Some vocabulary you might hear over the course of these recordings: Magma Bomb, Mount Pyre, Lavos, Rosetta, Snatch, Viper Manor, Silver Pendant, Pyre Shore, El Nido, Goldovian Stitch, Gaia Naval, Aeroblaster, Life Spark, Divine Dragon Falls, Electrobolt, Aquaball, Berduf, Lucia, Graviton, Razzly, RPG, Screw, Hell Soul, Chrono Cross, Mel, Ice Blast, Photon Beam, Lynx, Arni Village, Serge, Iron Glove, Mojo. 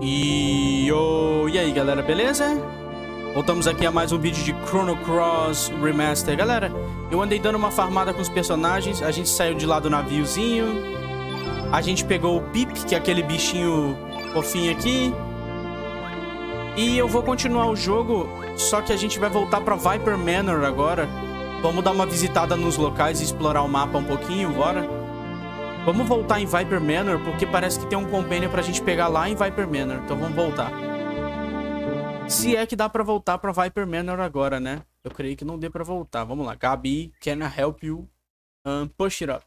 E aí, galera, beleza? Voltamos aqui a mais um vídeo de Chrono Cross Remaster. Galera, eu andei dando uma farmada com os personagens. A gente saiu de lá do naviozinho. A gente pegou o Pip, que é aquele bichinho fofinho aqui. E eu vou continuar o jogo, só que a gente vai voltar pra Viper Manor agora. Vamos dar uma visitada nos locais e explorar o mapa um pouquinho, bora? Vamos voltar em Viper Manor, porque parece que tem um companion pra gente pegar lá em Viper Manor. Então vamos voltar. Se é que dá pra voltar pra Viper Manor agora, né? Eu creio que não dê pra voltar. Vamos lá. Gabi, can I help you? Push it up.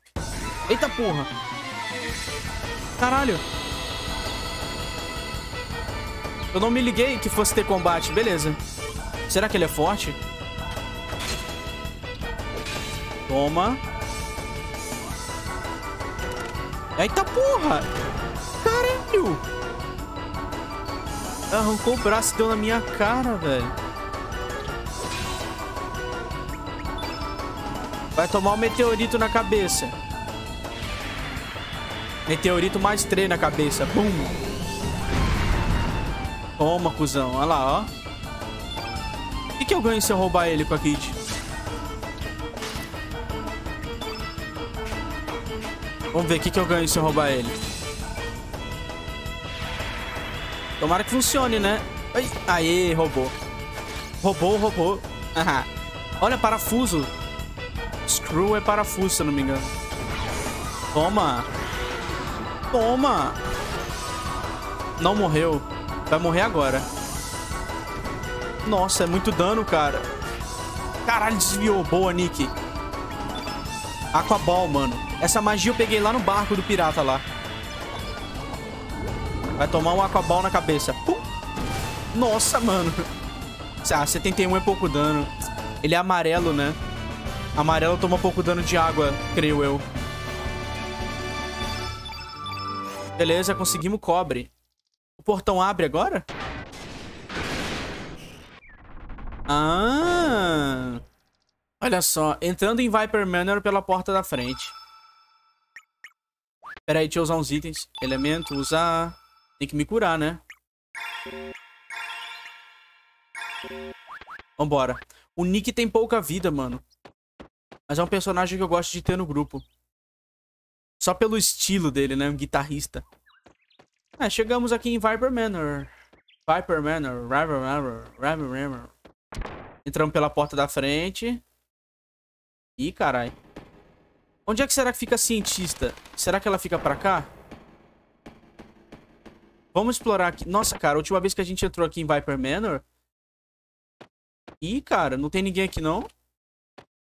Eita porra! Caralho! Eu não me liguei que fosse ter combate. Beleza. Será que ele é forte? Toma. Eita porra! Caralho! Arrancou o braço e deu na minha cara, velho. Vai tomar um meteorito na cabeça. Meteorito mais 3 na cabeça. Bum! Toma, cuzão. Olha lá, ó. O que eu ganho se eu roubar ele com a Kit? Vamos ver o que eu ganho se eu roubar ele. Tomara que funcione, né? Ai, aê, roubou. Roubou. Aham. Olha, parafuso. Screw é parafuso, se eu não me engano. Toma. Não morreu. Vai morrer agora. Nossa, é muito dano, cara. Caralho, desviou. Boa, Nick. Aquaball, mano. Essa magia eu peguei lá no barco do pirata lá. Vai tomar um aquaball na cabeça. Pum. Nossa, mano. Ah, 71 é pouco dano. Ele é amarelo, né? Amarelo toma pouco dano de água, creio eu. Beleza, conseguimos cobre. O portão abre agora? Ah! Olha só, entrando em Viper Manor pela porta da frente. Pera aí, deixa eu usar uns itens. Elemento, usar. Tem que me curar, né? Vambora. O Nick tem pouca vida, mano. Mas é um personagem que eu gosto de ter no grupo. Só pelo estilo dele, né? Um guitarrista. É, chegamos aqui em Viper Manor. Viper Manor. Entramos pela porta da frente. Ih, carai. Onde é que será que fica a cientista? Será que ela fica pra cá? Vamos explorar aqui. Nossa, cara, a última vez que a gente entrou aqui em Viper Manor... Ih, cara, não tem ninguém aqui, não?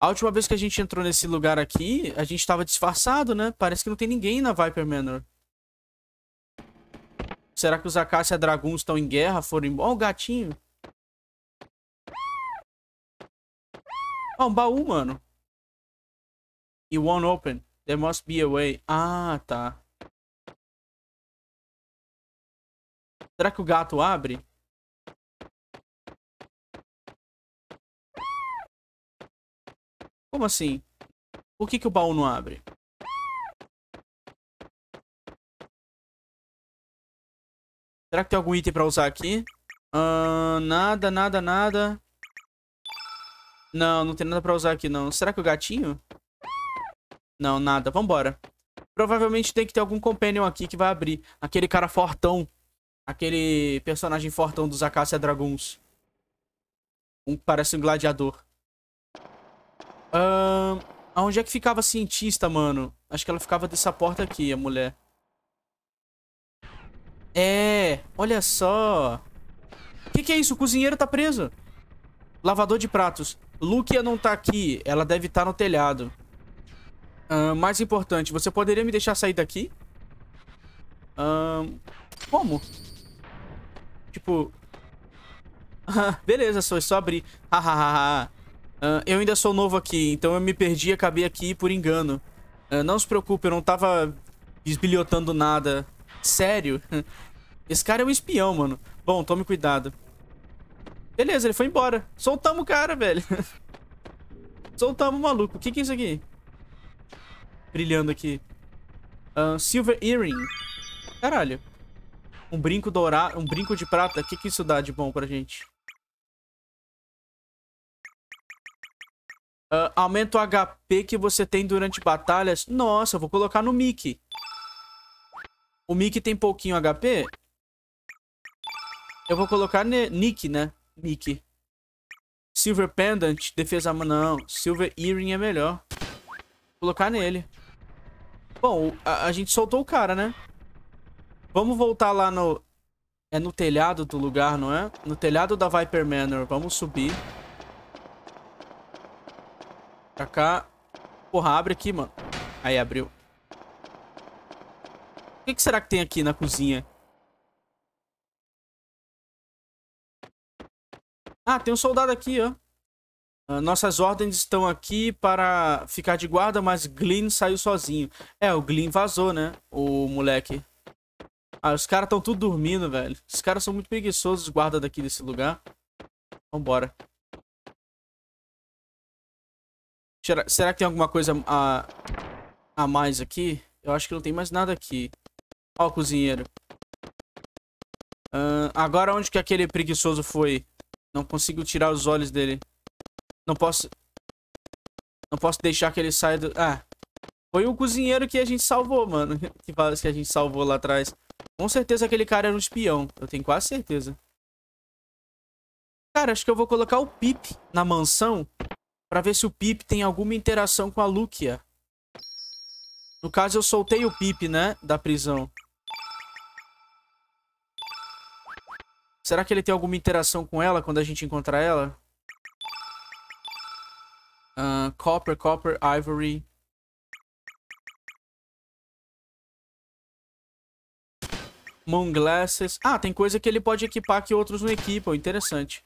A última vez que a gente entrou nesse lugar aqui, a gente tava disfarçado, né? Parece que não tem ninguém na Viper Manor. Será que os Acacia Dragons estão em guerra? Foram embora? Ó, o gatinho. Ó, um baú, mano. It won't open. There must be a way. Ah, tá. Será que o gato abre? Como assim? Por que o baú não abre? Será que tem algum item pra usar aqui? Nada. Não, não tem nada pra usar aqui, não. Será que o gatinho... Não, nada. Vambora. Provavelmente tem que ter algum companion aqui que vai abrir. Aquele cara fortão. Aquele personagem fortão dos Acacia Dragons. Um que parece um gladiador. Aonde é que ficava a cientista, mano? Acho que ela ficava dessa porta aqui, a mulher. É, olha só. Que é isso? O cozinheiro tá preso. Lavador de pratos. Lucia não tá aqui. Ela deve estar no telhado. Mais importante, você poderia me deixar sair daqui? Como? Tipo... Beleza, só abrir. Eu ainda sou novo aqui, então eu me perdi e acabei aqui por engano. Não se preocupe, eu não tava esbilhotando nada. Sério? Esse cara é um espião, mano. Bom, tome cuidado. Beleza, ele foi embora. Soltamos o cara, velho. Soltamos o maluco. O que é isso aqui? Brilhando aqui. Silver Earring. Caralho. Um brinco dourado, um brinco de prata. O que que isso dá de bom pra gente? Aumenta o HP que você tem durante batalhas. Nossa, eu vou colocar no Mickey. O Mickey tem pouquinho HP. Eu vou colocar Nick, né? Mickey. Silver Pendant, defesa... Não, Silver Earring é melhor. Vou colocar nele. Bom, a gente soltou o cara, né? Vamos voltar lá no... É no telhado do lugar, não é? No telhado da Viper Manor. Vamos subir. Pra cá. Porra, abre aqui, mano. Aí, abriu. O que será que tem aqui na cozinha? Ah, tem um soldado aqui, ó. Nossas ordens estão aqui para ficar de guarda, mas Glyn saiu sozinho. É, o Glyn vazou, né? O moleque. Ah, os caras estão tudo dormindo, velho. Os caras são muito preguiçosos, os guardas daqui desse lugar. Vambora. Será que tem alguma coisa a mais aqui? Eu acho que não tem mais nada aqui. Ó, o cozinheiro. Agora onde que aquele preguiçoso foi? Não consigo tirar os olhos dele. Não posso deixar que ele saia do... Ah, foi o cozinheiro que a gente salvou, mano. Que a gente salvou lá atrás. Com certeza aquele cara era um espião. Eu tenho quase certeza. Cara, acho que eu vou colocar o Pip na mansão pra ver se o Pip tem alguma interação com a Lucia. No caso, eu soltei o Pip, né? Da prisão. Será que ele tem alguma interação com ela quando a gente encontrar ela? Copper, Ivory. Moon Glasses. Ah, tem coisa que ele pode equipar que outros não equipam. Interessante.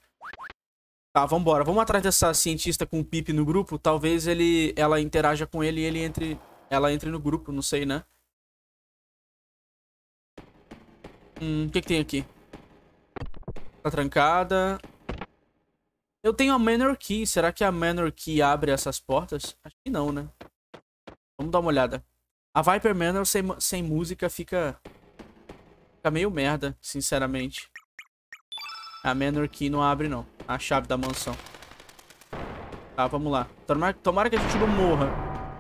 Tá, vambora. Vamos atrás dessa cientista com o Pip no grupo. Talvez ela interaja com ele e ela entre no grupo. Não sei, né? O que que tem aqui? Tá trancada. Eu tenho a Manor Key. Será que a Manor Key abre essas portas? Acho que não, né? Vamos dar uma olhada. A Viper Manor sem música fica meio merda, sinceramente. A Manor Key não abre, não. A chave da mansão. Tá, vamos lá. Tomara que a gente não morra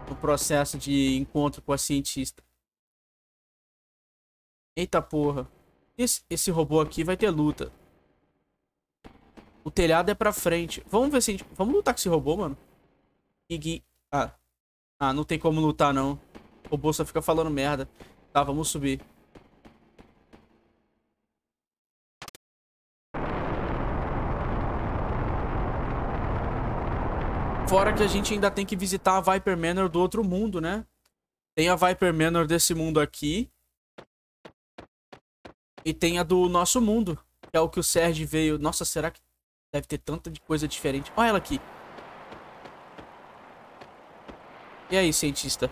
no processo de encontro com a cientista. Eita porra. Esse robô aqui vai ter luta. O telhado é pra frente. Vamos ver se a gente... Vamos lutar com esse robô, mano. Ah, não tem como lutar, não. O robô só fica falando merda. Tá, vamos subir. Fora que a gente ainda tem que visitar a Viper Manor do outro mundo, né? Tem a Viper Manor desse mundo aqui. E tem a do nosso mundo, que é o que o Serge veio... Nossa, será que deve ter tanta coisa diferente? Olha ela aqui. E aí, cientista?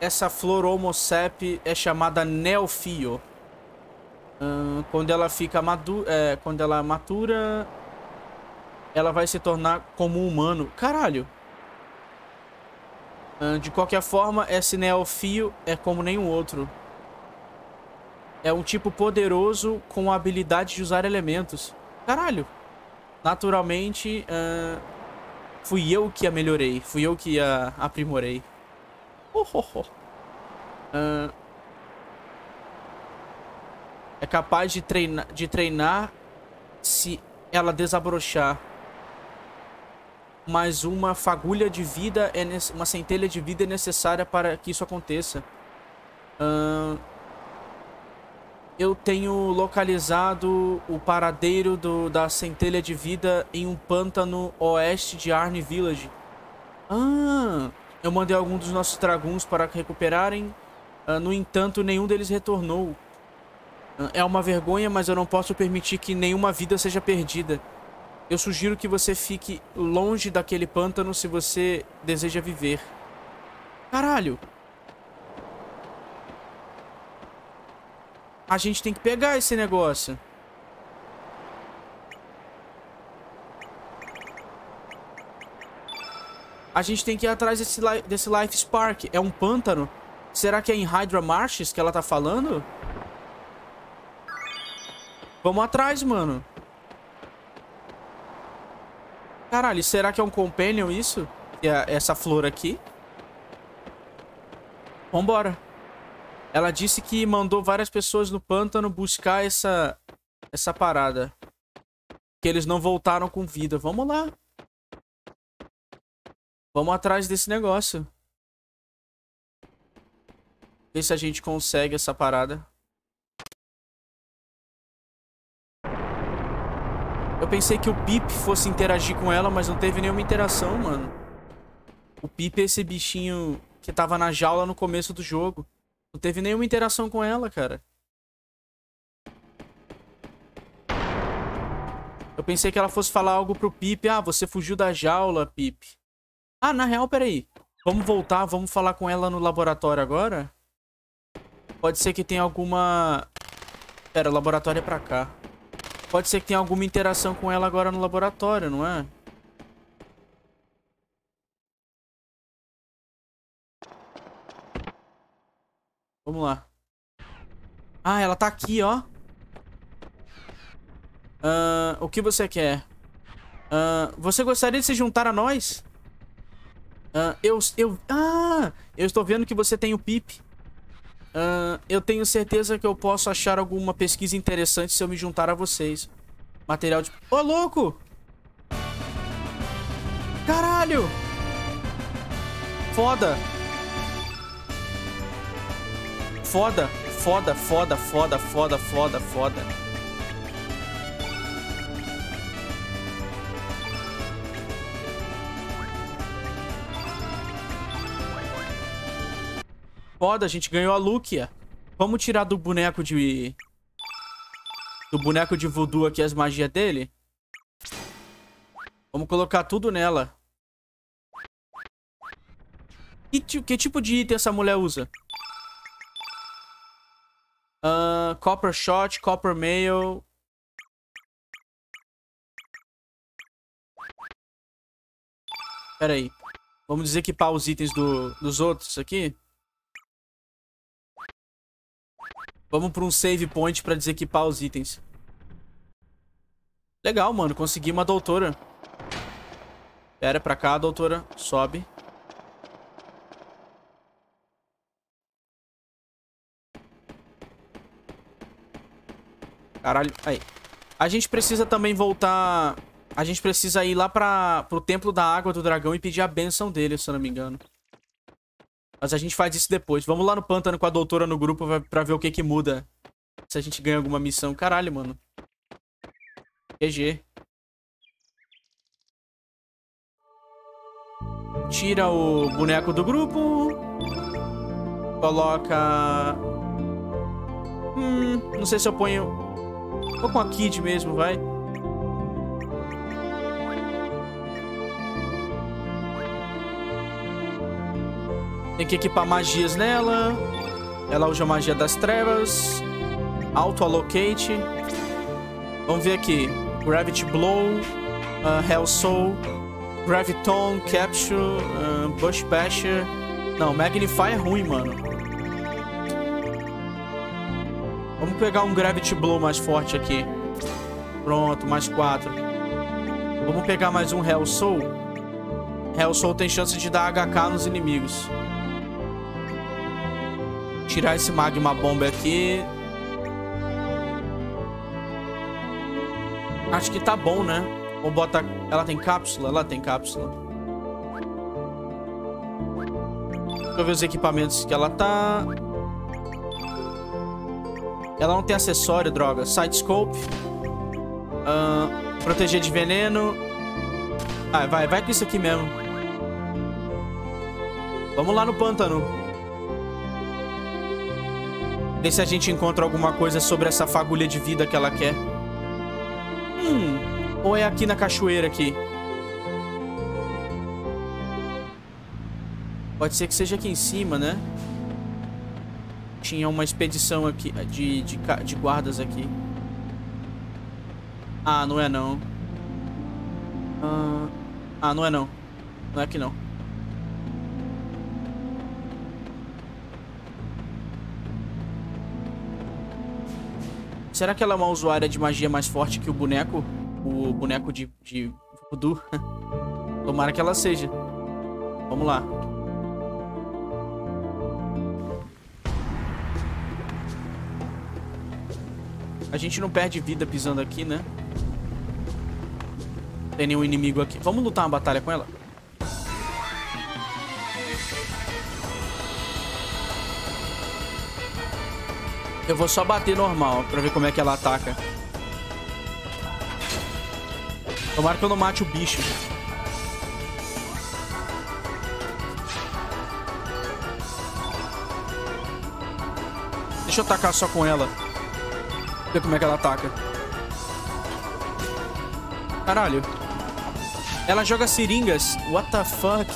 Essa flor Homo sap é chamada Neofio. Quando ela fica madura... quando ela matura... Ela vai se tornar como um humano. Caralho! De qualquer forma, esse Neofio é como nenhum outro. É um tipo poderoso com a habilidade de usar elementos. Caralho! Naturalmente, fui eu que a melhorei. Fui eu que a aprimorei. É capaz de treinar se ela desabrochar. Mas uma fagulha de vida é uma centelha de vida é necessária para que isso aconteça. Eu tenho localizado o paradeiro da centelha de vida em um pântano oeste de Arni Village. Eu mandei algum dos nossos dragões para recuperarem. No entanto, nenhum deles retornou. É uma vergonha, mas eu não posso permitir que nenhuma vida seja perdida. Eu sugiro que você fique longe daquele pântano se você deseja viver. Caralho! A gente tem que pegar esse negócio. A gente tem que ir atrás desse Life Spark. É um pântano Será que é em Hydra Marshes que ela tá falando? Vamos atrás, mano. Caralho, será que é um companion isso? Essa flor aqui? Vambora. Ela disse que mandou várias pessoas no pântano buscar essa parada. Que eles não voltaram com vida. Vamos lá. Vamos atrás desse negócio. Ver se a gente consegue essa parada. Eu pensei que o Pip fosse interagir com ela, mas não teve nenhuma interação, mano. O Pip é esse bichinho que tava na jaula no começo do jogo. Não teve nenhuma interação com ela, cara. Eu pensei que ela fosse falar algo pro Pip. Ah, você fugiu da jaula, Pip. Ah, na real, peraí. Vamos voltar, vamos falar com ela no laboratório agora? Pode ser que tenha alguma... Pera, o laboratório é pra cá. Pode ser que tenha alguma interação com ela agora no laboratório, não é? Vamos lá. Ah, ela tá aqui, ó. O que você quer? Você gostaria de se juntar a nós? Eu estou vendo que você tem o Pip. Eu tenho certeza que eu posso achar alguma pesquisa interessante se eu me juntar a vocês. Material de... Ô, louco! Caralho! Foda! Foda, foda, foda, foda, foda, foda, foda. Foda, a gente ganhou a Lucia. Vamos tirar do boneco de... Do boneco de voodoo aqui as magias dele. Vamos colocar tudo nela. Que tipo de item essa mulher usa? Copper Shot, Copper Mail. Pera aí. Vamos desequipar os itens dos outros aqui. Vamos pra um save point pra desequipar os itens. Legal, mano. Consegui uma doutora. Pera, pra cá, doutora. Sobe. Caralho, aí. A gente precisa também voltar... A gente precisa ir lá pro Templo da Água do Dragão e pedir a benção dele, se eu não me engano. Mas a gente faz isso depois. Vamos lá no pântano com a doutora no grupo pra ver o que muda. Se a gente ganha alguma missão. Caralho, mano. GG. Tira o boneco do grupo. Coloca... não sei se eu ponho... Vou com a Kid mesmo, vai. Tem que equipar magias nela. Ela usa a magia das trevas. Auto-allocate. Vamos ver aqui. Gravity Blow. Hell Soul. Graviton. Capture. Bush Basher. Não, Magnify é ruim, mano. Vamos pegar um Gravity Blow mais forte aqui. Pronto, mais 4. Vamos pegar mais um Hell Soul. Hell Soul tem chance de dar HK nos inimigos. Tirar esse Magma Bomb aqui. Acho que tá bom, né? Ou bota... Ela tem cápsula? Ela tem cápsula. Deixa eu ver os equipamentos que ela tá... Ela não tem acessório, droga. Side Scope. Proteger de veneno. Ah, vai com isso aqui mesmo. Vamos lá no pântano. Ver se a gente encontra alguma coisa sobre essa fagulha de vida que ela quer. Ou é aqui na cachoeira aqui? Pode ser que seja aqui em cima, né? Tinha uma expedição aqui de guardas aqui. Ah, não é não. Ah, não é não. Não é aqui não. Será que ela é uma usuária de magia mais forte que o boneco? O boneco de voodoo? Tomara que ela seja. Vamos lá. A gente não perde vida pisando aqui, né? Não tem nenhum inimigo aqui. Vamos lutar uma batalha com ela? Eu vou só bater normal, pra ver como é que ela ataca. Tomara que eu não mate o bicho. Deixa eu atacar só com ela. Ver como é que ela ataca. Caralho. Ela joga seringas. What the fuck?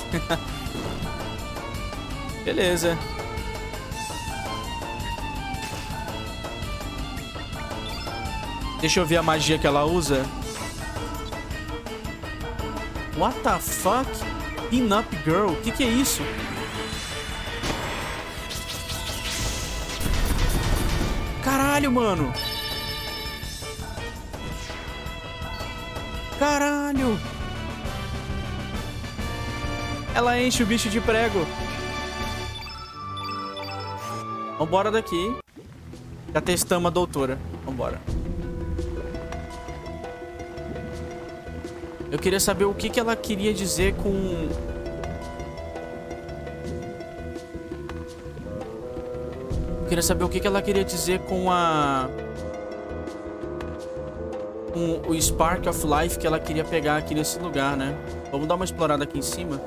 Beleza. Deixa eu ver a magia que ela usa. What the fuck? Pin Up Girl? Que é isso? Caralho, mano. Caralho. Ela enche o bicho de prego. Vambora daqui. Já testamos a doutora. Vambora. Eu queria saber o que, que ela queria dizer com... Eu queria saber o que, que ela queria dizer com a... Com o Spark of Life que ela queria pegar aqui nesse lugar, né? Vamos dar uma explorada aqui em cima.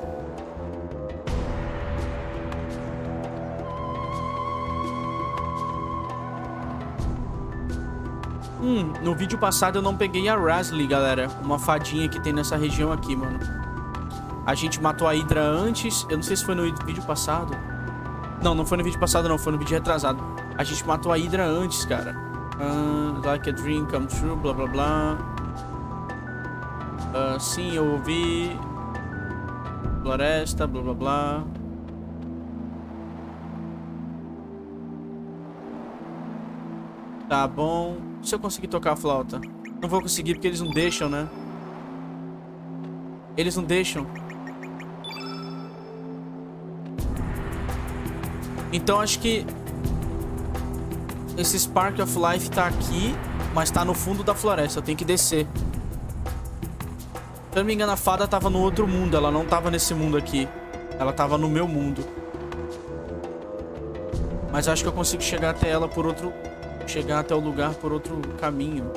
No vídeo passado eu não peguei a Razzly, galera. Uma fadinha que tem nessa região aqui, mano. A gente matou a Hydra antes. Eu não sei se foi no vídeo passado. Não, não foi no vídeo passado, não. Foi no vídeo retrasado. A gente matou a Hydra antes, cara. Like a dream come true, blá, blá, blá. Sim, eu ouvi. Floresta, blá, blá, blá. Tá bom. Se eu conseguir tocar a flauta. Não vou conseguir porque eles não deixam, né? Eles não deixam. Então acho que esse Spark of Life tá aqui, mas tá no fundo da floresta. Eu tenho que descer. Se eu não me engano, a fada tava no outro mundo. Ela não tava nesse mundo aqui. Ela tava no meu mundo. Mas acho que eu consigo chegar até ela por outro... Chegar até o lugar por outro caminho.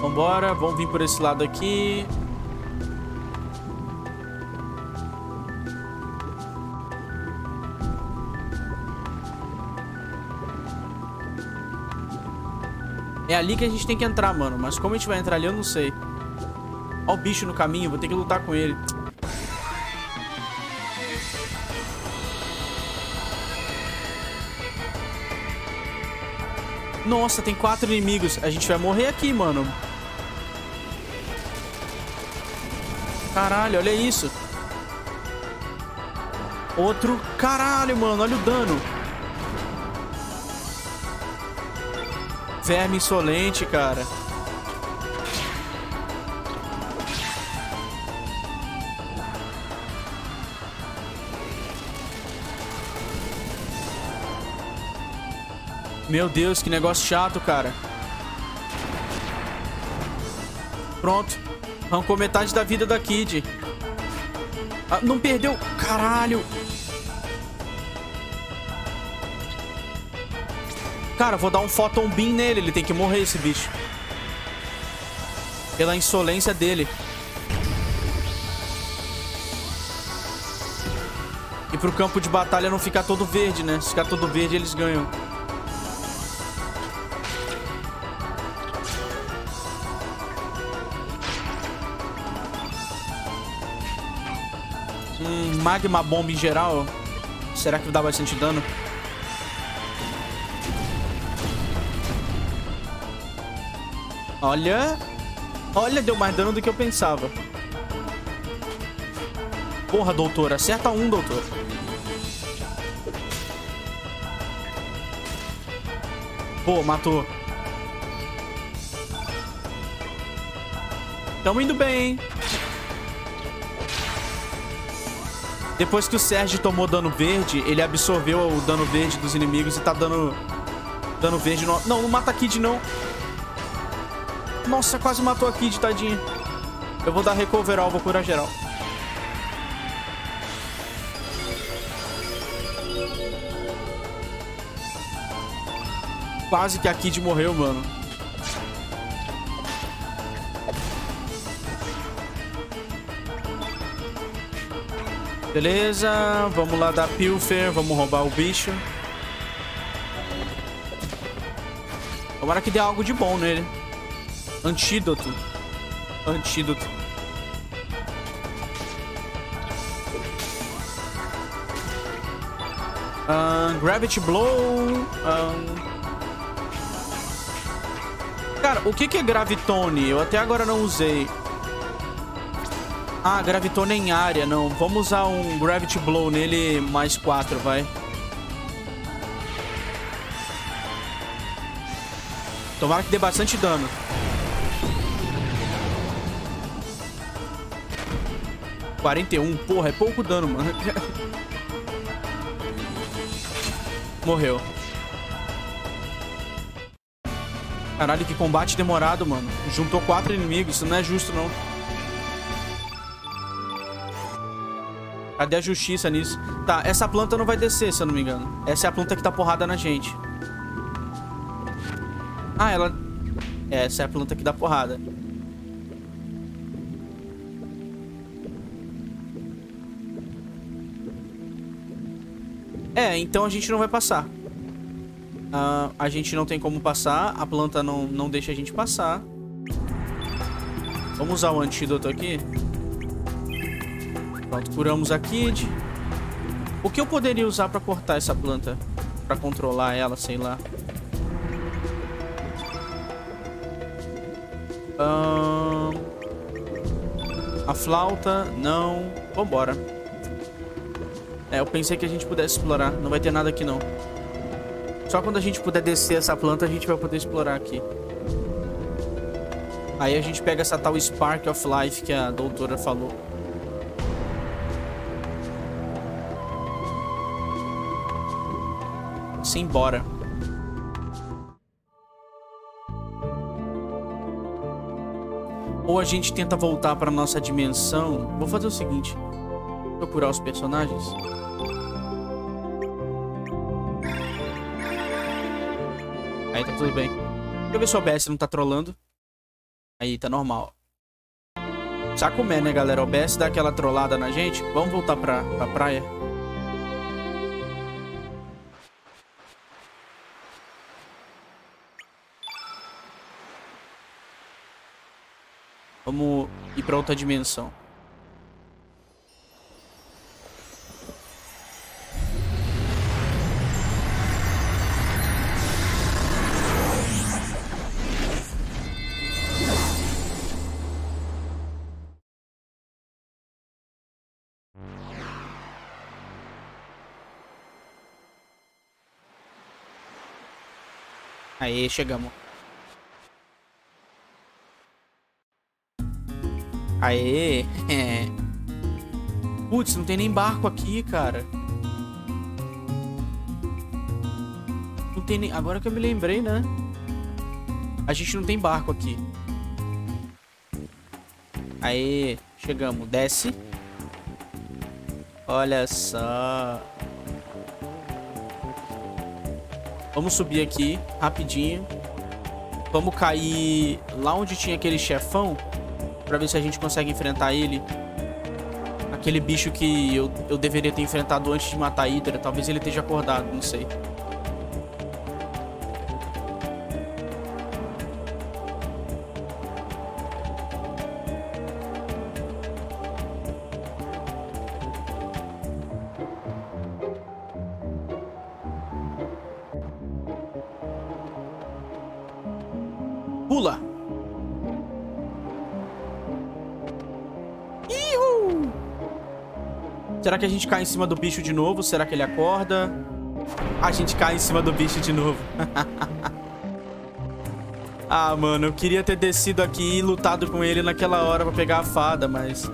Vambora, vamos vir por esse lado aqui. É ali que a gente tem que entrar, mano. Mas como a gente vai entrar ali, eu não sei. Ó o bicho no caminho, vou ter que lutar com ele. Nossa, tem 4 inimigos. A gente vai morrer aqui, mano. Caralho, olha isso. Outro. Caralho, mano, olha o dano. Verme insolente, cara. Meu Deus, que negócio chato, cara. Pronto. Arrancou metade da vida da Kid. Ah, não perdeu. Caralho. Cara, vou dar um Photon Beam nele. Ele tem que morrer, esse bicho. Pela insolência dele. E pro campo de batalha não ficar todo verde, né? Se ficar todo verde, eles ganham. Magma Bomb em geral. Será que dá bastante dano? Olha. Olha, deu mais dano do que eu pensava. Porra, doutor. Acerta um, doutor. Pô, matou. Tamo indo bem, hein? Depois que o Serge tomou dano verde, ele absorveu o dano verde dos inimigos e tá dando... dano verde no... Não, não mata a Kid, não. Nossa, quase matou a Kid, tadinha. Eu vou dar recoveral, vou curar geral. Quase que a Kid morreu, mano. Beleza, vamos lá dar Pilfer, vamos roubar o bicho. Tomara que dê algo de bom nele. Antídoto. Antídoto. Gravity Blow. Cara, o que é Gravitone? Eu até agora não usei. Ah, Graviton em área, não. Vamos usar um Gravity Blow nele, mais 4, vai. Tomara que dê bastante dano. (41), porra, é pouco dano, mano. Morreu. Caralho, que combate demorado, mano. Juntou 4 inimigos, isso não é justo, não. Cadê a justiça nisso? Tá, essa planta não vai descer, se eu não me engano. Essa é a planta que tá porrada na gente. Ah, ela... Essa é a planta que dá porrada. É, então a gente não vai passar. A gente não tem como passar. A planta não deixa a gente passar. Vamos usar o antídoto aqui. Pronto, curamos a Kid. O que eu poderia usar pra cortar essa planta? Pra controlar ela, sei lá. A flauta, não. Vambora. É, eu pensei que a gente pudesse explorar. Não vai ter nada aqui, não. Só quando a gente puder descer essa planta, a gente vai poder explorar aqui. Aí a gente pega essa tal Spark of Life que a doutora falou. Embora. Ou a gente tenta voltar para nossa dimensão. Vou fazer o seguinte: procurar os personagens. Aí tá tudo bem. Deixa eu ver se o OBS não tá trolando. Aí tá normal. Saco mé, né, galera? O OBS dá aquela trollada na gente. Vamos voltar pra praia. Vamos ir pra outra dimensão. Aí, chegamos. Aê! Putz, não tem nem barco aqui, cara. Não tem nem... Agora que eu me lembrei, né? A gente não tem barco aqui. Aê! Chegamos. Desce. Olha só. Vamos subir aqui, rapidinho. Vamos cair lá onde tinha aquele chefão. Pra ver se a gente consegue enfrentar ele. Aquele bicho que eu deveria ter enfrentado antes de matar a Hydra. Talvez ele esteja acordado, não sei. Pula! Será que a gente cai em cima do bicho de novo? Será que ele acorda? A gente cai em cima do bicho de novo. Ah, mano, eu queria ter descido aqui e lutado com ele naquela hora pra pegar a fada, mas...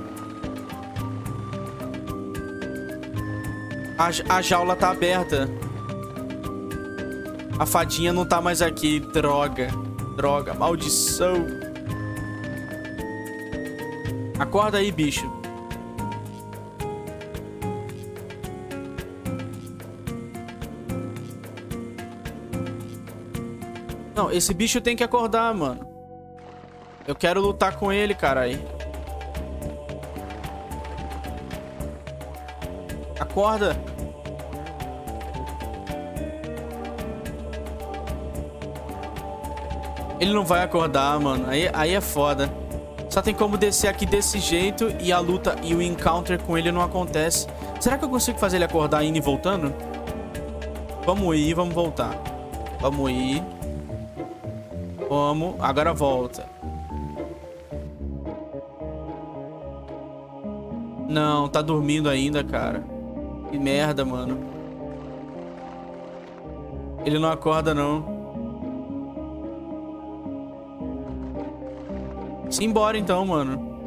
A jaula tá aberta. A fadinha não tá mais aqui. Droga. Droga. Maldição. Acorda aí, bicho. Não, esse bicho tem que acordar, mano. Eu quero lutar com ele, carai. Acorda. Ele não vai acordar, mano. Aí é foda. Só tem como descer aqui desse jeito e a luta e o encounter com ele não acontece. Será que eu consigo fazer ele acordar indo e voltando? Vamos ir, vamos voltar. Vamos ir. Vamos, agora volta. Não, tá dormindo ainda, cara. Que merda, mano. Ele não acorda, não. Simbora, então, mano.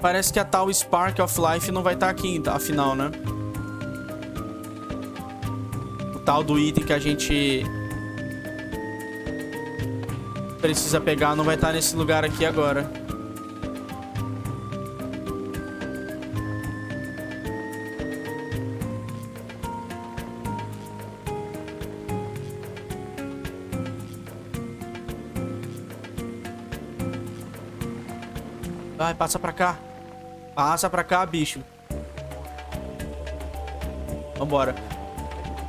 Parece que a tal Spark of Life não vai estar aqui, afinal, né? O tal do item que a gente... precisa pegar, não vai estar nesse lugar aqui agora. Vai, passa pra cá. Passa pra cá, bicho. Vambora.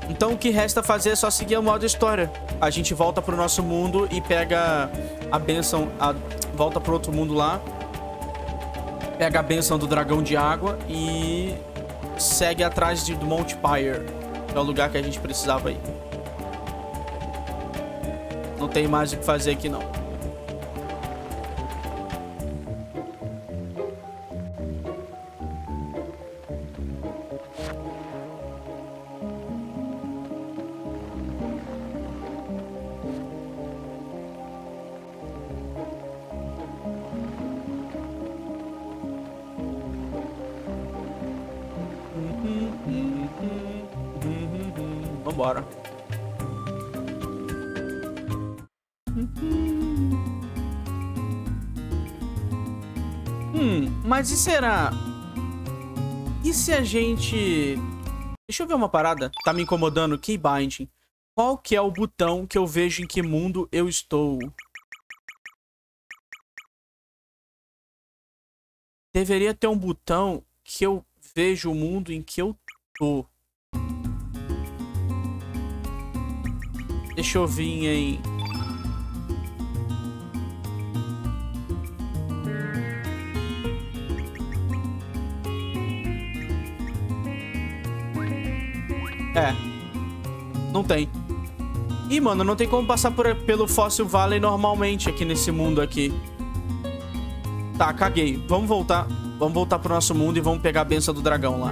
Então o que resta fazer é só seguir o modo história. A gente volta pro nosso mundo e pega a benção... volta pro outro mundo lá. Pega a benção do dragão de água e... segue atrás do Mount Pyre. Que é o lugar que a gente precisava ir. Não tem mais o que fazer aqui, não. Vambora. Mas e será? E se a gente... Deixa eu ver uma parada. Tá me incomodando. Keybinding. Qual que é o botão que eu vejo em que mundo eu estou? Deveria ter um botão que eu vejo o mundo em que eu tô. Deixa eu vir em... É. Não tem. Ih, mano, não tem como passar pelo Fossil Valley normalmente aqui nesse mundo aqui. Tá, caguei. Vamos voltar. Vamos voltar pro nosso mundo e vamos pegar a benção do dragão lá.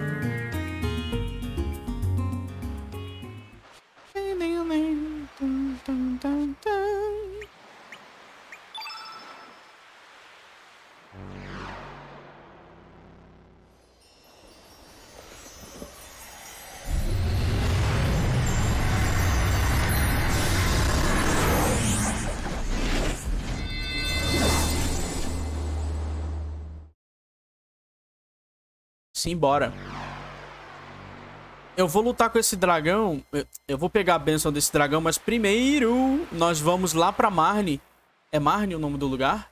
Simbora. Eu vou lutar com esse dragão. Eu vou pegar a benção desse dragão, mas primeiro nós vamos lá pra Marne. É Marne o nome do lugar?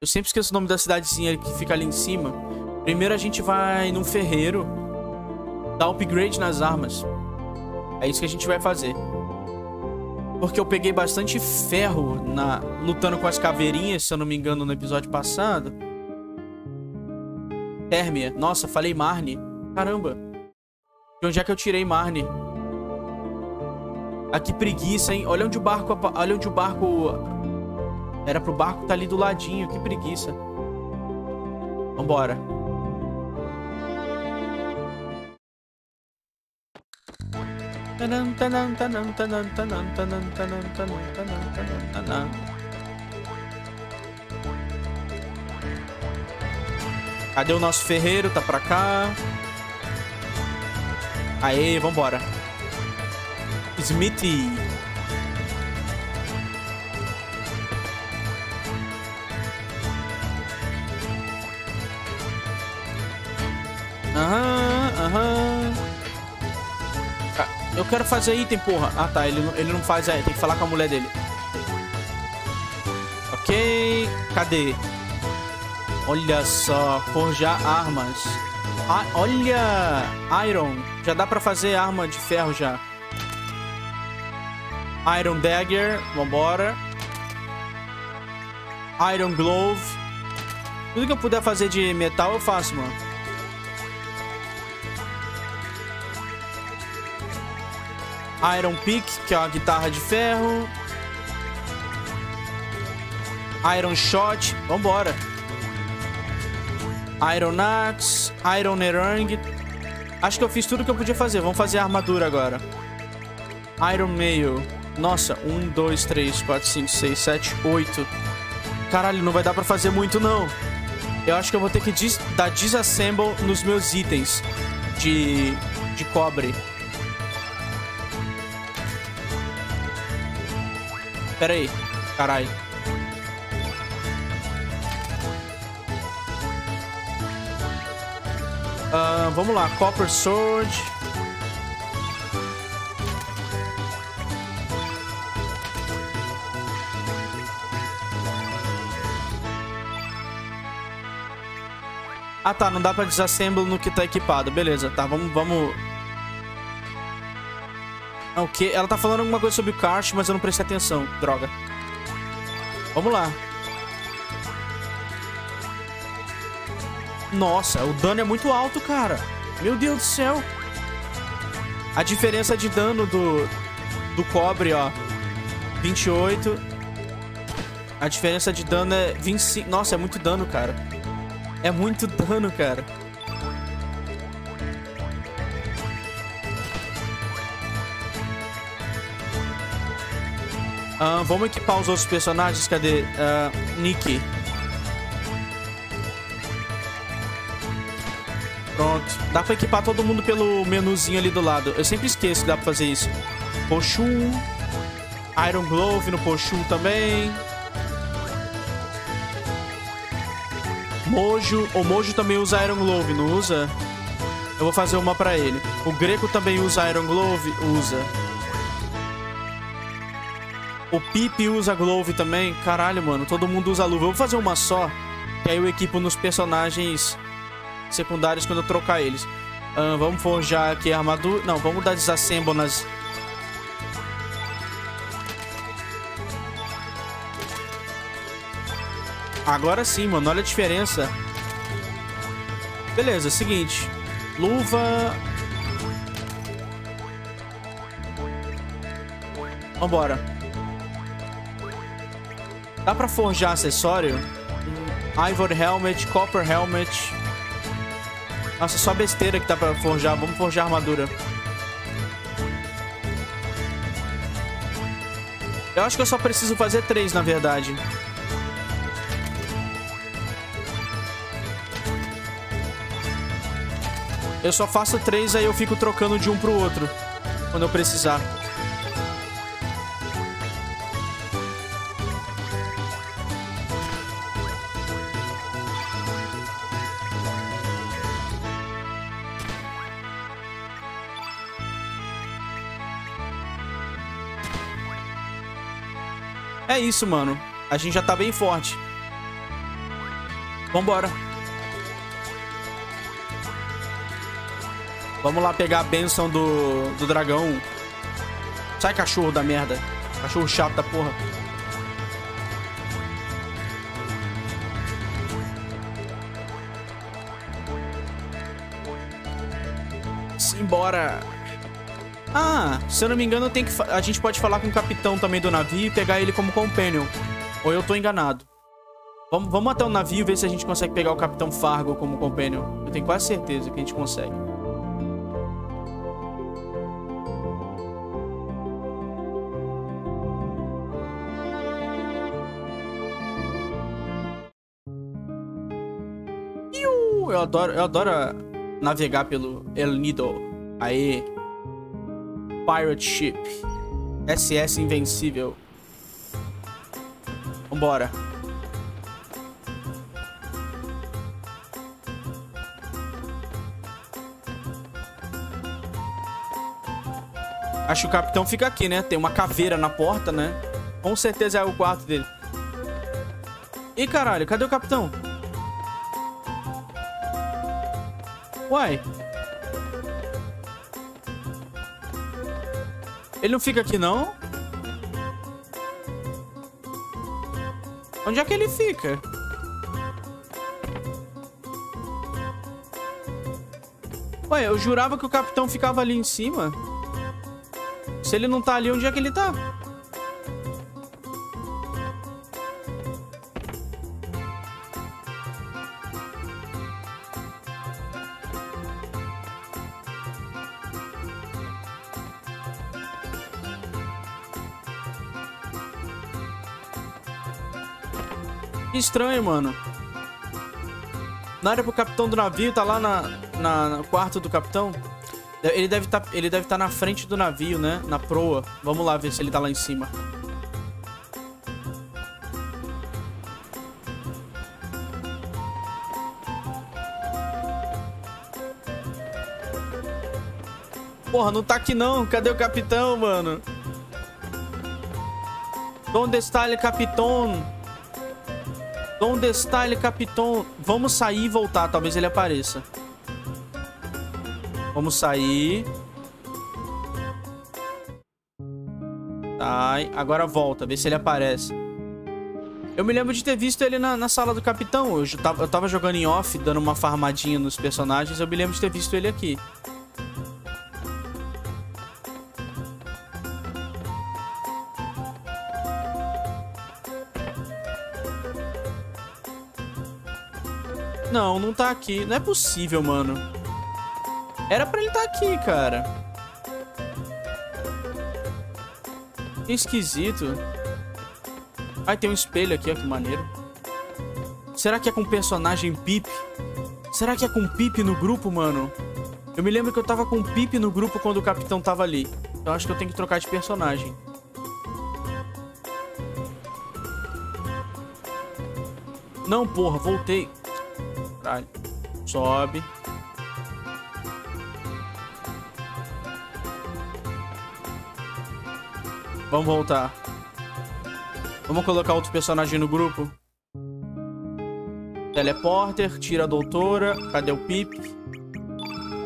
Eu sempre esqueço o nome da cidadezinha que fica ali em cima. Primeiro a gente vai num ferreiro, dar upgrade nas armas. É isso que a gente vai fazer. Porque eu peguei bastante ferro lutando com as caveirinhas, se eu não me engano, no episódio passado. Térmia. Nossa, falei Marne. Caramba. De onde é que eu tirei Marne? Ah, que preguiça, hein? Olha onde o barco... Olha onde o barco... Era pro barco tá ali do ladinho. Que preguiça. Vambora. Cadê o nosso ferreiro? Tá pra cá. Aê, vambora. Smithy. Eu quero fazer item, porra. Ah, tá. Ele não faz. Tem que falar com a mulher dele. Ok. Cadê? Olha só. Forjar armas. Ah, olha. Iron. Já dá pra fazer arma de ferro já. Iron Dagger. Vambora. Iron Glove. Tudo que eu puder fazer de metal eu faço, mano. Iron Pick, que é uma guitarra de ferro. Iron Shot. Vambora. Iron Axe. Iron Erang. Acho que eu fiz tudo que eu podia fazer. Vamos fazer a armadura agora. Iron Mail. Nossa. 1, 2, 3, 4, 5, 6, 7, 8. Caralho, não vai dar pra fazer muito, não. Eu acho que eu vou ter que dar Disassemble nos meus itens de cobre. Pera aí, caralho. Vamos lá, Copper Sword. Ah tá, não dá pra desassemblar no que tá equipado. Beleza, tá, vamos... O que? Ela tá falando alguma coisa sobre kart, mas eu não prestei atenção. Droga. Vamos lá. Nossa, o dano é muito alto, cara. Meu Deus do céu. A diferença de dano do cobre, ó. 28. A diferença de dano é 25. Nossa, é muito dano, cara. É muito dano, cara. Vamos equipar os outros personagens. Cadê? Nick. Pronto. Dá pra equipar todo mundo pelo menuzinho ali do lado. Eu sempre esqueço que dá pra fazer isso. Poshul. Iron Glove no Poshul também. Mojo. O Mojo também usa Iron Glove, não usa? Eu vou fazer uma pra ele. O Greco também usa Iron Glove? Usa. O Pip usa Glove também. Caralho, mano. Todo mundo usa luva. Eu vou fazer uma só. Que aí eu equipo nos personagens secundários quando eu trocar eles. Vamos forjar aqui a armadura. Não, vamos dar desassemble nas... Agora sim, mano. Olha a diferença. Beleza, seguinte. Luva... Vambora. Dá pra forjar acessório? Ivory Helmet, Copper Helmet. Nossa, só besteira que dá pra forjar. Vamos forjar armadura. Eu acho que eu só preciso fazer 3, na verdade. Eu só faço 3, aí eu fico trocando de um pro outro. Quando eu precisar. É isso, mano. A gente já tá bem forte. Vambora. Vamos lá pegar a bênção do dragão. Sai, cachorro da merda. Cachorro chato da porra. Simbora. Ah, se eu não me engano, a gente pode falar com o capitão também do navio e pegar ele como companion. Ou eu tô enganado. Vamos até o navio e ver se a gente consegue pegar o capitão Fargo como companion. Eu tenho quase certeza que a gente consegue. Eu adoro navegar pelo El Nido. Aê. Pirate Ship. SS Invencível. Vambora. Acho que o capitão fica aqui, né? Tem uma caveira na porta, né? Com certeza é o quarto dele. Ih, caralho, cadê o capitão? Uai. Ele não fica aqui, não? Onde é que ele fica? Ué, eu jurava que o capitão ficava ali em cima. Se ele não tá ali, onde é que ele tá? Que estranho, mano. Não era pro capitão do navio, tá lá no quarto do capitão. Ele deve estar na frente do navio, né? Na proa. Vamos lá ver se ele tá lá em cima. Porra, não tá aqui não. Cadê o capitão, mano? Onde está ele, capitão? Onde está ele, capitão? Vamos sair e voltar. Talvez ele apareça. Vamos sair. Tá, agora volta, vê se ele aparece. Eu me lembro de ter visto ele na sala do capitão. Eu tava jogando em off, dando uma farmadinha nos personagens. Eu me lembro de ter visto ele aqui. Não, não tá aqui. Não é possível, mano. Era pra ele estar aqui, cara. Que esquisito. Ai, tem um espelho aqui, ó, que maneiro. Será que é com o personagem Pip? Será que é com o Pip no grupo, mano? Eu me lembro que eu tava com o Pip no grupo quando o capitão tava ali. Então acho que eu tenho que trocar de personagem. Não, porra, voltei. Caralho. Sobe. Vamos voltar. Vamos colocar outro personagem no grupo. Teleporter, tira a doutora. Cadê o Pip?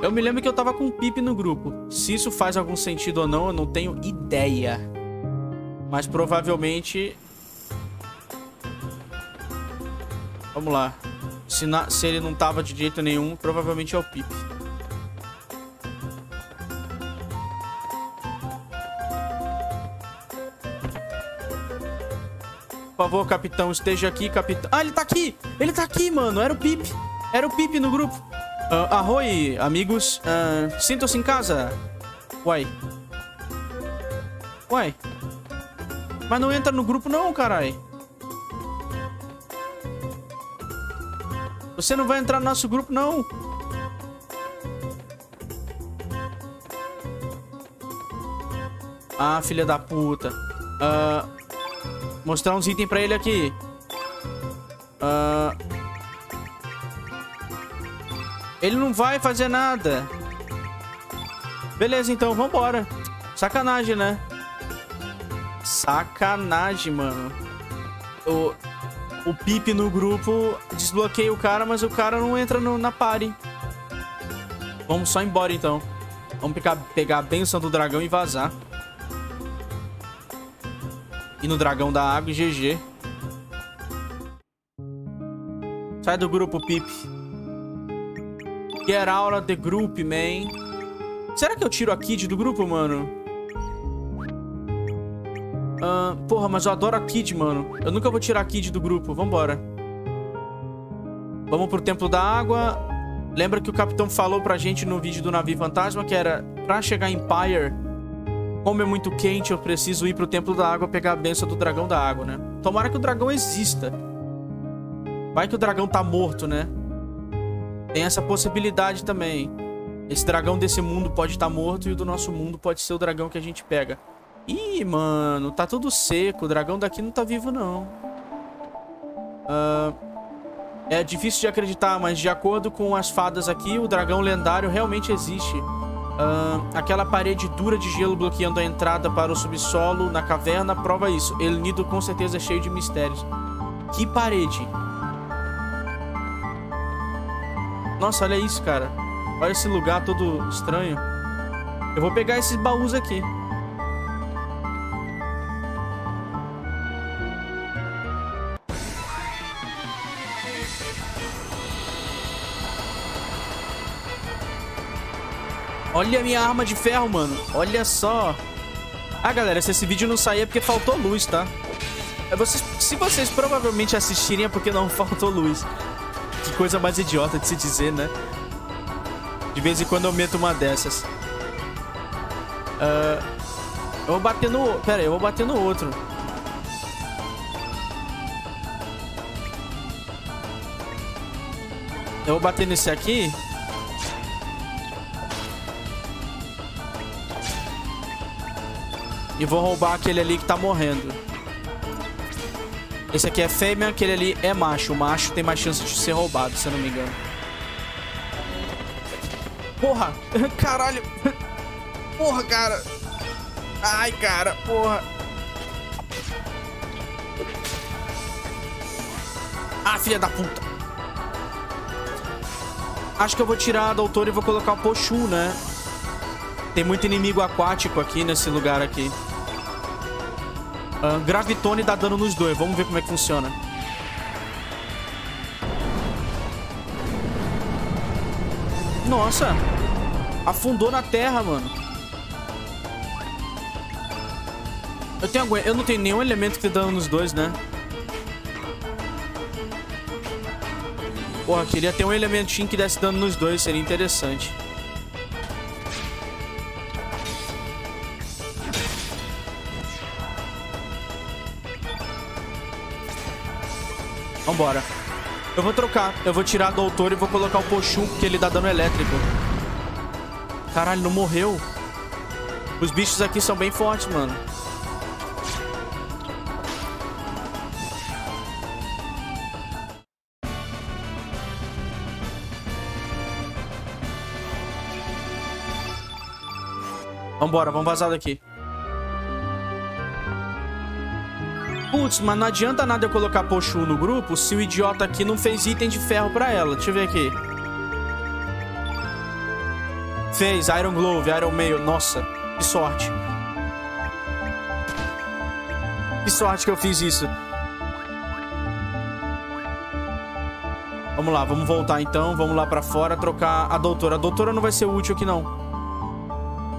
Eu me lembro que eu tava com o Pip no grupo. Se isso faz algum sentido ou não, eu não tenho ideia. Mas provavelmente... Vamos lá. Se ele não tava de jeito nenhum, provavelmente é o Pip. Por favor, capitão, esteja aqui, capitão. Ah, ele tá aqui! Ele tá aqui, mano! Era o Pip! Era o Pip no grupo! Arroi, amigos! Sintam-se em casa! Uai! Uai! Mas não entra no grupo não, carai! Você não vai entrar no nosso grupo, não! Ah, filha da puta! Mostrar uns itens pra ele aqui. Ele não vai fazer nada. Beleza, então. Vambora. Sacanagem, né? Sacanagem, mano. O Pip no grupo desbloqueia o cara, mas o cara não entra na party. Vamos só embora, então. Vamos pegar a benção do dragão e vazar. E no dragão da água, GG. Sai do grupo, Pip. Get out of the group, man. Será que eu tiro a Kid do grupo, mano? Porra, mas eu adoro a Kid, mano. Eu nunca vou tirar a Kid do grupo. Vambora. Vamos pro templo da água. Lembra que o capitão falou pra gente no vídeo do navio fantasma que era pra chegar em Pyre... Como é muito quente, eu preciso ir pro templo da água pegar a benção do dragão da água, né? Tomara que o dragão exista. Vai que o dragão tá morto, né? Tem essa possibilidade também. Esse dragão desse mundo pode estar morto e o do nosso mundo pode ser o dragão que a gente pega. Ih, mano, tá tudo seco. O dragão daqui não tá vivo, não. É difícil de acreditar, mas de acordo com as fadas aqui, o dragão lendário realmente existe. Aquela parede dura de gelo bloqueando a entrada para o subsolo na caverna prova isso. El Nido com certeza é cheio de mistérios. Que parede? Nossa, olha isso, cara. Olha esse lugar todo estranho. Eu vou pegar esses baús aqui. Olha a minha arma de ferro, mano. Olha só. Ah, galera, se esse vídeo não sair é porque faltou luz, tá? Se vocês provavelmente assistirem é porque não faltou luz. Que coisa mais idiota de se dizer, né? De vez em quando eu meto uma dessas. Eu vou bater no... Pera aí, eu vou bater no outro. Eu vou bater nesse aqui... E vou roubar aquele ali que tá morrendo. Esse aqui é fêmea, aquele ali é macho. O macho tem mais chance de ser roubado, se eu não me engano. Porra! Caralho! Porra, cara! Ai, cara! Porra! Ah, filha da puta! Acho que eu vou tirar a doutora e vou colocar o Poshul, né? Tem muito inimigo aquático aqui nesse lugar aqui. Graviton dá dano nos dois. Vamos ver como é que funciona. Nossa. Afundou na terra, mano. Eu não tenho nenhum elemento que dê dano nos dois, né? Porra, queria ter um elementinho que desse dano nos dois. Seria interessante. Vambora. Eu vou trocar. Eu vou tirar a doutora e vou colocar o Poshul, porque ele dá dano elétrico. Caralho, não morreu. Os bichos aqui são bem fortes, mano. Vambora, vamos vazar daqui. Putz, mas não adianta nada eu colocar Poshul no grupo se o idiota aqui não fez item de ferro pra ela. Deixa eu ver aqui. Fez, Iron Glove, Iron Mail. Nossa, que sorte. Que sorte que eu fiz isso. Vamos lá, vamos voltar então. Vamos lá pra fora trocar a doutora. A doutora não vai ser útil aqui não.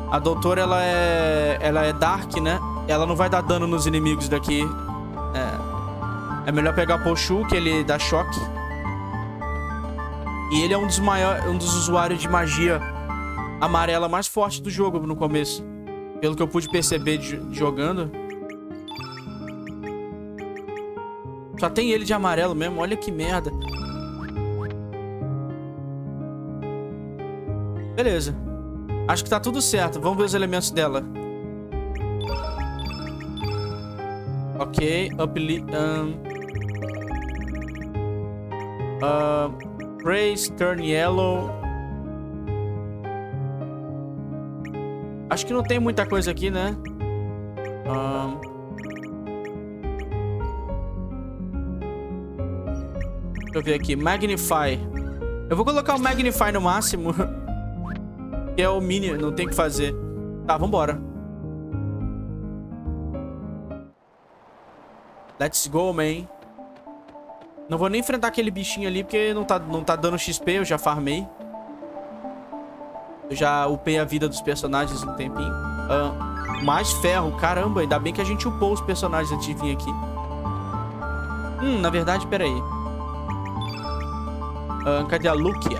A doutora, ela é Dark, né? Ela não vai dar dano nos inimigos daqui. É melhor pegar Poshul, que ele dá choque. E ele é um dos usuários de magia amarela mais forte do jogo no começo. Pelo que eu pude perceber jogando. Só tem ele de amarelo mesmo. Olha que merda. Beleza. Acho que tá tudo certo. Vamos ver os elementos dela. Ok, Praise, Turn Yellow. Acho que não tem muita coisa aqui, né? Deixa eu ver aqui, Magnify. Eu vou colocar o Magnify no máximo. Que é o mini, não tem o que fazer. Tá, vambora. Let's go, man. Não vou nem enfrentar aquele bichinho ali, porque não tá dando XP, eu já farmei. Eu já upei a vida dos personagens um tempinho. Mais ferro, caramba, ainda bem que a gente upou os personagens antes de vir aqui. Na verdade, peraí. Cadê a Lucia?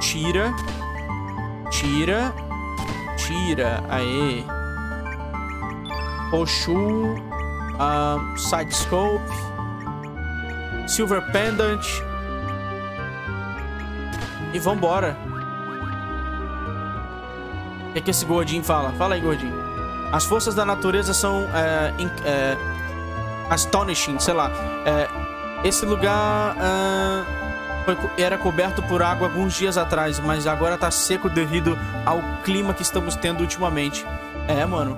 Tira. Tira. Tira, aê. Poshul. Side Scope, Silver Pendant, e vambora. O que é que esse gordinho fala? Fala aí, gordinho. As forças da natureza são astonishing, sei lá. Esse lugar era coberto por água alguns dias atrás, mas agora tá seco devido ao clima que estamos tendo ultimamente. É, mano.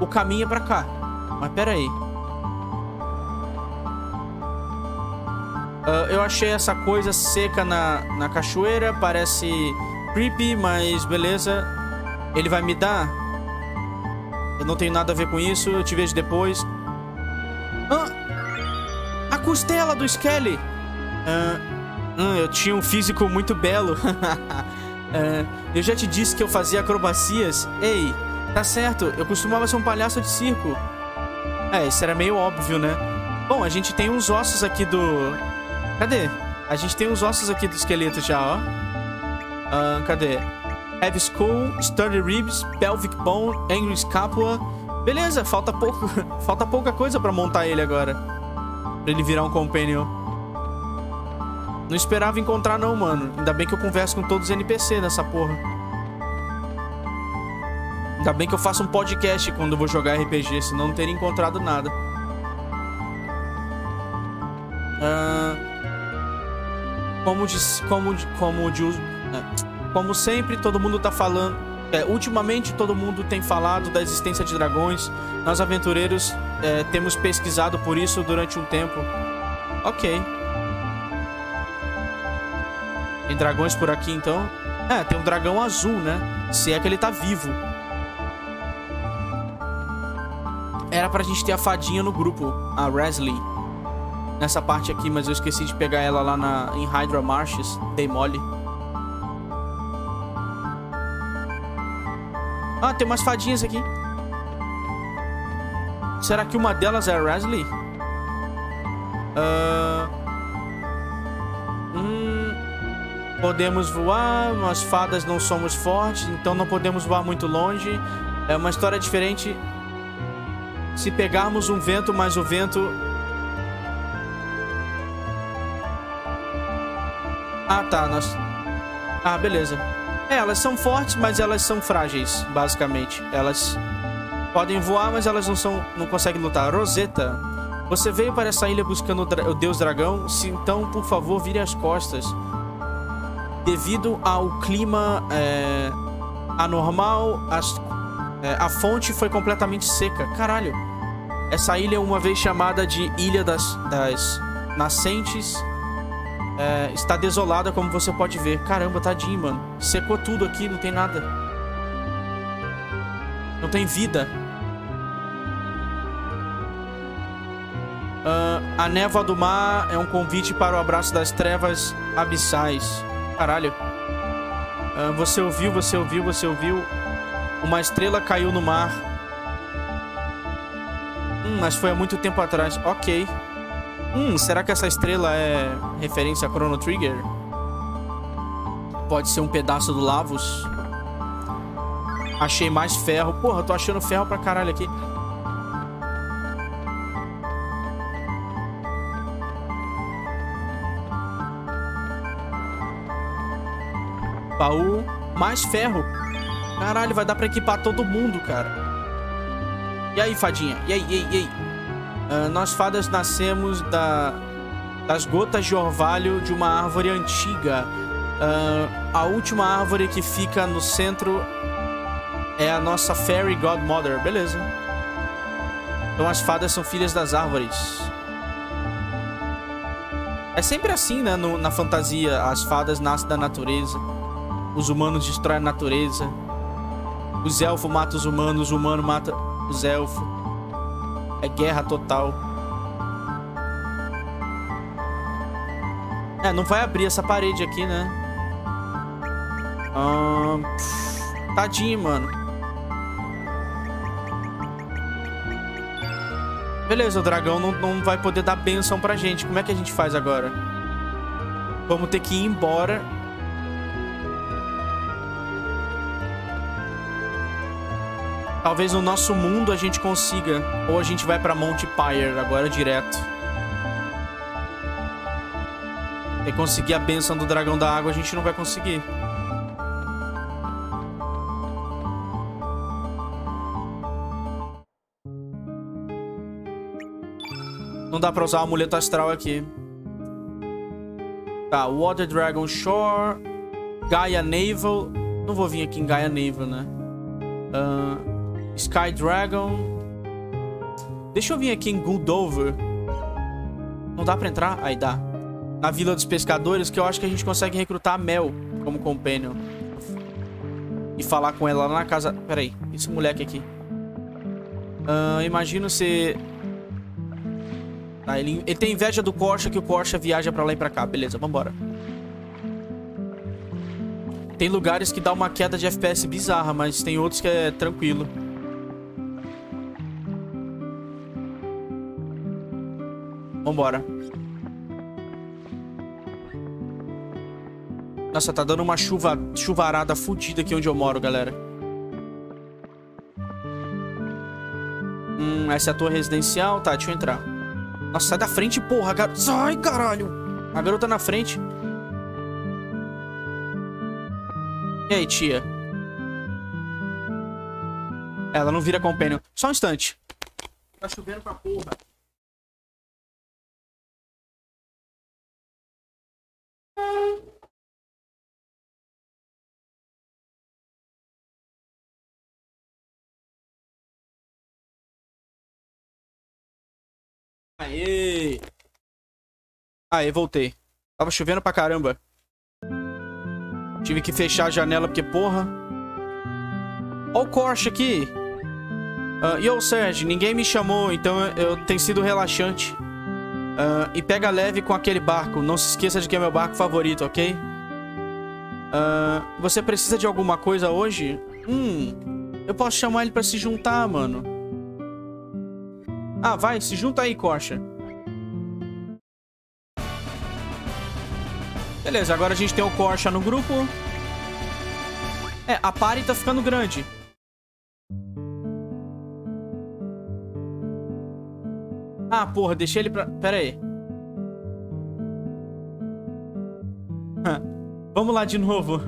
O caminho é pra cá. Mas pera aí. Eu achei essa coisa seca na cachoeira. Parece creepy, mas beleza. Ele vai me dar? Eu não tenho nada a ver com isso. Eu te vejo depois. A costela do Skelly. Eu tinha um físico muito belo. Eu já te disse que eu fazia acrobacias. Ei, tá certo. Eu costumava ser um palhaço de circo. É, isso era meio óbvio, né? Bom, a gente tem uns ossos aqui do... Cadê? A gente tem uns ossos aqui do esqueleto já, ó. Cadê? Heavy Skull, Sturdy Ribs, Pelvic Bone, Angry Scapula. Beleza, falta pouco. Falta pouca coisa pra montar ele agora. Pra ele virar um companion. Não esperava encontrar não, mano. Ainda bem que eu converso com todos os NPC nessa porra. Ainda bem que eu faço um podcast quando eu vou jogar RPG, senão não teria encontrado nada. Como sempre, todo mundo tá falando. Ultimamente todo mundo tem falado da existência de dragões. Nós aventureiros temos pesquisado por isso durante um tempo. Ok. Tem dragões por aqui então? É, tem um dragão azul, né? Se é que ele tá vivo. Era pra gente ter a fadinha no grupo, a Wesley, nessa parte aqui, mas eu esqueci de pegar ela lá em Hydra Marshes. Dei mole. Ah, tem umas fadinhas aqui. Será que uma delas é a Wesley? Podemos voar, nós fadas não somos fortes, então não podemos voar muito longe. É uma história diferente. Se pegarmos um vento, mas o vento... Ah, tá, nós... Ah, beleza. Elas são fortes, mas elas são frágeis, basicamente. Elas podem voar, mas elas não conseguem lutar. Rosetta, você veio para essa ilha buscando o Deus Dragão? Se então, por favor, vire as costas. Devido ao clima anormal, a fonte foi completamente seca. Caralho. Essa ilha, uma vez chamada de Ilha das Nascentes, está desolada, como você pode ver. Caramba, tadinho, mano. Secou tudo aqui, não tem nada. Não tem vida. A névoa do mar é um convite para o abraço das trevas abissais. Caralho. Você ouviu, você ouviu, você ouviu. Uma estrela caiu no mar. Mas foi há muito tempo atrás. Ok. Será que essa estrela é referência a Chrono Trigger? Pode ser um pedaço do Lavos. Achei mais ferro. Porra, tô achando ferro pra caralho aqui. Baú. Mais ferro. Caralho, vai dar pra equipar todo mundo, cara. E aí, fadinha? E aí, e aí, e aí? Nós, fadas, nascemos das gotas de orvalho de uma árvore antiga. A última árvore que fica no centro é a nossa Fairy Godmother. Beleza. Então as fadas são filhas das árvores. É sempre assim, né? Na fantasia, as fadas nascem da natureza. Os humanos destroem a natureza. Os elfos matam os humanos, o humano mata os elfos. É guerra total. Não vai abrir essa parede aqui, né? Tadinho, mano. Beleza, o dragão não vai poder dar bênção pra gente. Como é que a gente faz agora? Vamos ter que ir embora. Talvez no nosso mundo a gente consiga. Ou a gente vai pra Mount Pyre agora direto. e conseguir a bênção do dragão da água, a gente não vai conseguir. Não dá pra usar o amuleto astral aqui. Tá, Water Dragon Shore, Gaia Naval. Não vou vir aqui em Gaia Naval, né? Sky Dragon. Deixa eu vir aqui em Guldover. Não dá pra entrar? Aí dá. Na Vila dos Pescadores, que eu acho que a gente consegue recrutar a Mel como companion. E falar com ela lá na casa... Pera aí, esse moleque aqui. Imagino se... Tá, ele tem inveja do Korcha, que o Korcha viaja pra lá e pra cá. Beleza, vambora. Tem lugares que dá uma queda de FPS bizarra, mas tem outros que é tranquilo. Vambora. Nossa, tá dando uma chuvarada fodida aqui onde eu moro, galera. Essa é a torre residencial. Tá, deixa eu entrar. Nossa, sai da frente, porra, garota. Sai, caralho. A garota na frente. E aí, tia? Ela não vira companion. Só um instante. Tá chovendo pra porra. Aê! Aê, voltei. Tava chovendo pra caramba. Tive que fechar a janela porque, porra. Ó o Korcha aqui. Yo, Serge, ninguém me chamou, então eu tenho sido relaxante. E pega leve com aquele barco. Não se esqueça de que é meu barco favorito, ok? Você precisa de alguma coisa hoje? Eu posso chamar ele pra se juntar, mano. Ah, vai, se junta aí, Korcha. Beleza, agora a gente tem o Korcha no grupo. É, a party tá ficando grande. Ah, porra, deixei ele pra... Pera aí. Vamos lá de novo.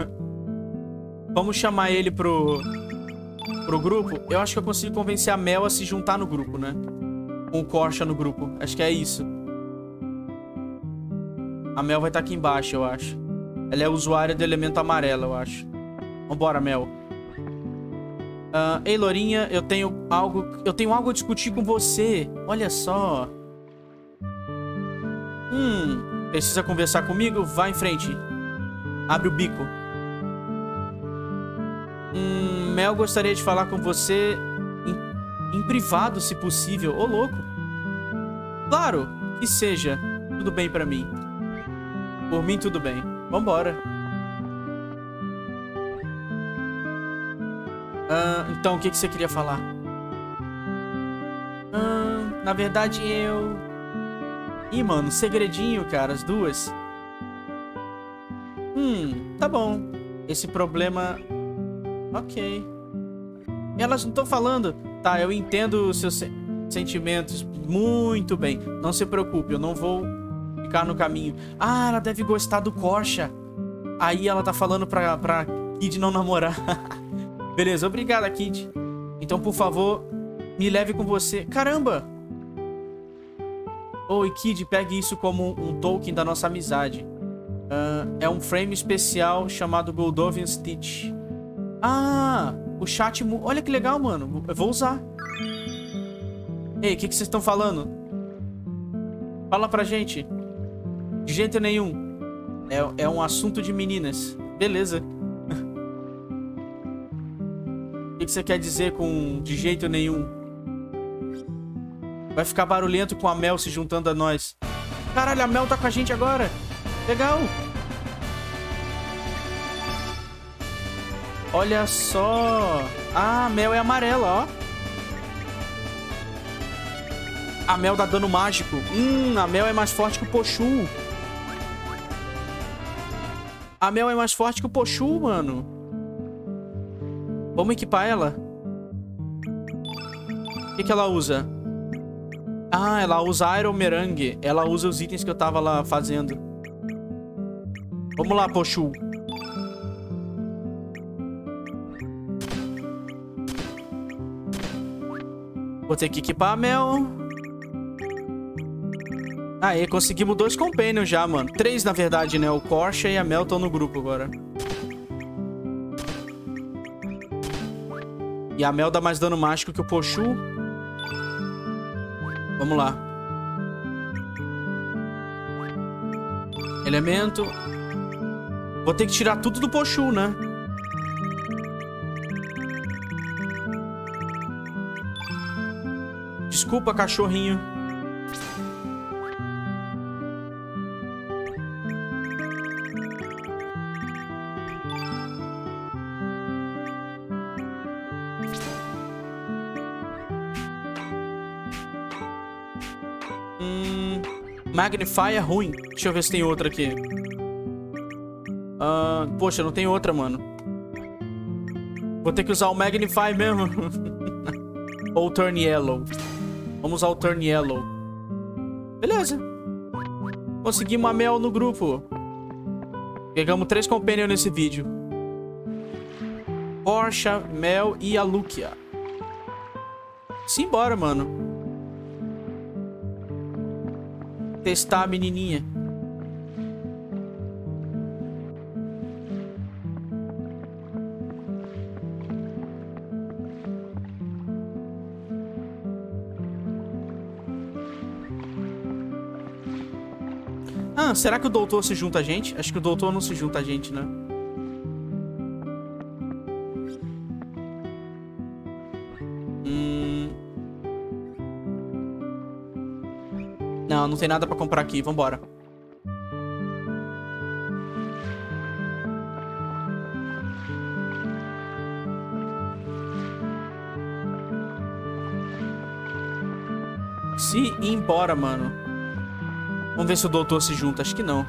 Vamos chamar ele pro grupo. Eu acho que eu consigo convencer a Mel a se juntar no grupo, né? Com o Korcha no grupo. Acho que é isso. A Mel vai estar aqui embaixo, eu acho. Ela é usuária do elemento amarelo, eu acho. Vambora, Mel. Ei, Lourinha, eu tenho algo a discutir com você. Olha só. Precisa conversar comigo? Vá em frente. Abre o bico. Mel, gostaria de falar com você... Em privado, se possível. Ô, louco. Claro, que seja. Tudo bem pra mim. Por mim, tudo bem. Vambora. Então, o que você queria falar? Na verdade, eu... Ih, mano, segredinho, cara. As duas. Tá bom. Esse problema... Ok. Elas não estão falando... Tá, eu entendo os seus sentimentos muito bem. Não se preocupe, eu não vou ficar no caminho. Ah, ela deve gostar do Korcha. Aí ela tá falando pra Kid não namorar. Beleza, obrigada, Kid. Então, por favor, me leve com você. Caramba! Oi, Kid, pegue isso como um token da nossa amizade. É um frame especial chamado Goldovian Stitch. Ah! O chat... Olha que legal, mano. Eu vou usar. Ei, o que vocês estão falando? Fala pra gente. De jeito nenhum. É um assunto de meninas. Beleza. O que você quer dizer com de jeito nenhum? Vai ficar barulhento com a Mel se juntando a nós. Caralho, a Mel tá com a gente agora. Legal. Olha só. Ah, a Mel é amarela, ó. A Mel dá dano mágico. A Mel é mais forte que o Poshul. A Mel é mais forte que o Poshul, mano. Vamos equipar ela. O que ela usa? Ah, ela usa Iron Merangue. Ela usa os itens que eu tava lá fazendo. Vamos lá, Poshul. Vou ter que equipar a Mel. Aê, conseguimos 2 companions já, mano. 3, na verdade, né? O Korcha e a Mel estão no grupo agora. E a Mel dá mais dano mágico que o Poshul. Vamos lá. Elemento. Vou ter que tirar tudo do Poshul, né? Desculpa, cachorrinho. Magnify é ruim. Deixa eu ver se tem outra aqui. Poxa, não tem outra, mano. Vou ter que usar o Magnify mesmo. Ou Turn Yellow. Vamos usar o Turn Yellow. Beleza. Conseguimos a Mel no grupo. Pegamos 3 companions nesse vídeo. Korcha, Mel e a Lucia. Simbora, mano. Testar a menininha. Será que o doutor se junta a gente? Acho que o doutor não se junta a gente, né? Não, não tem nada pra comprar aqui. Vambora. Se ir embora, mano. Vamos ver se o doutor se junta. Acho que não.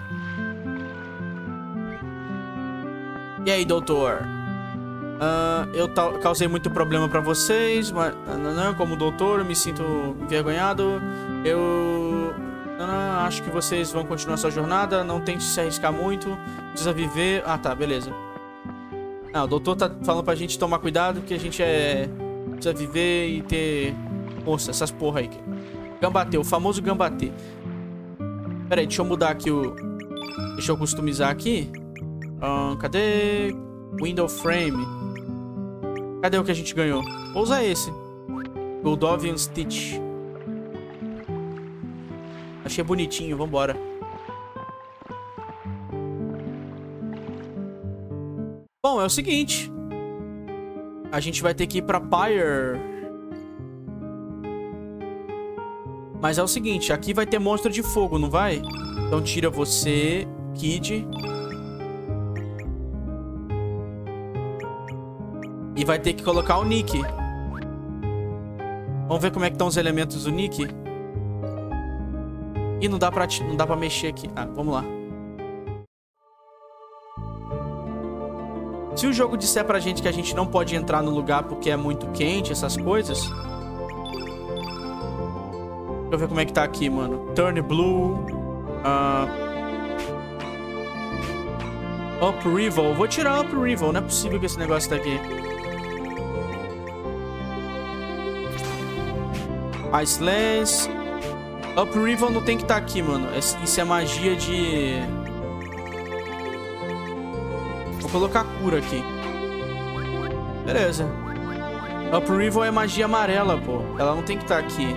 E aí, doutor? Eu causei muito problema pra vocês, mas como doutor, eu me sinto envergonhado. Eu acho que vocês vão continuar sua jornada. Não tente se arriscar muito. Precisa viver... Ah, tá. Beleza. O doutor tá falando pra gente tomar cuidado, porque a gente precisa viver e ter... Nossa, essas porra aí. Gambatê. O famoso gambatê. Pera aí, deixa eu mudar aqui o... Deixa eu customizar aqui. Cadê? Window Frame. Cadê o que a gente ganhou? Vou usar esse. Goldovian Stitch. Achei bonitinho, vambora. Bom, é o seguinte. A gente vai ter que ir pra Pyre... Mas é o seguinte, aqui vai ter monstro de fogo, não vai? Então tira você, Kid. E vai ter que colocar o Nick. Vamos ver como é que estão os elementos do Nick. Ih, não dá pra mexer aqui. Ah, vamos lá. Se o jogo disser pra gente que a gente não pode entrar no lugar porque é muito quente, essas coisas... Deixa eu ver como é que tá aqui, mano. Turn Blue. Uprival. Vou tirar Uprival. Não é possível que esse negócio tá aqui. Ice Blast. Uprival não tem que tá aqui, mano. Isso é magia de... Vou colocar cura aqui. Beleza. Uprival é magia amarela, pô. Ela não tem que tá aqui.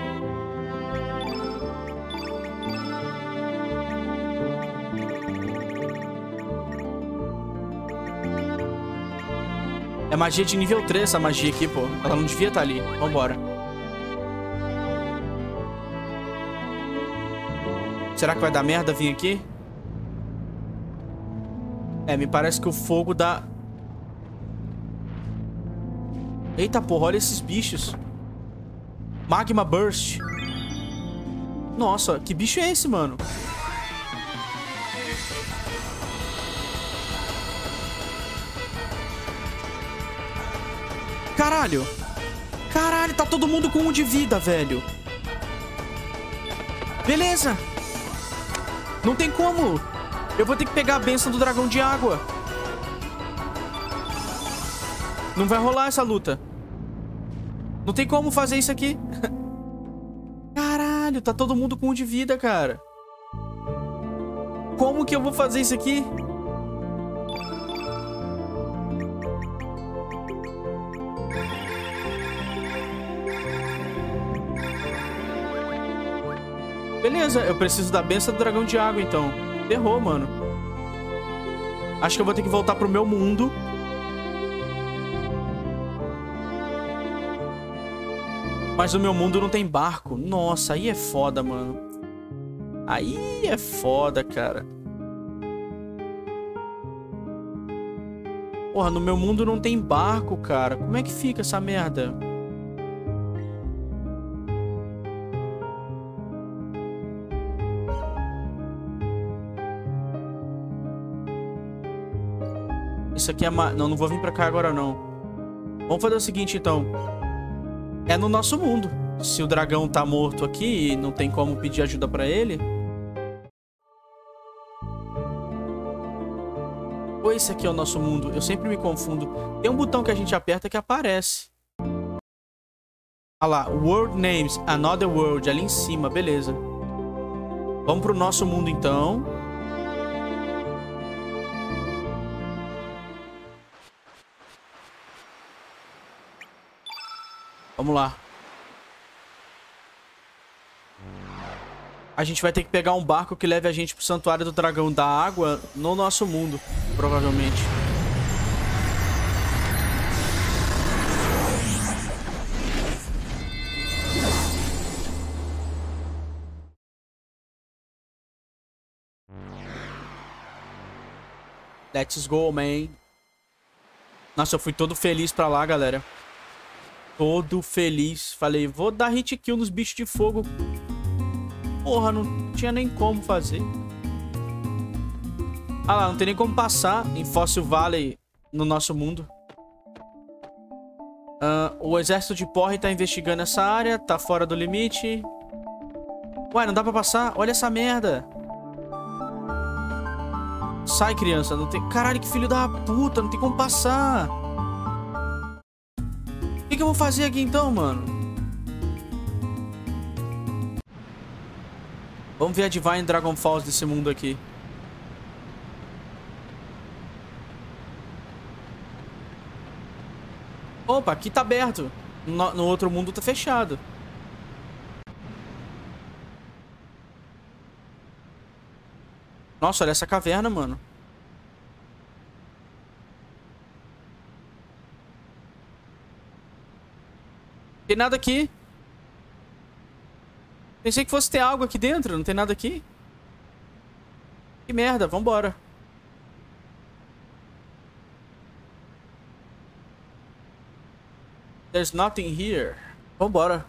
É magia de nível 3 essa magia aqui, pô. Ela não devia estar ali. Vambora. Será que vai dar merda vir aqui? É, me parece que o fogo dá... Eita, porra, olha esses bichos. Magma Burst. Nossa, que bicho é esse, mano? Caralho. Caralho, tá todo mundo com 1 de vida, velho. Beleza. Não tem como. Eu vou ter que pegar a bênção do dragão de água. Não vai rolar essa luta. Não tem como fazer isso aqui. Caralho, tá todo mundo com um de vida, cara. Como que eu vou fazer isso aqui? Beleza, eu preciso da benção do dragão de água, então. Errou, mano. Acho que eu vou ter que voltar pro meu mundo. Mas o meu mundo não tem barco. Nossa, aí é foda, mano. Aí é foda, cara. Porra, no meu mundo não tem barco, cara. Como é que fica essa merda? Isso aqui é... Não, não vou vir pra cá agora, não. Vamos fazer o seguinte, então. É no nosso mundo. Se o dragão tá morto aqui e não tem como pedir ajuda pra ele... Ou esse aqui é o nosso mundo? Eu sempre me confundo. Tem um botão que a gente aperta que aparece. Ah lá, World Names, Another World, ali em cima, beleza. Vamos pro nosso mundo, então. Vamos lá. A gente vai ter que pegar um barco que leve a gente pro Santuário do Dragão da Água no nosso mundo, provavelmente. Let's go, man. Nossa, eu fui todo feliz pra lá, galera. Todo feliz. Falei, vou dar hit kill nos bichos de fogo. Porra, não tinha nem como fazer. Ah lá, não tem nem como passar em Fossil Valley no nosso mundo. O exército de porre tá investigando essa área. Tá fora do limite. Ué, não dá pra passar? Olha essa merda. Sai, criança. Não tem... Caralho, que filho da puta. Não tem como passar. O que eu vou fazer aqui então, mano? Vamos ver a Divine Dragon Falls desse mundo aqui. Opa, aqui tá aberto. No outro mundo tá fechado. Nossa, olha essa caverna, mano. Tem nada aqui. Pensei que fosse ter algo aqui dentro. Não tem nada aqui. Que merda. Vambora. There's nothing here. Vambora.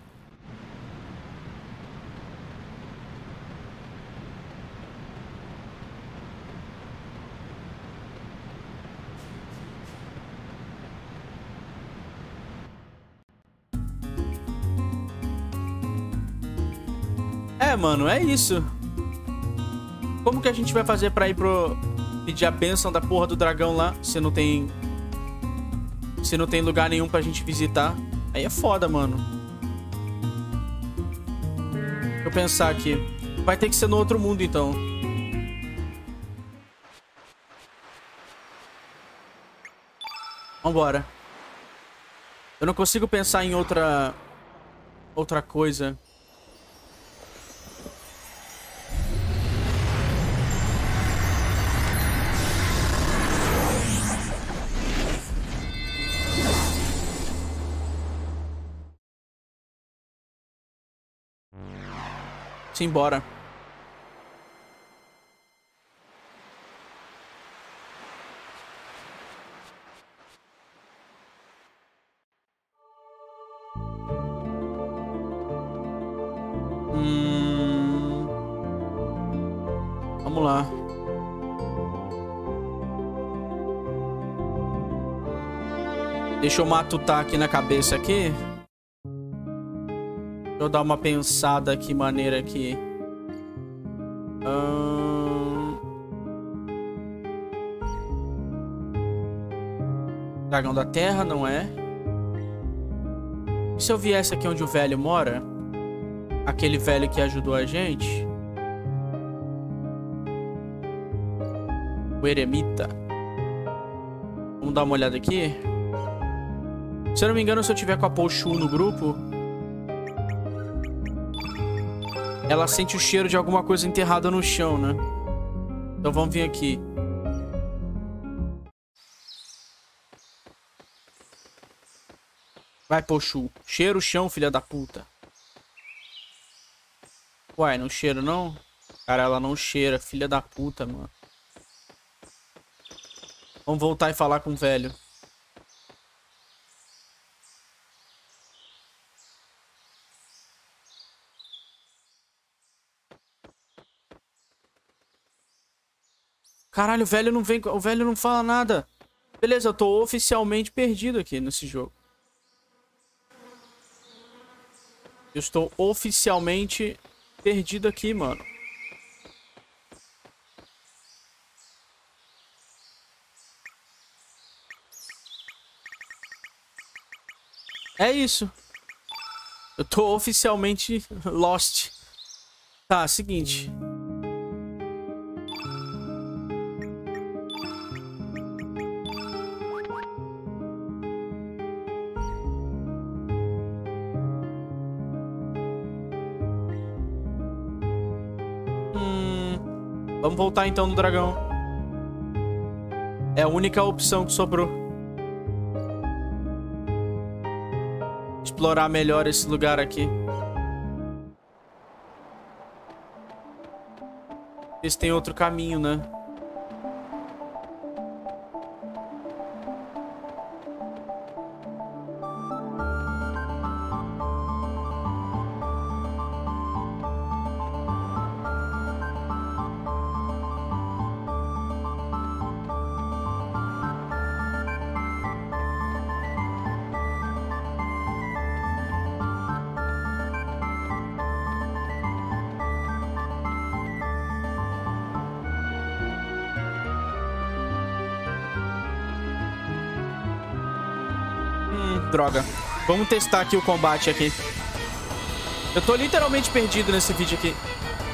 É, mano, é isso. Como que a gente vai fazer pra ir pro... Pedir a bênção da porra do dragão lá, se não tem... Se não tem lugar nenhum pra gente visitar. Aí é foda, mano. Deixa eu pensar aqui. Vai ter que ser no outro mundo, então. Vambora. Eu não consigo pensar em outra coisa. Embora. Vamos lá. Deixa eu matutar aqui na cabeça aqui. Deixa eu dar uma pensada aqui, maneira aqui. Dragão da Terra, não é? E se eu viesse aqui onde o velho mora? Aquele velho que ajudou a gente? O Eremita. Vamos dar uma olhada aqui. Se eu não me engano, se eu tiver com a Poshul no grupo, ela sente o cheiro de alguma coisa enterrada no chão, né? Então vamos vir aqui. Vai, Poshul. Cheira o chão, filha da puta. Uai, não cheiro não? Cara, ela não cheira, filha da puta, mano. Vamos voltar e falar com o velho. Caralho, o velho não vem, o velho não fala nada. Beleza, eu tô oficialmente perdido aqui nesse jogo. Eu estou oficialmente perdido aqui, mano. É isso. Eu tô oficialmente lost. Tá, seguinte. Vamos voltar então no dragão. É a única opção que sobrou. Explorar melhor esse lugar aqui. Esse tem outro caminho, né? Droga. Vamos testar aqui o combate aqui. Eu tô literalmente perdido nesse vídeo aqui.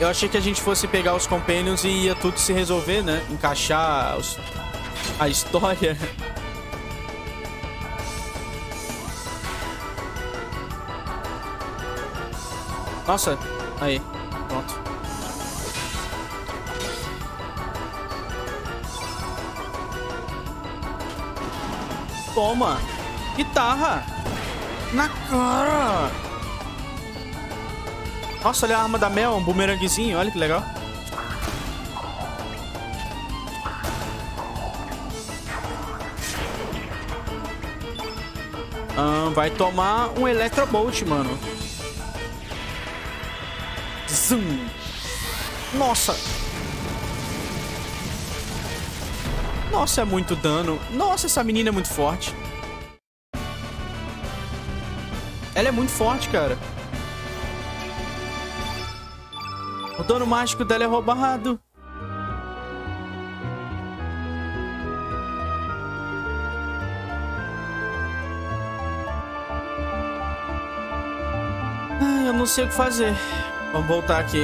Eu achei que a gente fosse pegar os companions e ia tudo se resolver, né? Encaixar a história. Nossa. Aí. Pronto. Toma. Guitarra! Na cara! Nossa, olha a arma da Mel, um bumeranguezinho, olha que legal. Vai tomar um Electrobolt, mano. Zoom! Nossa! Nossa, é muito dano. Nossa, essa menina é muito forte. Ela é muito forte, cara. O dano mágico dela é roubado. Ai, eu não sei o que fazer. Vamos voltar aqui.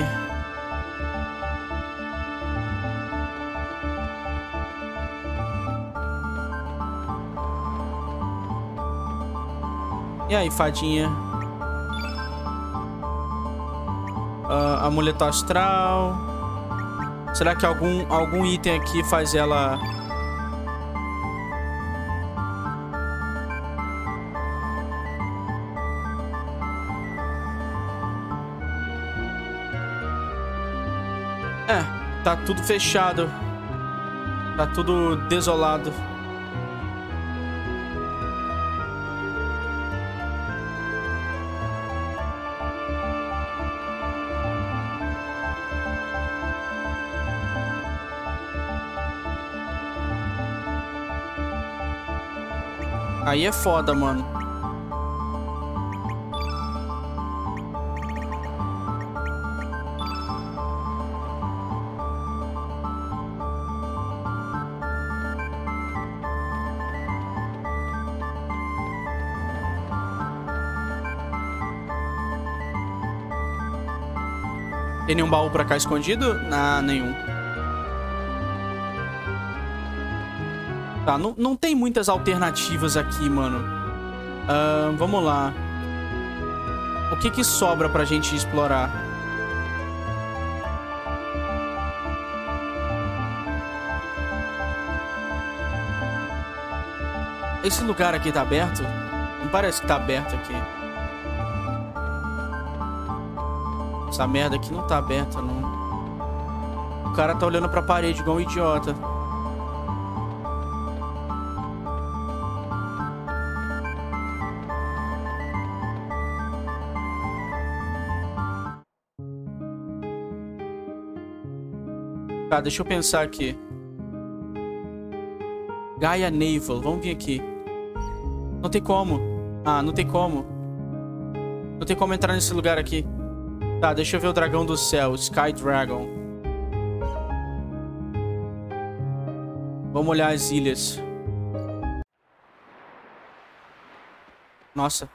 E aí, fadinha? Amuleto astral. Será que algum item aqui faz ela... É, tá tudo fechado. Tá tudo desolado. Aí é foda, mano. Tem nenhum baú pra cá escondido? Ah, nenhum. Tá, não tem muitas alternativas aqui, mano. Vamos lá. O que que sobra pra gente explorar? Esse lugar aqui tá aberto? Não parece que tá aberto aqui. Essa merda aqui não tá aberta, não. O cara tá olhando pra parede igual um idiota. Tá, deixa eu pensar aqui. Gaia Naval, vamos vir aqui. Não tem como. Ah, não tem como. Não tem como entrar nesse lugar aqui. Tá, deixa eu ver o dragão do céu, Sky Dragon. Vamos olhar as ilhas. Nossa.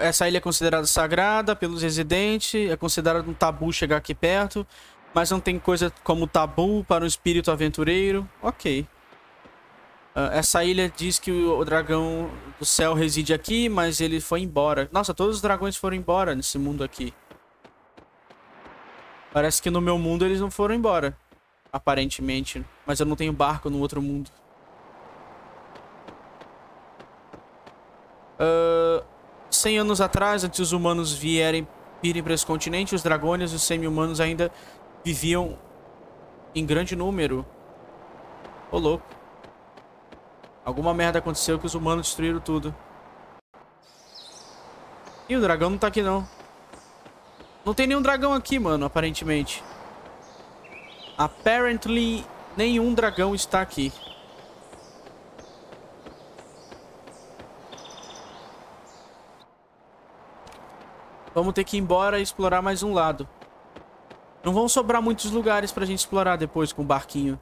Essa ilha é considerada sagrada pelos residentes. É considerado um tabu chegar aqui perto. Mas não tem coisa como tabu para um espírito aventureiro. Ok. Essa ilha diz que o dragão do céu reside aqui, mas ele foi embora. Nossa, todos os dragões foram embora nesse mundo aqui. Parece que no meu mundo eles não foram embora. Aparentemente. Mas eu não tenho barco no outro mundo. Cem anos atrás, antes dos humanos virem para esse continente, os dragões e os semi-humanos ainda viviam em grande número. Ô, louco. Alguma merda aconteceu que os humanos destruíram tudo. Ih, o dragão não tá aqui, não. Não tem nenhum dragão aqui, mano, aparentemente. Apparently, nenhum dragão está aqui. Vamos ter que ir embora e explorar mais um lado. Não vão sobrar muitos lugares pra gente explorar depois com o barquinho.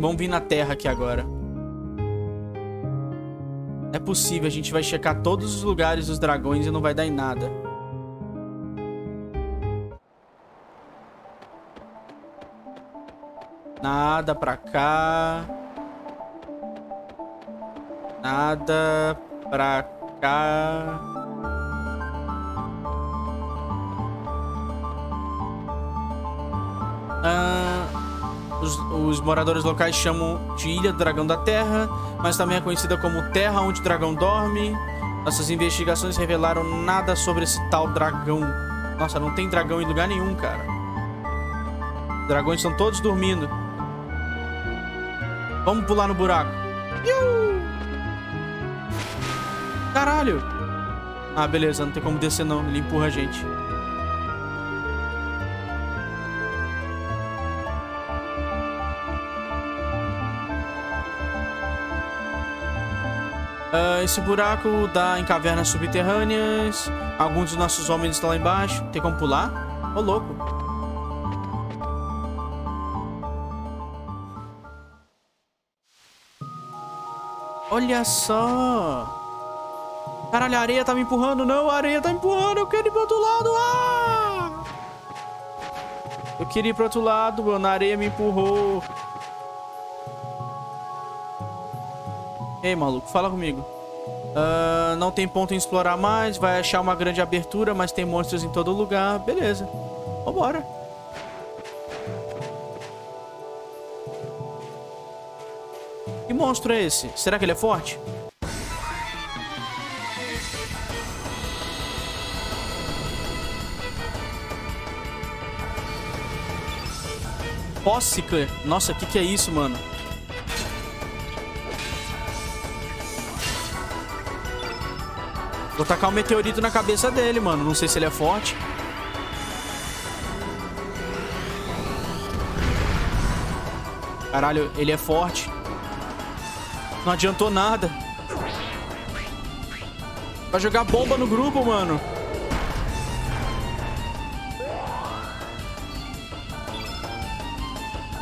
Vamos vir na terra aqui agora. Não é possível, a gente vai checar todos os lugares dos dragões e não vai dar em nada. Nada pra cá. Nada pra cá. Os moradores locais chamam de Ilha do Dragão da Terra, mas também é conhecida como Terra Onde o Dragão Dorme. Nossas investigações revelaram nada sobre esse tal dragão. Nossa, não tem dragão em lugar nenhum, cara. Os dragões estão todos dormindo. Vamos pular no buraco. Caralho! Ah, beleza, não tem como descer não, ele empurra a gente. Esse buraco dá em cavernas subterrâneas. Alguns dos nossos homens estão lá embaixo. Tem como pular? Ô, louco. Olha só. Caralho, a areia tá me empurrando. Não, a areia tá me empurrando. Eu quero ir pro outro lado. Ah! Eu queria ir pro outro lado, mano. A areia me empurrou. Ei, maluco, fala comigo. Não tem ponto em explorar mais. Vai achar uma grande abertura, mas tem monstros em todo lugar. Beleza. Vambora. Que monstro é esse? Será que ele é forte? Possicle. Nossa, o que é isso, mano? Vou tacar um meteorito na cabeça dele, mano. Não sei se ele é forte. Caralho, ele é forte. Não adiantou nada. Vai jogar bomba no grupo, mano.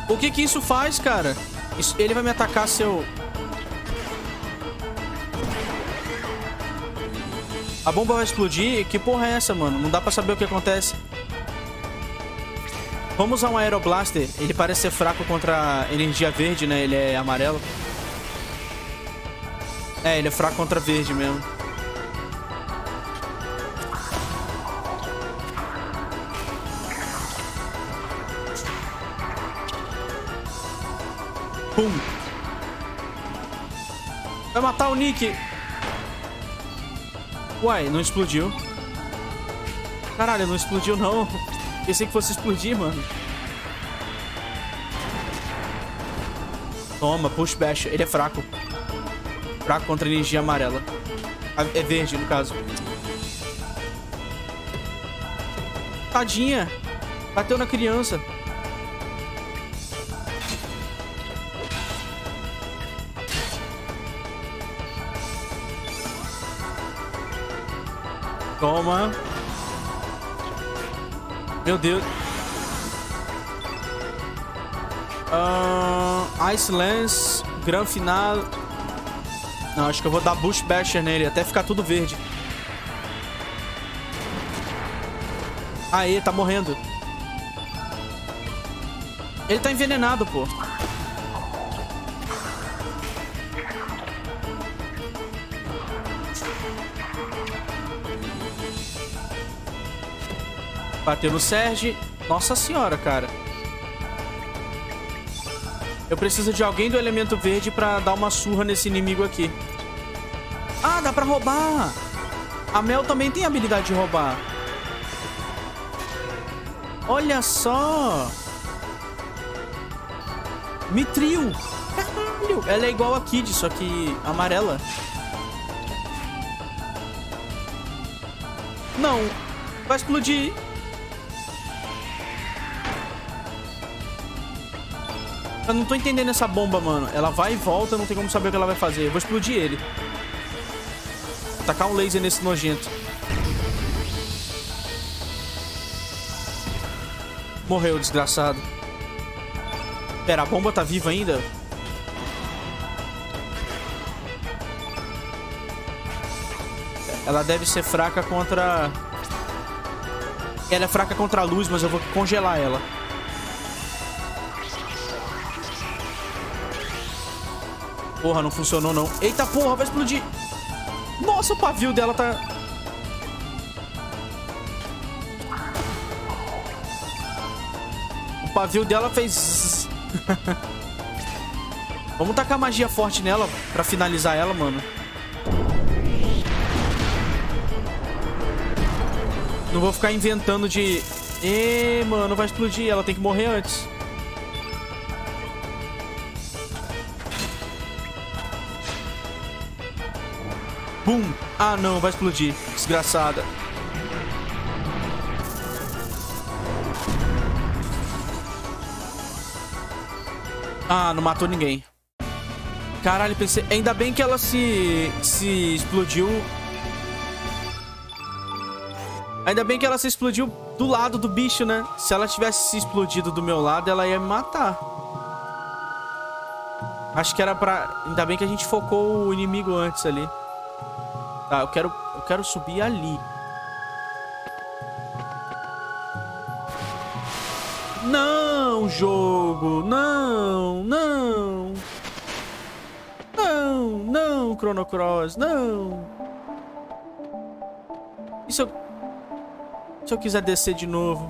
O que que isso faz, cara? Isso, ele vai me atacar se eu... A bomba vai explodir? Que porra é essa, mano? Não dá pra saber o que acontece. Vamos usar um Aeroblaster. Ele parece ser fraco contra energia verde, né? Ele é amarelo. É, ele é fraco contra verde mesmo. Pum. Vai matar o Nick. Uai, não explodiu. Caralho, não explodiu não. Pensei que fosse explodir, mano. Toma, Bush Basher. Ele é fraco. Fraco contra energia amarela. É verde, no caso. Tadinha. Bateu na criança. Toma. Meu Deus. Ice Lance, Grand Final. Não, acho que eu vou dar Bush Basher nele, até ficar tudo verde. Aê, tá morrendo. Ele tá envenenado, pô. Bateu no Serge. Nossa senhora, cara. Eu preciso de alguém do elemento verde pra dar uma surra nesse inimigo aqui. Ah, dá pra roubar. A Mel também tem a habilidade de roubar. Olha só. Mithril. Caralho. Ela é igual a Kid, só que amarela. Não. Vai explodir. Eu não tô entendendo essa bomba, mano. Ela vai e volta, não tem como saber o que ela vai fazer. Eu vou explodir ele. Vou tacar um laser nesse nojento. Morreu, desgraçado. Pera, a bomba tá viva ainda? Ela deve ser fraca contra... Ela é fraca contra a luz, mas eu vou congelar ela. Porra, não funcionou não. Eita porra, vai explodir. Nossa, o pavio dela tá... O pavio dela fez... Vamos tacar magia forte nela pra finalizar ela, mano. Não vou ficar inventando de... Ê, mano, vai explodir. Ela tem que morrer antes. Bum! Ah, não, vai explodir. Desgraçada. Ah, não matou ninguém. Caralho, pensei... Ainda bem que ela se explodiu. Ainda bem que ela se explodiu do lado do bicho, né? Se ela tivesse se explodido do meu lado, ela ia me matar. Acho que era pra... Ainda bem que a gente focou o inimigo antes ali. Tá, eu quero subir ali. Não, jogo. Não, não. Não, não, Chrono Cross. Não. E se eu quiser descer de novo?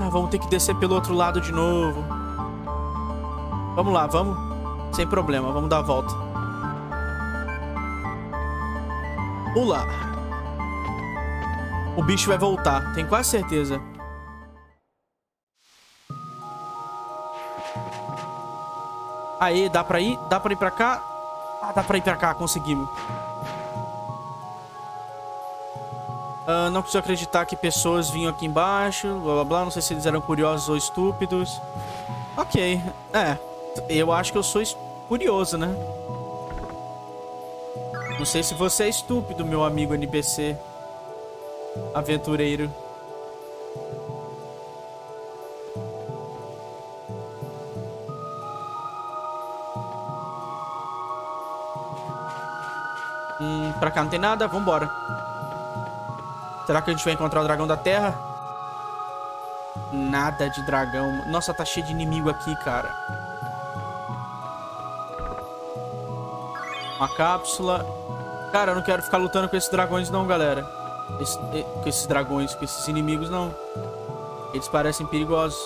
Ah, vamos ter que descer pelo outro lado de novo. Vamos lá, vamos. Sem problema, vamos dar a volta. Pula. O bicho vai voltar, tenho quase certeza. Aê, dá pra ir? Dá pra ir pra cá? Ah, dá pra ir pra cá, conseguimos. Não preciso acreditar que pessoas vinham aqui embaixo, blá blá blá. Não sei se eles eram curiosos ou estúpidos. Ok, é. Eu acho que eu sou curioso, né? Não sei se você é estúpido, meu amigo NPC. Aventureiro. Pra cá não tem nada, vambora. Será que a gente vai encontrar o dragão da terra? Nada de dragão. Nossa, tá cheio de inimigo aqui, cara. Uma cápsula. Cara, eu não quero ficar lutando com esses dragões não, galera. Com esses dragões, com esses inimigos não. Eles parecem perigosos.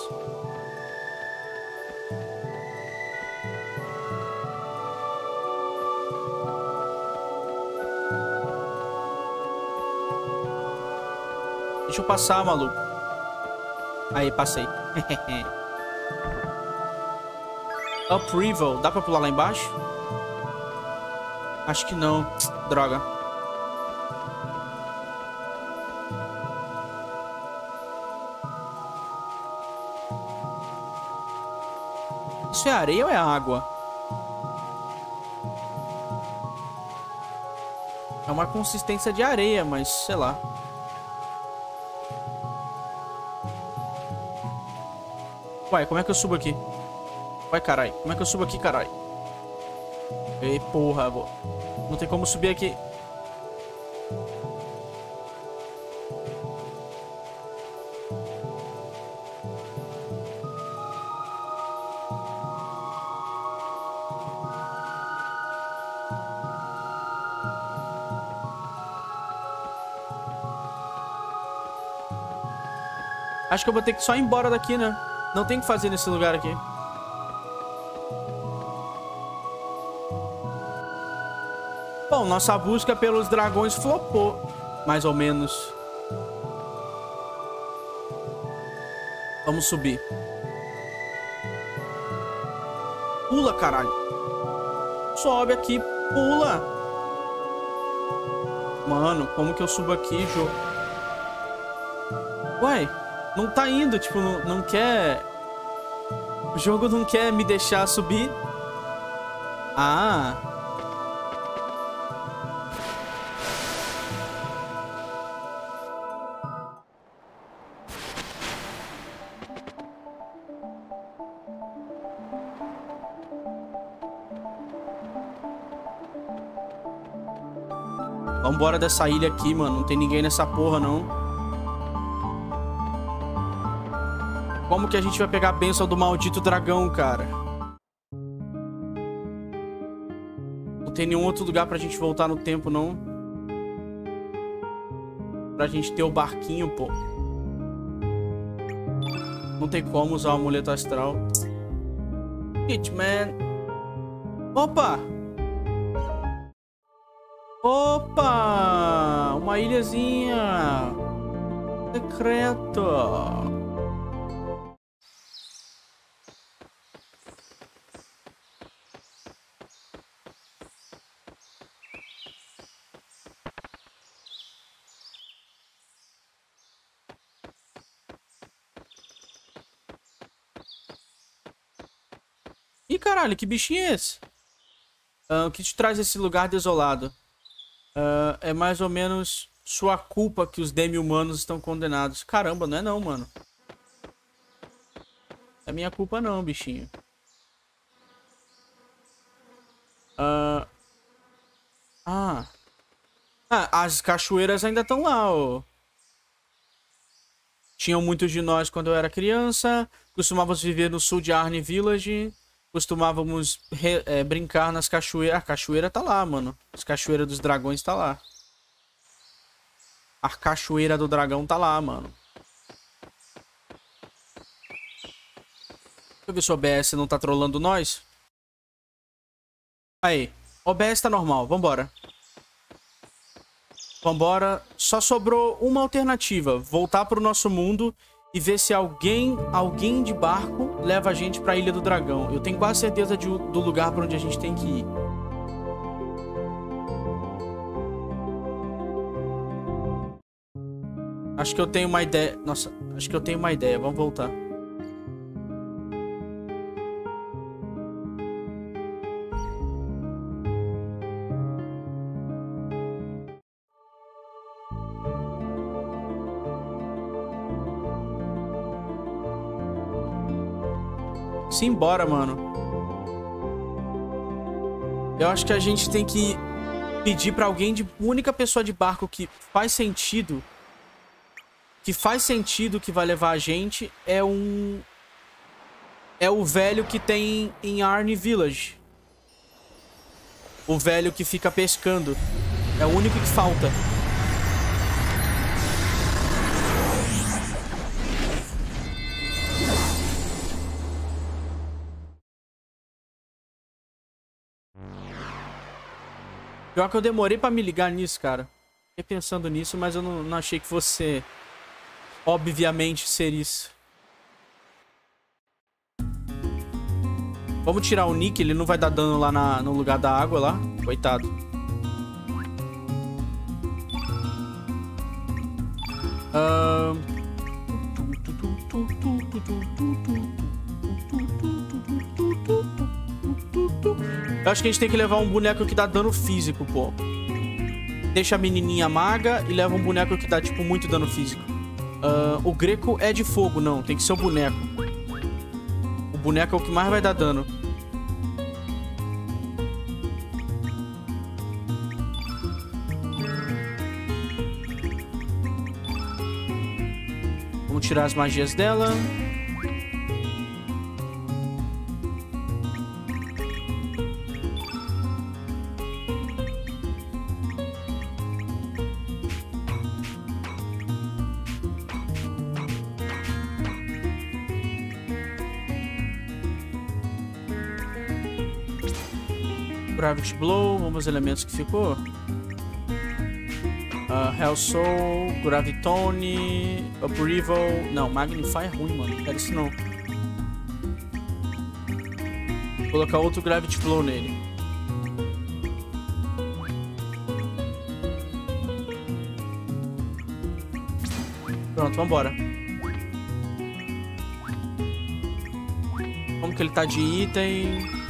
Deixa eu passar, maluco. Aí, passei. Uprival. Dá pra pular lá embaixo? Acho que não. Droga. Isso é areia ou é água? É uma consistência de areia, mas sei lá. Uai, como é que eu subo aqui? Vai, carai. Como é que eu subo aqui, carai? Ei, porra, vô. Não tem como subir aqui. Acho que eu vou ter que só ir embora daqui, né? Não tem o que fazer nesse lugar aqui. Bom, nossa busca pelos dragões flopou. Mais ou menos. Vamos subir. Pula, caralho. Sobe aqui, pula. Mano, como que eu subo aqui, jogo? Uai. Não tá indo, tipo, não quer... O jogo não quer me deixar subir. Ah. Vambora dessa ilha aqui, mano. Não tem ninguém nessa porra, não. Como que a gente vai pegar a bênção do maldito dragão, cara? Não tem nenhum outro lugar pra gente voltar no tempo, não. Pra gente ter o barquinho, pô. Não tem como usar o amuleto astral. Hitman. Opa! Opa! Uma ilhazinha. Secreto. Caralho, que bichinho é esse? O que te traz esse lugar desolado? É mais ou menos sua culpa que os demi-humanos estão condenados. Caramba, não é não, mano. É minha culpa não, bichinho. As cachoeiras ainda estão lá, ó. Tinham muitos de nós quando eu era criança. Costumávamos viver no sul de Arni Village. Costumávamos brincar nas cachoeiras. A cachoeira tá lá, mano. As cachoeiras dos dragões tá lá. A cachoeira do dragão tá lá, mano. Deixa eu ver se o OBS não tá trollando nós. Aí. OBS tá normal. Vambora. Vambora. Só sobrou uma alternativa. Voltar pro nosso mundo... E ver se alguém de barco leva a gente pra Ilha do Dragão. Eu tenho quase certeza do lugar pra onde a gente tem que ir. Acho que eu tenho uma ideia. Nossa, acho que eu tenho uma ideia. Vamos voltar. Simbora, mano. Eu acho que a gente tem que pedir pra alguém, de única pessoa de barco que faz sentido, que vai levar a gente, é o velho que tem em Arni Village. O velho que fica pescando. É o único que falta. Pior que eu demorei pra me ligar nisso, cara. Fiquei pensando nisso, mas eu não achei que fosse, obviamente, ser isso. Vamos tirar o Nick, ele não vai dar dano lá no lugar da água lá. Coitado. Eu acho que a gente tem que levar um boneco que dá dano físico, pô. Deixa a menininha maga e leva um boneco que dá, tipo, muito dano físico. O Greco é de fogo, não. Tem que ser o boneco. O boneco é o que mais vai dar dano. Vamos tirar as magias dela. Gravity Blow, vamos aos elementos que ficou. Hell Soul, Graviton, Uprival. Não, Magnify é ruim, mano. Não quero isso não. Vou colocar outro Gravity Blow nele. Pronto, vambora. Como que ele tá de item?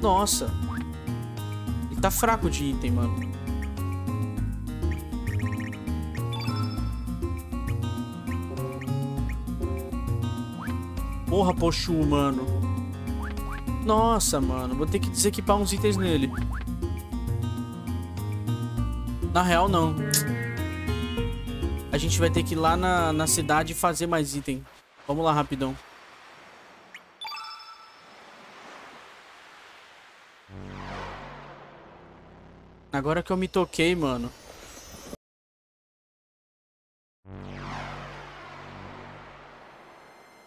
Nossa. Ele tá fraco de item, mano. Porra, Poshul, mano. Nossa, mano. Vou ter que desequipar uns itens nele. Na real, não. A gente vai ter que ir lá na cidade e fazer mais item. Vamos lá, rapidão. Agora que eu me toquei, mano. Eu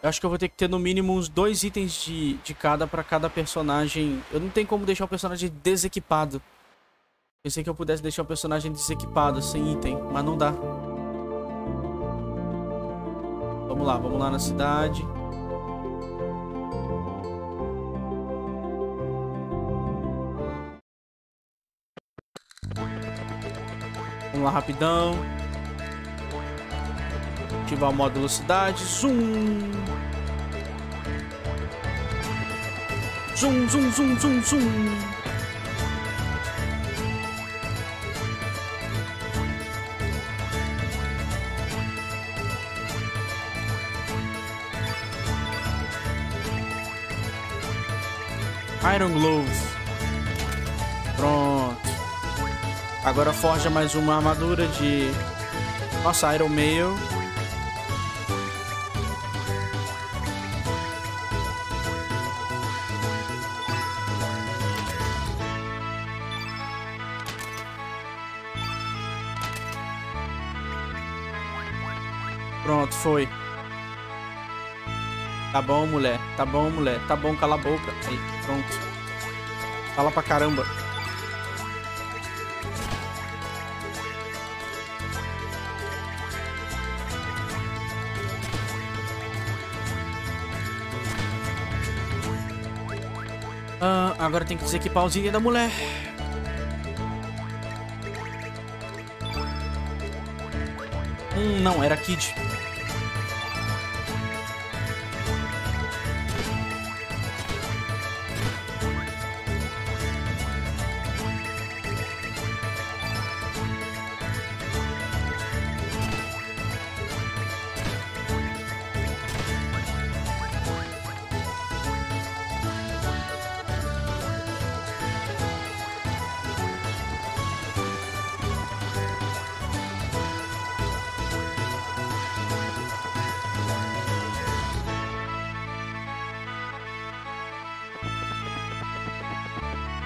acho que eu vou ter que ter no mínimo uns 2 itens de cada pra cada personagem. Eu não tenho como deixar o personagem desequipado. Pensei que eu pudesse deixar o personagem desequipado, sem item, mas não dá. Vamos lá na cidade. Vamos lá, rapidão. Ativar o modo velocidade. Zoom. Zoom, zoom, zoom, zoom, zoom. Iron Glove. Pronto. Agora forja mais uma armadura de... Nossa, Iron Mail. Pronto, foi. Tá bom, mulher. Tá bom, mulher. Tá bom, cala a boca. Aí, pronto. Fala pra caramba. Agora tem que desequipar os itens da mulher. Não, era Kid.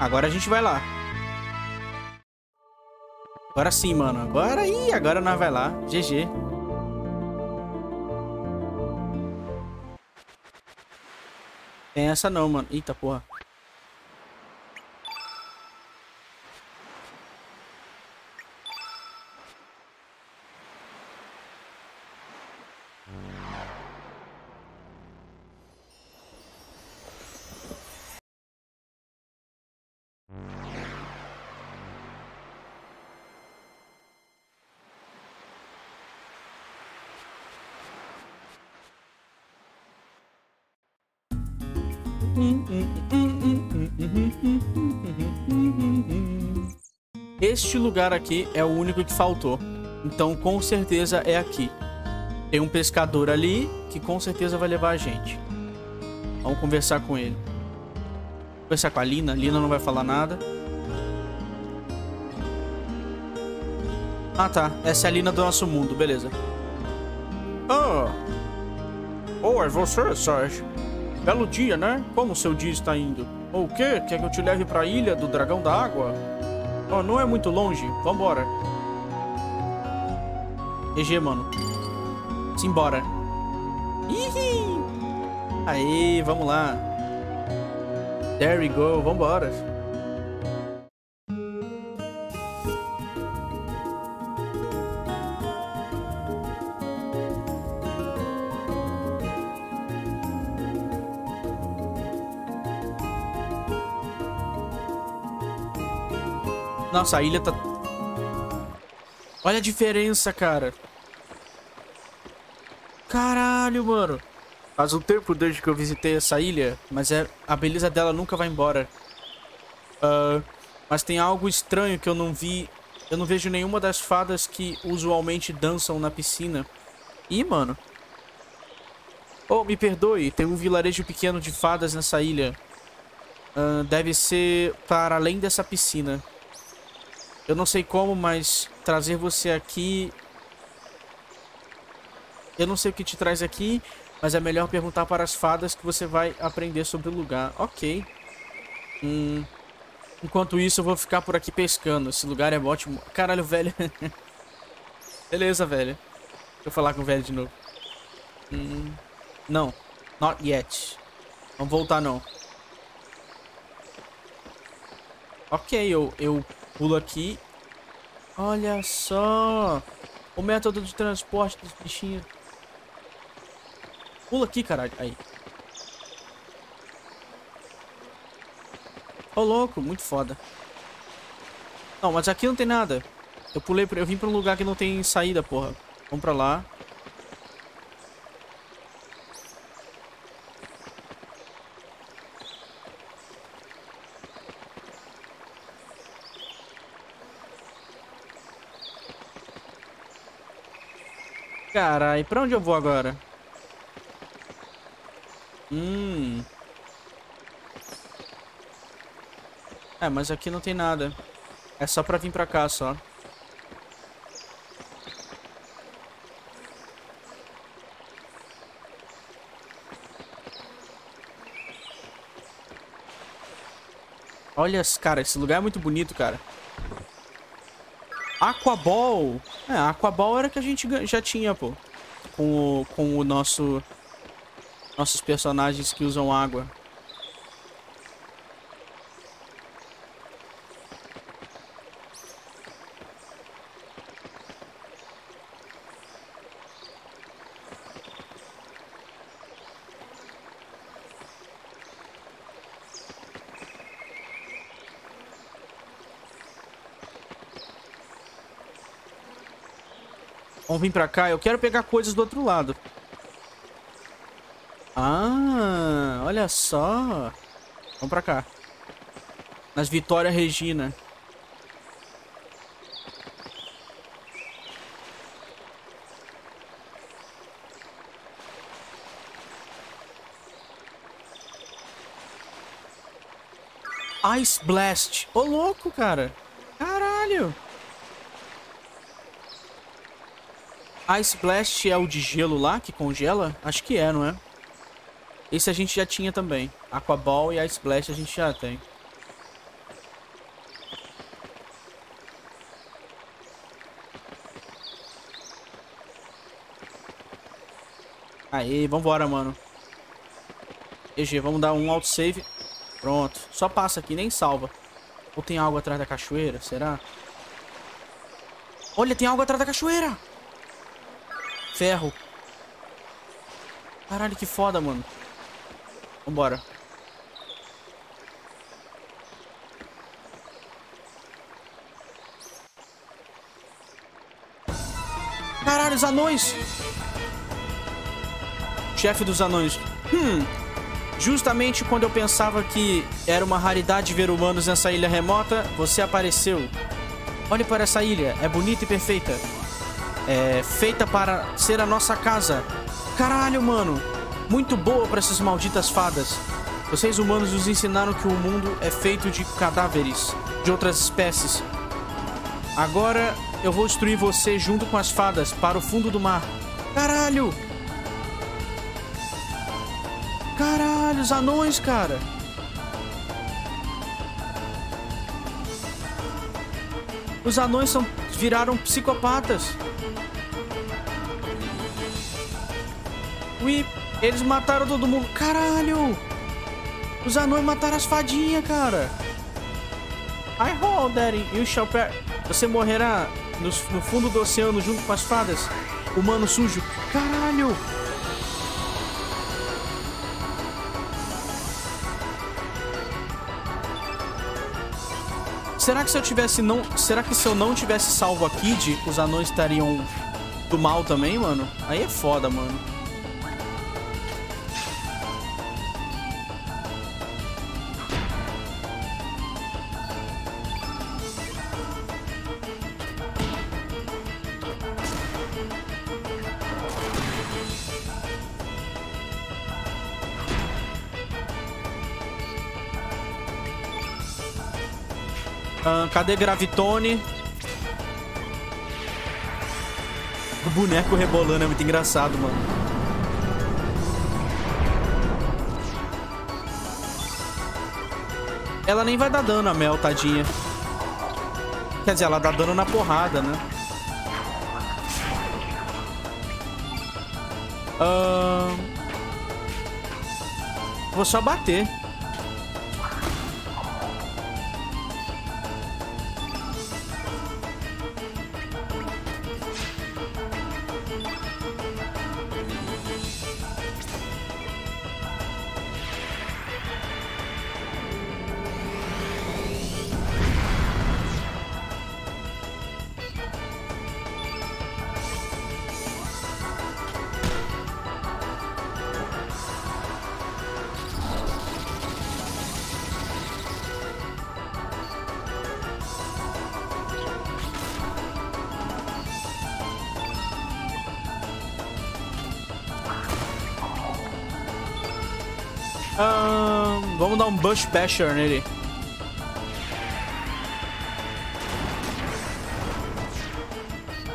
Agora a gente vai lá. Agora sim, mano. Agora aí, agora nós vai lá. GG. Tem essa não, mano. Eita, porra. Este lugar aqui é o único que faltou. Então com certeza é aqui. Tem um pescador ali que com certeza vai levar a gente. Vamos conversar com ele. Conversar com a Leena. Leena não vai falar nada. Ah tá, essa é a Leena do nosso mundo, beleza. É você, Sérgio. Belo dia, né? Como o seu dia está indo? Ou o quê? Quer que eu te leve pra Ilha do Dragão da Água? Oh, não é muito longe. Vambora. GG, mano. Simbora. Ihi! Aê, vamos lá. There we go. Vambora. Nossa, a ilha tá... Olha a diferença, cara. Caralho, mano. Faz um tempo desde que eu visitei essa ilha, mas a beleza dela nunca vai embora. Mas tem algo estranho que eu não vi. Eu não vejo nenhuma das fadas que usualmente dançam na piscina. Ih, mano. Oh, me perdoe. Tem um vilarejo pequeno de fadas nessa ilha. Deve ser para além dessa piscina. Eu não sei como, mas trazer você aqui... Eu não sei o que te traz aqui, mas é melhor perguntar para as fadas que você vai aprender sobre o lugar. Ok. Enquanto isso, eu vou ficar por aqui pescando. Esse lugar é ótimo. Caralho, velho. Beleza, velho. Deixa eu falar com o velho de novo. Não. Not yet. Não voltar, não. Ok, eu pulo aqui. Olha só. O método de transporte dos bichinhos. Pula aqui, caralho. Aí. Ô, louco. Muito foda. Não, mas aqui não tem nada. Eu vim pra um lugar que não tem saída, porra. Vamos pra lá. Carai, pra onde eu vou agora? É, mas aqui não tem nada. É só pra vir pra cá, só. Olha, cara, esse lugar é muito bonito, cara. Aquaball. É, Aquaball era que a gente já tinha, pô. Com o nosso... Nossos personagens que usam água. Vamos vir pra cá. Eu quero pegar coisas do outro lado. Ah, olha só. Vamos pra cá. Nas Vitória Regina. Ice Blast. Ô, louco, cara. Caralho. Ice Blast é o de gelo lá que congela? Acho que é, não é? Esse a gente já tinha também. Aquaball e Ice Blast a gente já tem. Aê, vambora, mano. GG, vamos dar um autosave. Pronto, só passa aqui, nem salva. Ou tem algo atrás da cachoeira, será? Olha, tem algo atrás da cachoeira. Ferro. Caralho, que foda, mano. Vambora. Caralho, os anões. Chefe dos anões. Justamente quando eu pensava que era uma raridade ver humanos nessa ilha remota, você apareceu. Olhe para essa ilha, é bonita e perfeita. É feita para ser a nossa casa. Caralho, mano. Muito boa para essas malditas fadas. Vocês humanos nos ensinaram que o mundo é feito de cadáveres, de outras espécies. Agora eu vou destruir você junto com as fadas para o fundo do mar. Caralho! Caralho, os anões, cara. Os anões viraram psicopatas. Ui, eles mataram todo mundo. Caralho! Os anões mataram as fadinhas, cara. I hold, daddy. You shall per... Você morrerá no fundo do oceano junto com as fadas. Humano sujo. Caralho! Será que se eu tivesse não... Será que se eu não tivesse salvo a Kid, os anões estariam do mal também, mano? Aí é foda, mano. Cadê Graviton? O boneco rebolando é muito engraçado, mano. Ela nem vai dar dano, a Mel, tadinha. Quer dizer, ela dá dano na porrada, né? Vou só bater. Vamos dar um Bush Basher nele.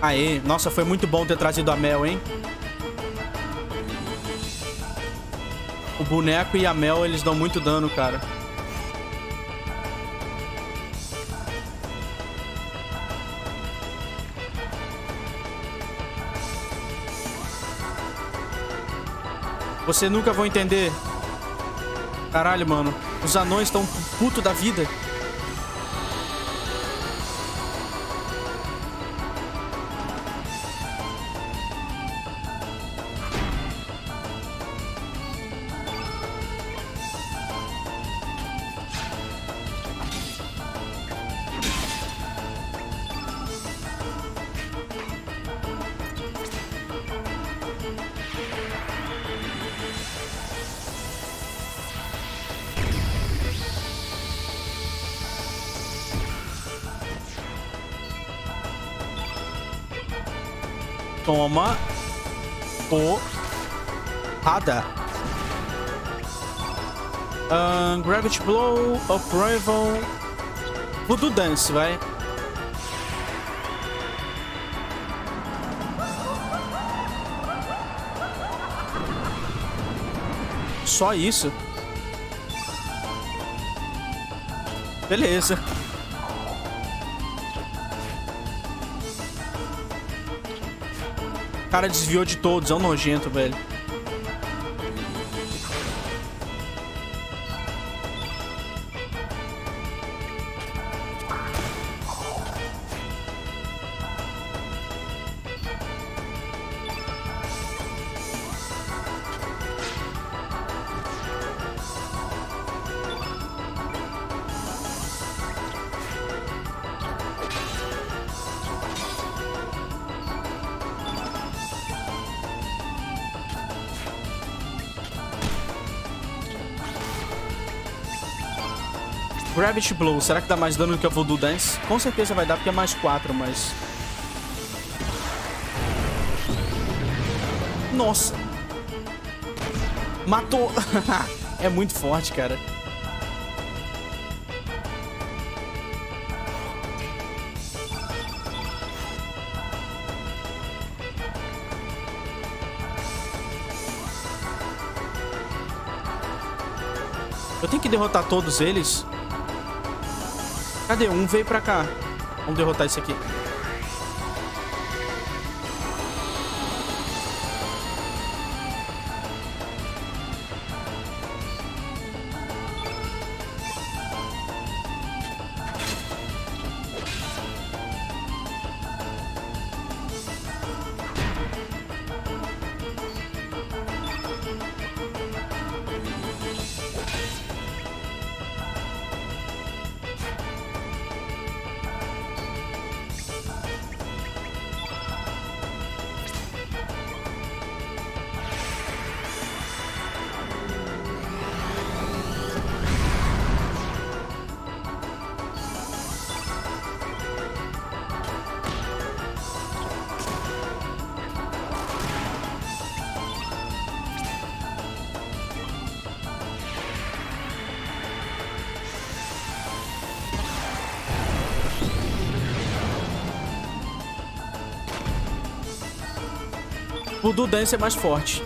Aê, nossa, foi muito bom ter trazido a Mel, hein? O boneco e a Mel, eles dão muito dano, cara. Você nunca vai entender. Caralho, mano. Os anões estão puto da vida. toma porrada. Gravity Blow, Uprival, Voodoo Dance, vai. Só isso. Beleza. O cara desviou de todos. É um nojento, velho. Gravity Blow, será que dá mais dano do que a Voodoo Dance? Com certeza vai dar, porque é mais 4, mas... Nossa! Matou! É muito forte, cara. Eu tenho que derrotar todos eles... Cadê? Um veio pra cá. Vamos derrotar esse aqui. O do Dance é mais forte.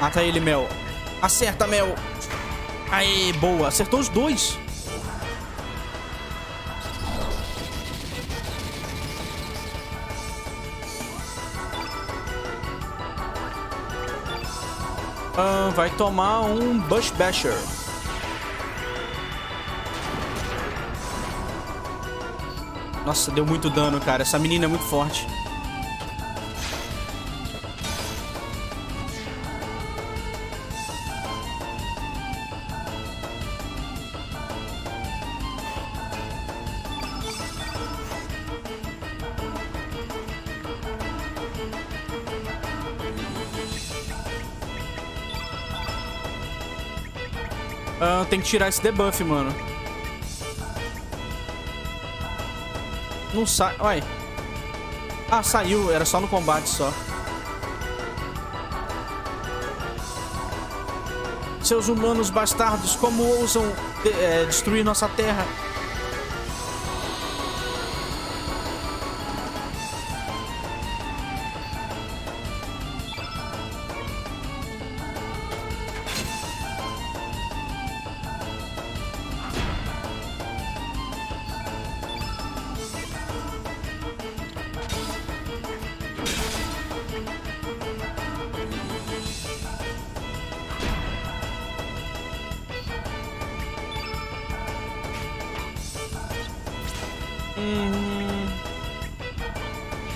Mata ele, Mel. Acerta, Mel. Aê, boa. Acertou os dois. Vai tomar um Bush Basher. Nossa, deu muito dano, cara. Essa menina é muito forte. Tem que tirar esse debuff, mano. Não sai... Ué. Ah, saiu. Era só no combate, só. Seus humanos bastardos, como ousam destruir nossa terra?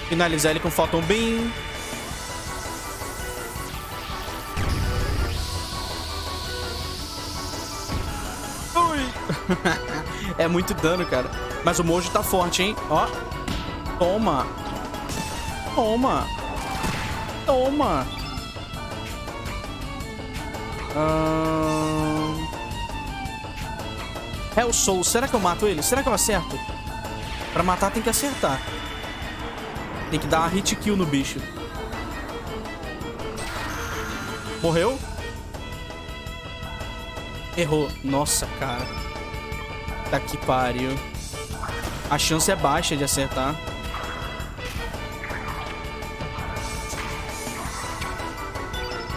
Finalizar ele com Photon Beam. É muito dano, cara. Mas o Mojo tá forte, hein? Ó. Toma. Toma. Toma. Hell Soul. Será que eu mato ele? Será que eu acerto? Pra matar tem que acertar. Tem que dar uma hit kill no bicho. Morreu? Errou. Nossa, cara. Tá que pariu. A chance é baixa de acertar.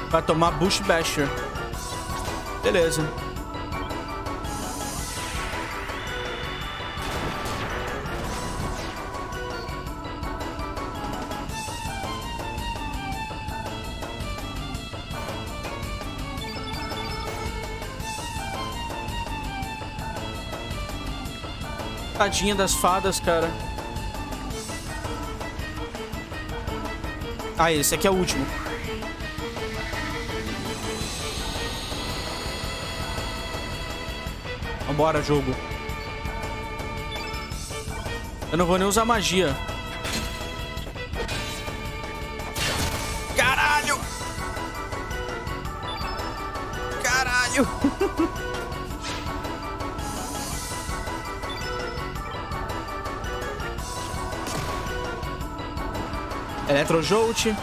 Vai tomar Bush Basher. Beleza. Tadinha das fadas, cara. Ah, esse aqui é o último. Vambora, jogo. Eu não vou nem usar magia. Caralho! Caralho! Electrojolt.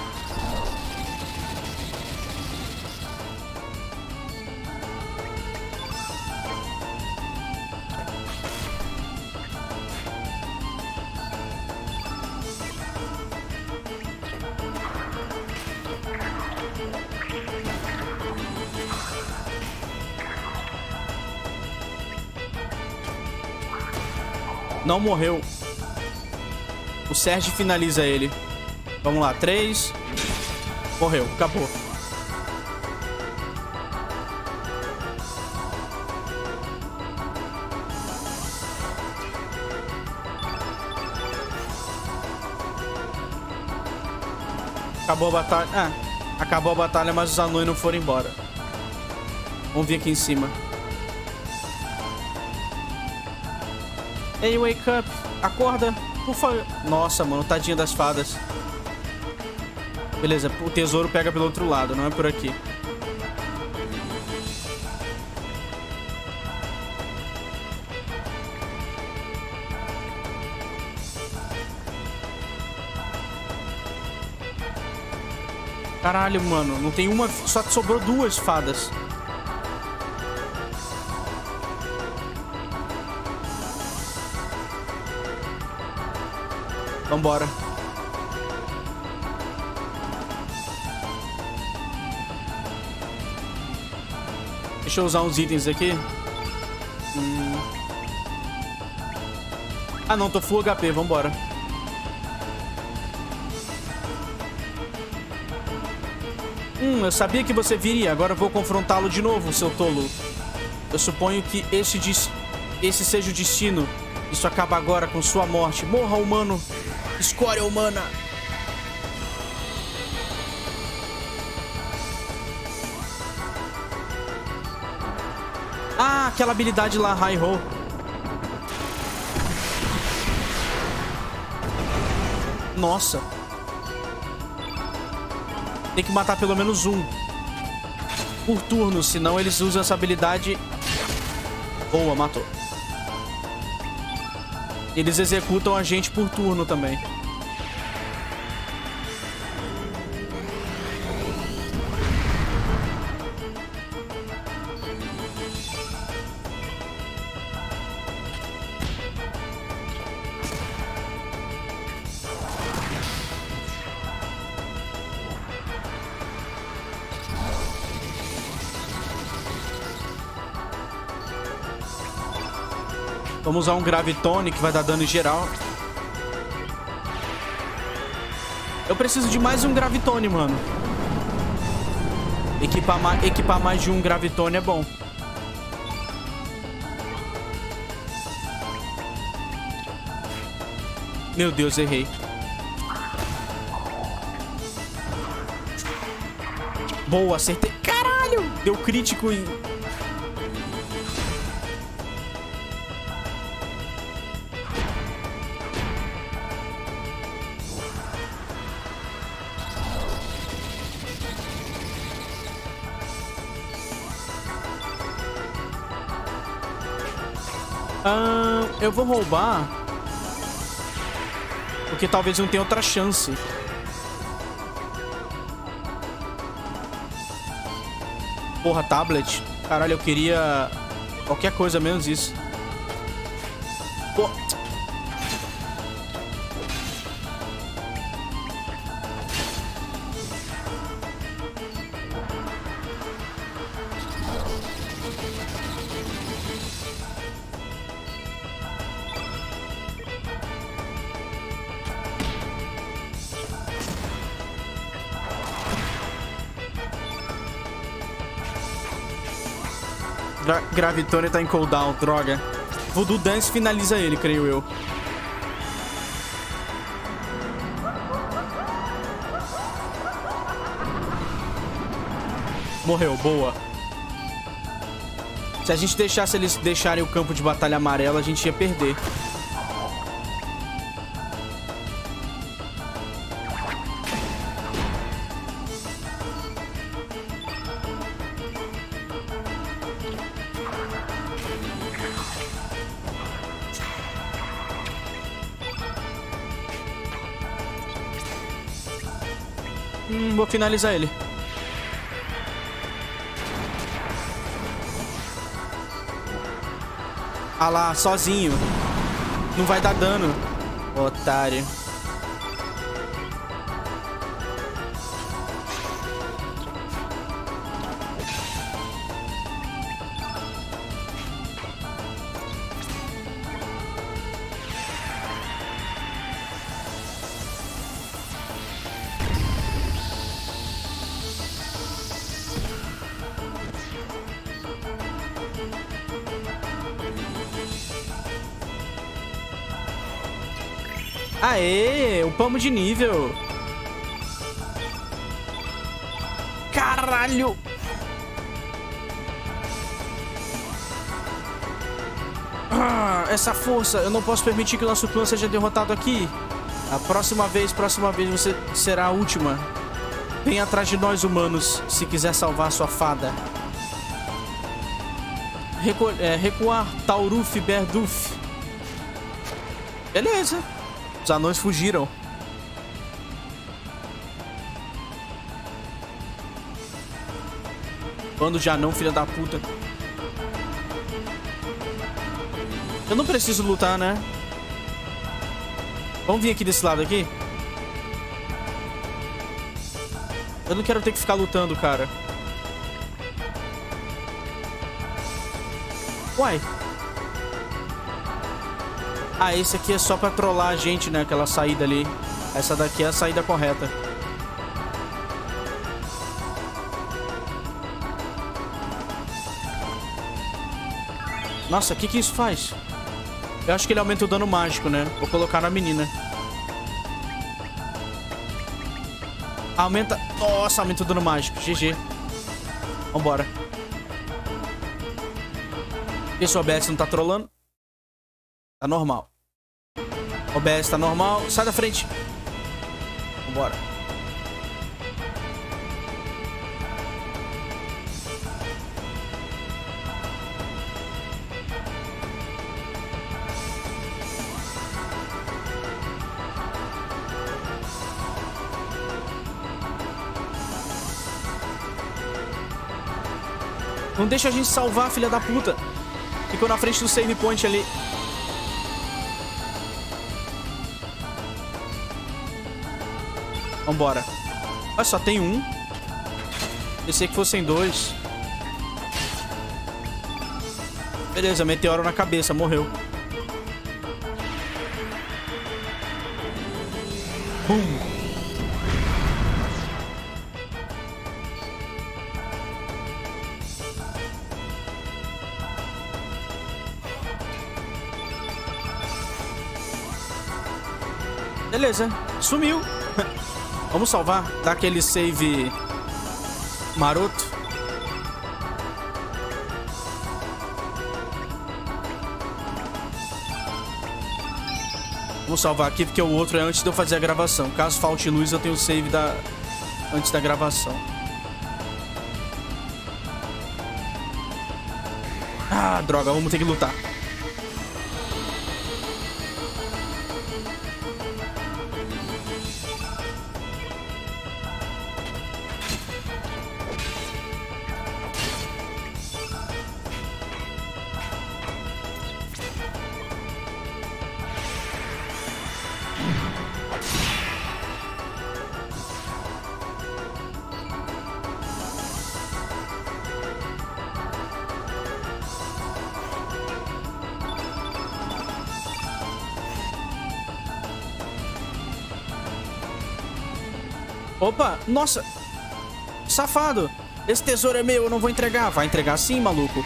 Não morreu. O Sérgio finaliza ele. Vamos lá, 3. Morreu, acabou. Acabou a batalha. Ah, acabou a batalha, mas os anões não foram embora. Vamos vir aqui em cima. Ei, wake up. Acorda. Ufa. Nossa, mano, tadinha das fadas. Beleza, o tesouro pega pelo outro lado, não é por aqui. Caralho, mano, não tem uma, só que sobrou 2 fadas. Vambora. Deixa eu usar uns itens aqui. Ah não, tô full HP, vambora. Eu sabia que você viria. Agora eu vou confrontá-lo de novo, seu tolo. Eu suponho que esse seja o destino. Isso acaba agora com sua morte. Morra, humano. Escória humana. Ah, aquela habilidade lá, Hi-Ho. Nossa. Tem que matar pelo menos um por turno, senão eles usam essa habilidade. Boa, matou. Eles executam a gente por turno também. Vamos usar um Graviton que vai dar dano em geral. Eu preciso de mais um Graviton, mano. Equipar mais de um Graviton é bom. Meu Deus, errei. Boa, acertei. Caralho! Deu crítico em... Eu vou roubar Porque talvez não tenha outra chance. Porra, tablet. Caralho, eu queria qualquer coisa menos isso. Pô. Graviton tá em cooldown, droga. Voodoo Dance finaliza ele, creio eu. Morreu, boa. Se a gente deixasse eles deixarem o campo de batalha amarelo, a gente ia perder. Vou finalizar ele. Ah lá, sozinho. Não vai dar dano, otário. Aê, upamos de nível. Caralho. Ah, essa força, eu não posso permitir que o nosso clã seja derrotado aqui. A próxima vez você será a última. Vem atrás de nós, humanos, se quiser salvar sua fada. Recuar, Tauruf, Berduf. Beleza. Os anões fugiram. Bando de anão, filha da puta. Eu não preciso lutar, né? Vamos vir aqui desse lado aqui. Eu não quero ter que ficar lutando, cara. Uai. Ah, esse aqui é só pra trollar a gente, né? Aquela saída ali. Essa daqui é a saída correta. Nossa, o que que isso faz? Eu acho que ele aumenta o dano mágico, né? Vou colocar na menina. Aumenta... Nossa, aumenta o dano mágico. GG. Vambora. Esse OBS não tá trolando. Tá normal. OBS tá normal. Sai da frente. Vambora. Não deixa a gente salvar, filha da puta. Ficou na frente do save point ali. Vambora. Mas só tem um. Pensei que fossem dois. Beleza, meteoro na cabeça, morreu. Bum. Beleza, sumiu. Vamos salvar, dar aquele save maroto. Vou salvar aqui porque o outro é antes de eu fazer a gravação. Caso falte luz, eu tenho o save antes da gravação. Ah, droga, vamos ter que lutar. Opa, nossa. Safado. Esse tesouro é meu, eu não vou entregar. Vai entregar sim, maluco.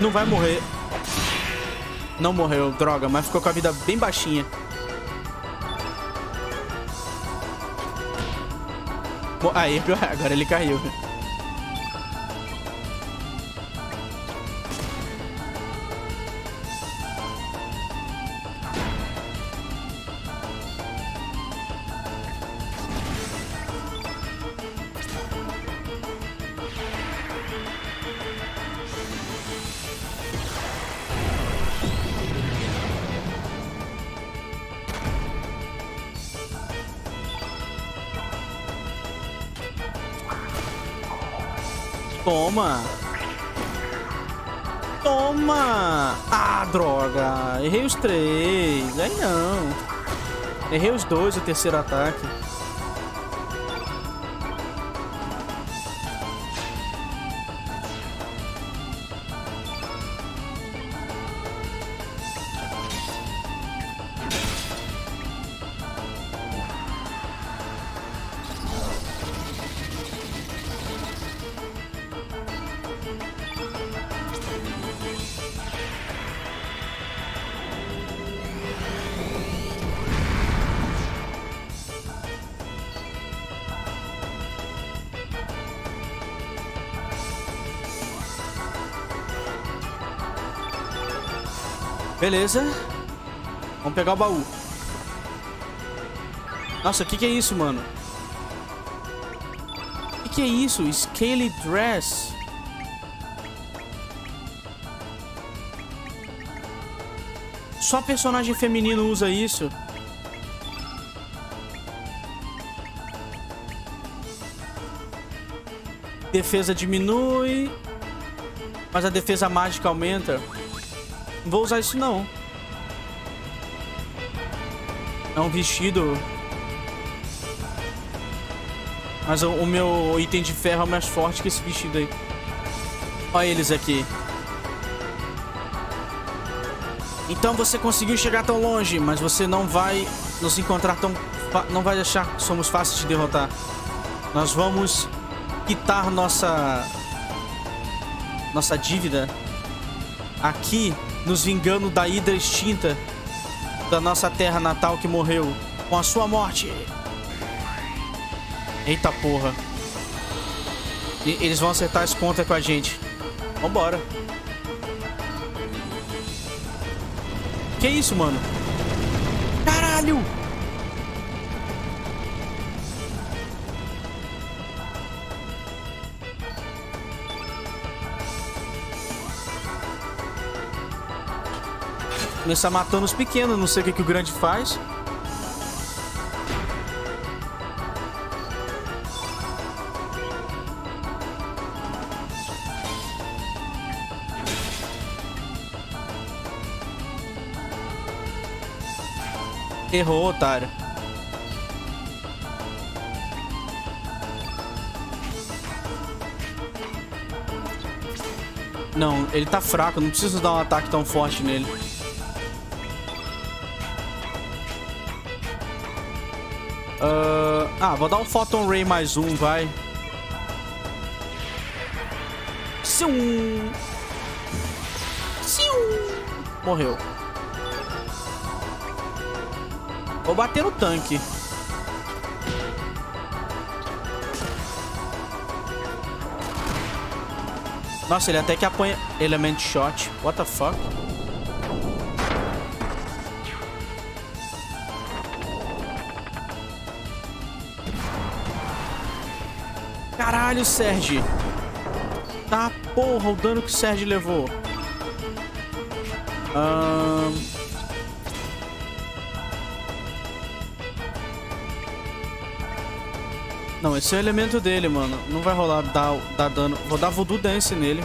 Não vai morrer. Não morreu, droga, mas ficou com a vida bem baixinha. Aí, agora ele caiu. Toma! Toma! Ah, droga! Errei os três. Aí não. Errei os dois, o terceiro ataque. Beleza. Vamos pegar o baú. Nossa, o que é isso, mano? O que é isso? Scaly Dress. Só personagem feminino usa isso. Defesa diminui, mas a defesa mágica aumenta. Não vou usar isso, não. É um vestido. Mas o meu item de ferro é mais forte que esse vestido aí. Olha eles aqui. Então você conseguiu chegar tão longe, mas você não vai nos encontrar tão... Não vai achar que somos fáceis de derrotar. Nós vamos quitar nossa dívida aqui, nos vingando da hidra extinta da nossa terra natal que morreu com a sua morte. Eita porra. E eles vão acertar as contas com a gente. Vambora. Que isso, mano? Caralho! Começar matando os pequenos, não sei o que o grande faz. Errou, otário. Não, ele tá fraco, não preciso dar um ataque tão forte nele. Vou dar um Photon Ray mais um, vai. Siu! Siu! Morreu. Vou bater no tanque. Nossa, ele até que apanha. Element Shot. What the fuck? Caralho, Sergi. Tá, porra, o dano que o Sergi levou. Não, esse é o elemento dele, mano. Não vai rolar dar dano. Vou dar Voodoo Dance nele.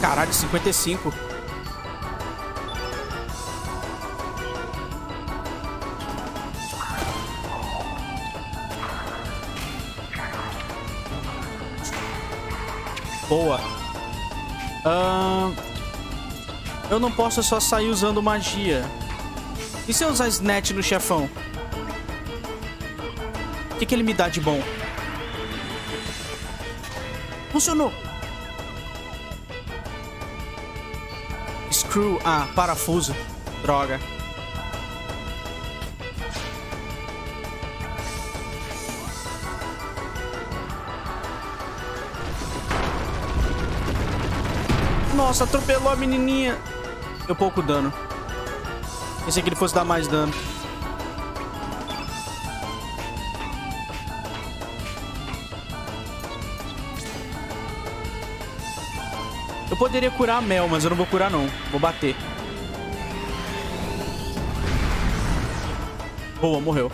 Caralho, 55. Boa. Eu não posso só sair usando magia. E se eu usar Snatch no chefão? O que ele me dá de bom? Funcionou! Screw. Ah, parafuso. Droga. Nossa, atropelou a menininha. Deu pouco dano. Pensei que ele fosse dar mais dano. Eu poderia curar a Mel, mas eu não vou curar não. Vou bater. Boa, morreu.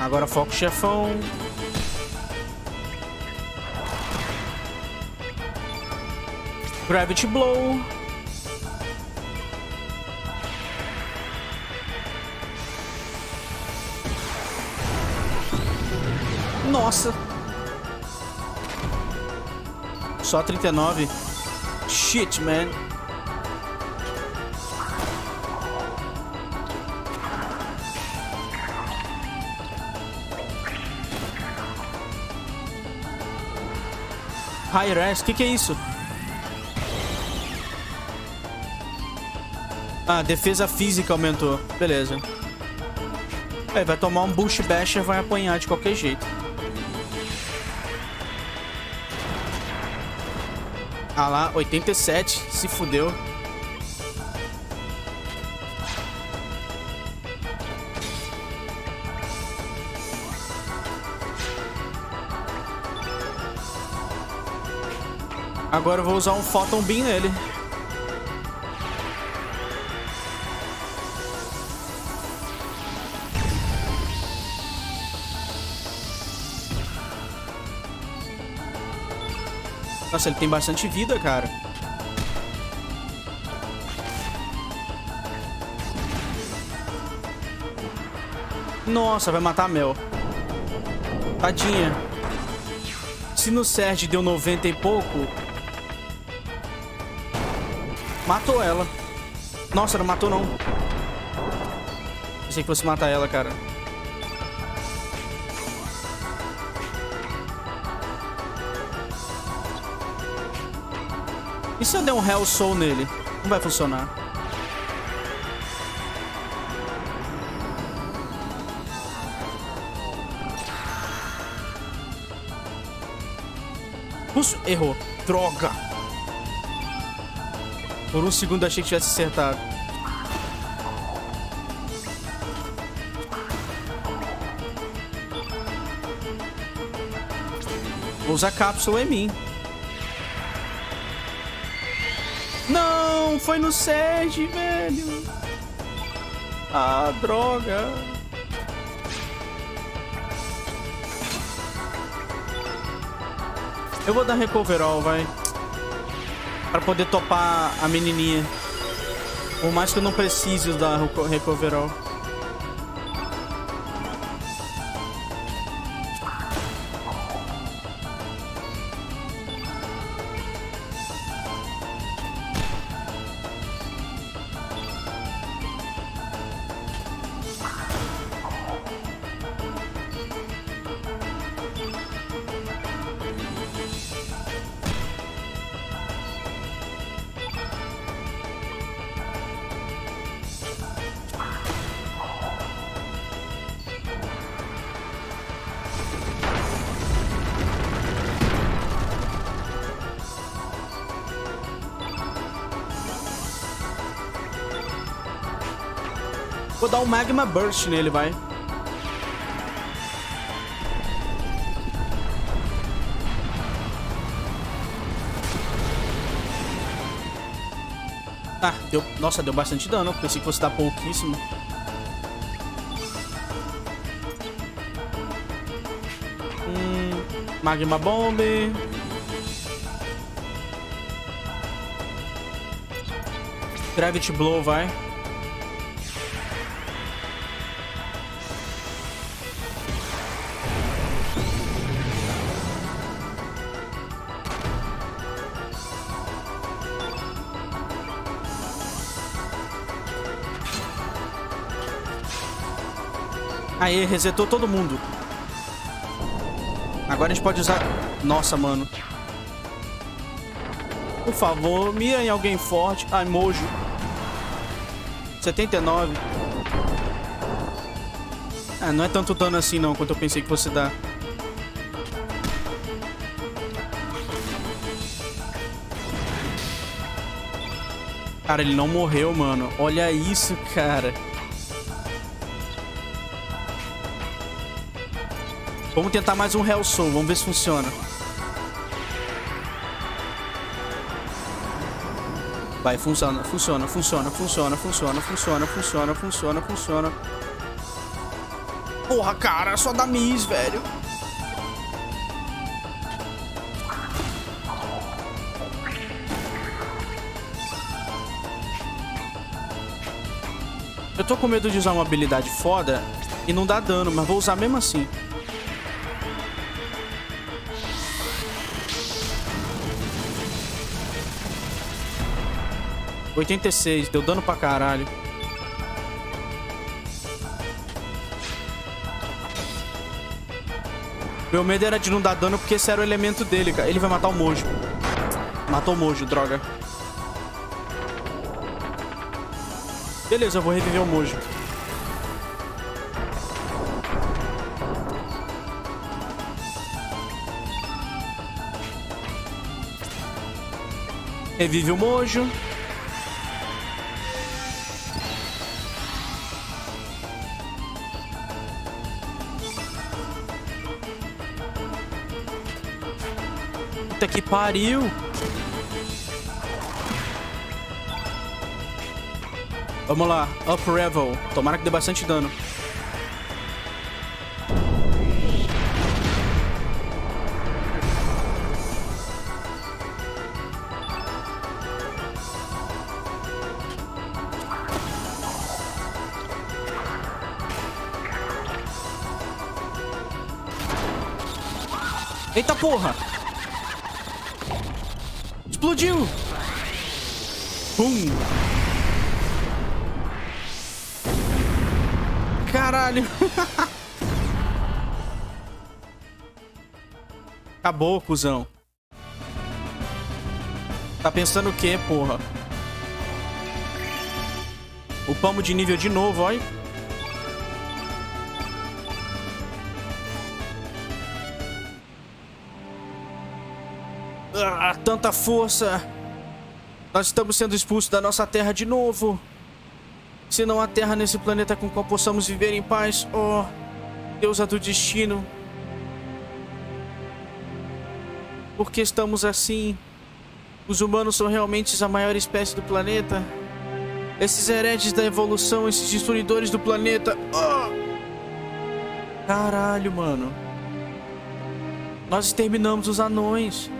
Agora foco o chefão. Gravity Blow. Nossa. Só 39. Shit, man. High Res, que é isso? Ah, defesa física aumentou. Beleza. Aí vai tomar um Bush Basher, vai apanhar de qualquer jeito. Ah lá, 87. Se fudeu. Agora eu vou usar um Photon Beam nele. Nossa, ele tem bastante vida, cara. Nossa, vai matar a Mel. Tadinha. Se no Serge deu 90 e pouco... Matou ela. Nossa, não matou não. Pensei que fosse matar ela, cara. E se eu der um Hell Soul nele? Não vai funcionar. Puxa, errou. Droga. Por um segundo achei que tivesse acertado. Vou usar cápsula em mim. Não, foi no Serge, velho. Ah, droga. Eu vou dar Recover All, vai. Pra poder topar a menininha. Por mais que eu não precise da Recover All. Vou dar um Magma Burst nele, vai. Ah, deu... Nossa, deu bastante dano. Pensei que fosse dar pouquíssimo. Magma Bomb. Gravity Blow, vai. Aê, resetou todo mundo. Agora a gente pode usar... Nossa, mano. Por favor, mira em alguém forte. Ai, Mojo. 79. Ah, não é tanto dano assim não, quanto eu pensei que fosse dar. Cara, ele não morreu, mano. Olha isso, cara. Vamos tentar mais um Hell Soul, vamos ver se funciona. Vai, funciona, funciona, funciona, funciona, funciona, funciona, funciona, funciona, funciona. Porra, cara, só dá miss, velho. Eu tô com medo de usar uma habilidade foda e não dá dano, mas vou usar mesmo assim. - 86, deu dano pra caralho. Meu medo era de não dar dano porque esse era o elemento dele, cara. Ele vai matar o Mojo. Matou o Mojo, droga. Beleza, eu vou reviver o Mojo. Revive o Mojo. Que pariu. Vamos lá, Up Revel. Tomara que dê bastante dano. Eita porra! Explodiu! Pum! Caralho! Acabou, cuzão. Tá pensando o quê, porra? Upamos de nível de novo, ó. Ah, tanta força. Nós estamos sendo expulsos da nossa terra de novo. Se não há terra nesse planeta com qual possamos viver em paz. Oh, deusa do destino, por que estamos assim? Os humanos são realmente a maior espécie do planeta? Esses heredes da evolução, esses destruidores do planeta. Oh! Caralho, mano. Nós exterminamos os anões.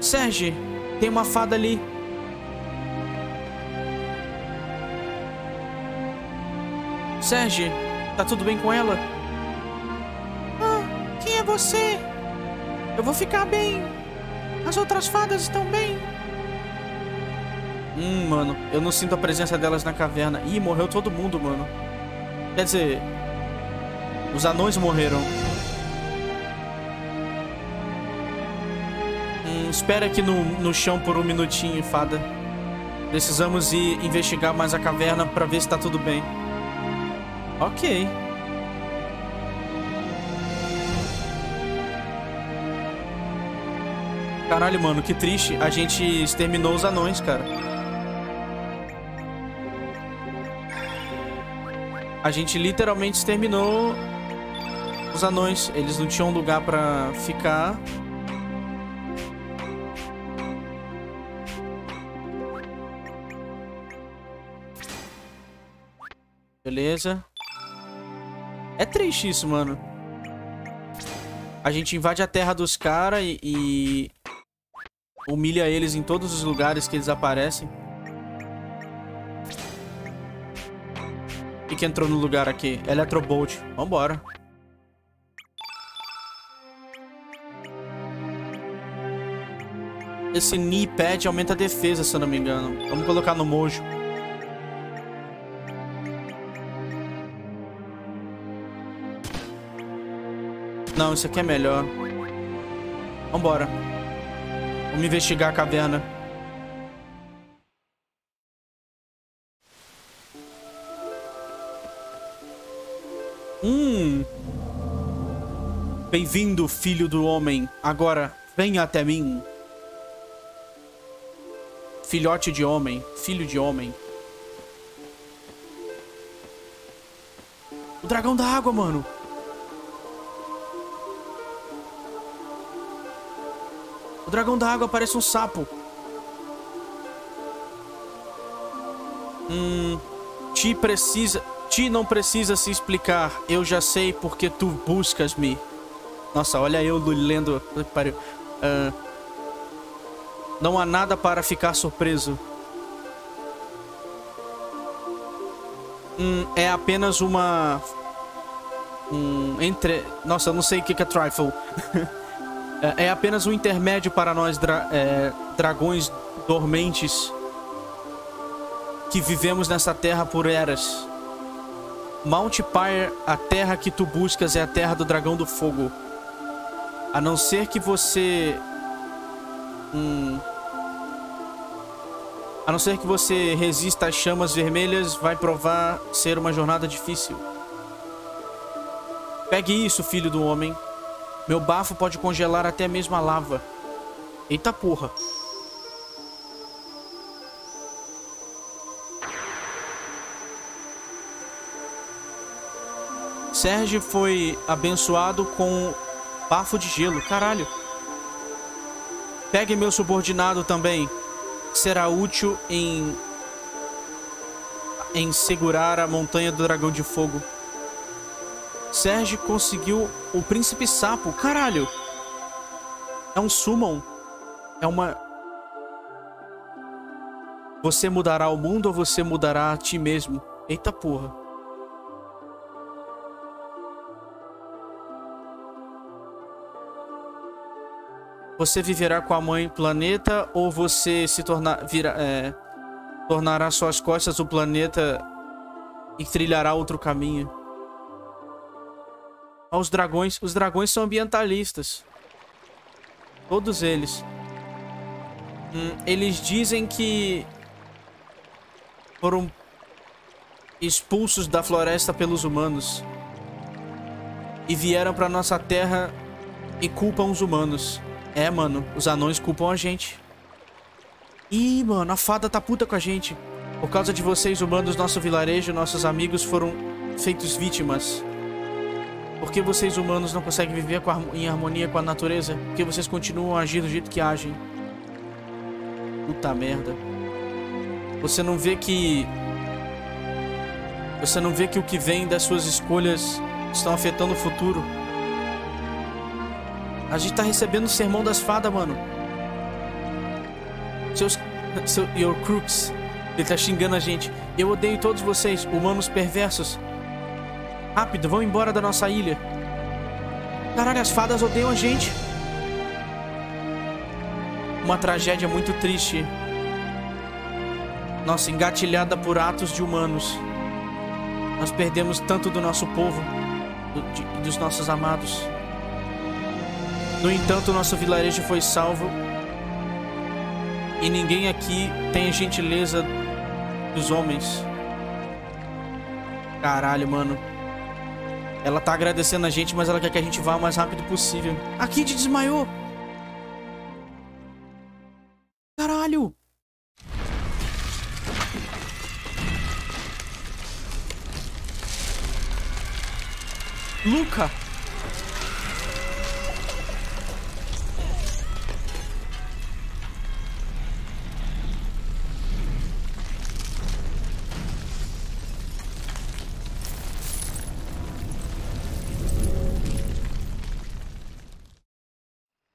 Serge, tem uma fada ali. Serge, tá tudo bem com ela? Ah, quem é você? Eu vou ficar bem. As outras fadas estão bem. Mano, eu não sinto a presença delas na caverna. Ih, morreu todo mundo, mano. Quer dizer, os anões morreram. Espera aqui no chão por um minutinho, fada. Precisamos ir investigar mais a caverna pra ver se tá tudo bem. Ok. Caralho, mano, que triste. A gente exterminou os anões, cara. A gente literalmente exterminou os anões. Eles não tinham lugar pra ficar. Beleza. É triste isso, mano. A gente invade a terra dos caras e humilha eles em todos os lugares que eles aparecem. que entrou no lugar aqui. Electrobolt. Vambora. Esse knee pad aumenta a defesa, se eu não me engano. Vamos colocar no Mojo. Não, isso aqui é melhor. Vambora. Vamos investigar a caverna. Bem-vindo, filho do homem. Agora, venha até mim. Filhote de homem. Filho de homem. O dragão da água, mano. O dragão da água parece um sapo. Ti não precisa se explicar. Eu já sei porque tu buscas-me. Nossa, olha eu lendo. Não há nada para ficar surpreso. É apenas uma... Nossa, eu não sei o que é trifle. É apenas um intermédio para nós dragões dormentes que vivemos nessa terra por eras. Mount Pyre, a terra que tu buscas, é a terra do dragão do fogo. A não ser que você... A não ser que você resista às chamas vermelhas, vai provar ser uma jornada difícil. Pegue isso, filho do homem. Meu bafo pode congelar até mesmo a lava. Eita porra. Serge foi abençoado com bafo de gelo. Caralho. Pegue meu subordinado também. Será útil em segurar a montanha do dragão de fogo. Serge conseguiu o príncipe sapo. Caralho. É um summon. É uma... Você mudará o mundo ou você mudará a ti mesmo? Eita porra. Você viverá com a mãe planeta ou você se tornará suas costas o planeta e trilhará outro caminho. Os dragões são ambientalistas. Todos eles. Eles dizem que foram expulsos da floresta pelos humanos e vieram para nossa terra e culpam os humanos. É, mano, os anões culpam a gente. Ih, mano, a fada tá puta com a gente. Por causa de vocês, humanos, nosso vilarejo, nossos amigos foram feitos vítimas. Por que vocês, humanos, não conseguem viver em harmonia com a natureza? Por que vocês continuam a agir do jeito que agem? Puta merda. Você não vê que... Você não vê que o que vem das suas escolhas estão afetando o futuro? A gente tá recebendo o sermão das fadas, mano. Your crooks. Ele tá xingando a gente. Eu odeio todos vocês, humanos perversos. Rápido, vão embora da nossa ilha. Caralho, as fadas odeiam a gente. Uma tragédia muito triste. Nossa, engatilhada por atos de humanos. Nós perdemos tanto do nosso povo, dos nossos amados. No entanto, nosso vilarejo foi salvo e ninguém aqui tem a gentileza dos homens. Caralho, mano. Ela tá agradecendo a gente, mas ela quer que a gente vá o mais rápido possível. A Kid desmaiou! Caralho! Luca!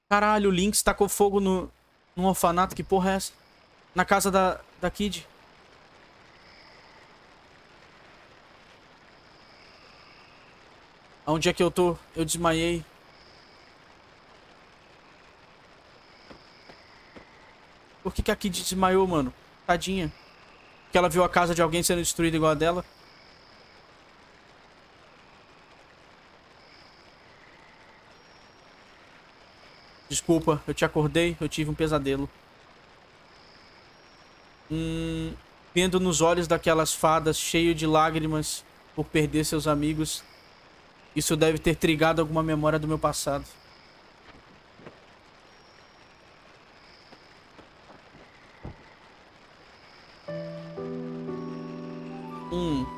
Caralho, o Lynx tacou fogo num orfanato, que porra é essa? Na casa da Kid. Aonde é que eu tô? Eu desmaiei. Por que a Kid desmaiou, mano? Tadinha. Porque ela viu a casa de alguém sendo destruída igual a dela. Desculpa, eu te acordei, eu tive um pesadelo. Vendo nos olhos daquelas fadas, cheio de lágrimas por perder seus amigos. Isso deve ter trigado alguma memória do meu passado.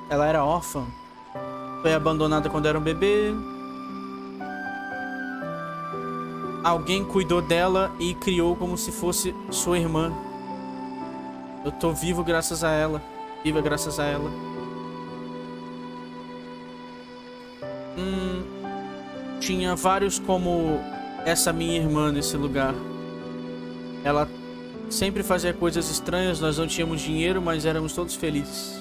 Ela era órfã. Foi abandonada quando era um bebê. Alguém cuidou dela e criou como se fosse sua irmã. Eu tô vivo graças a ela. Viva graças a ela. Tinha vários como essa minha irmã nesse lugar. Ela sempre fazia coisas estranhas. Nós não tínhamos dinheiro, mas éramos todos felizes.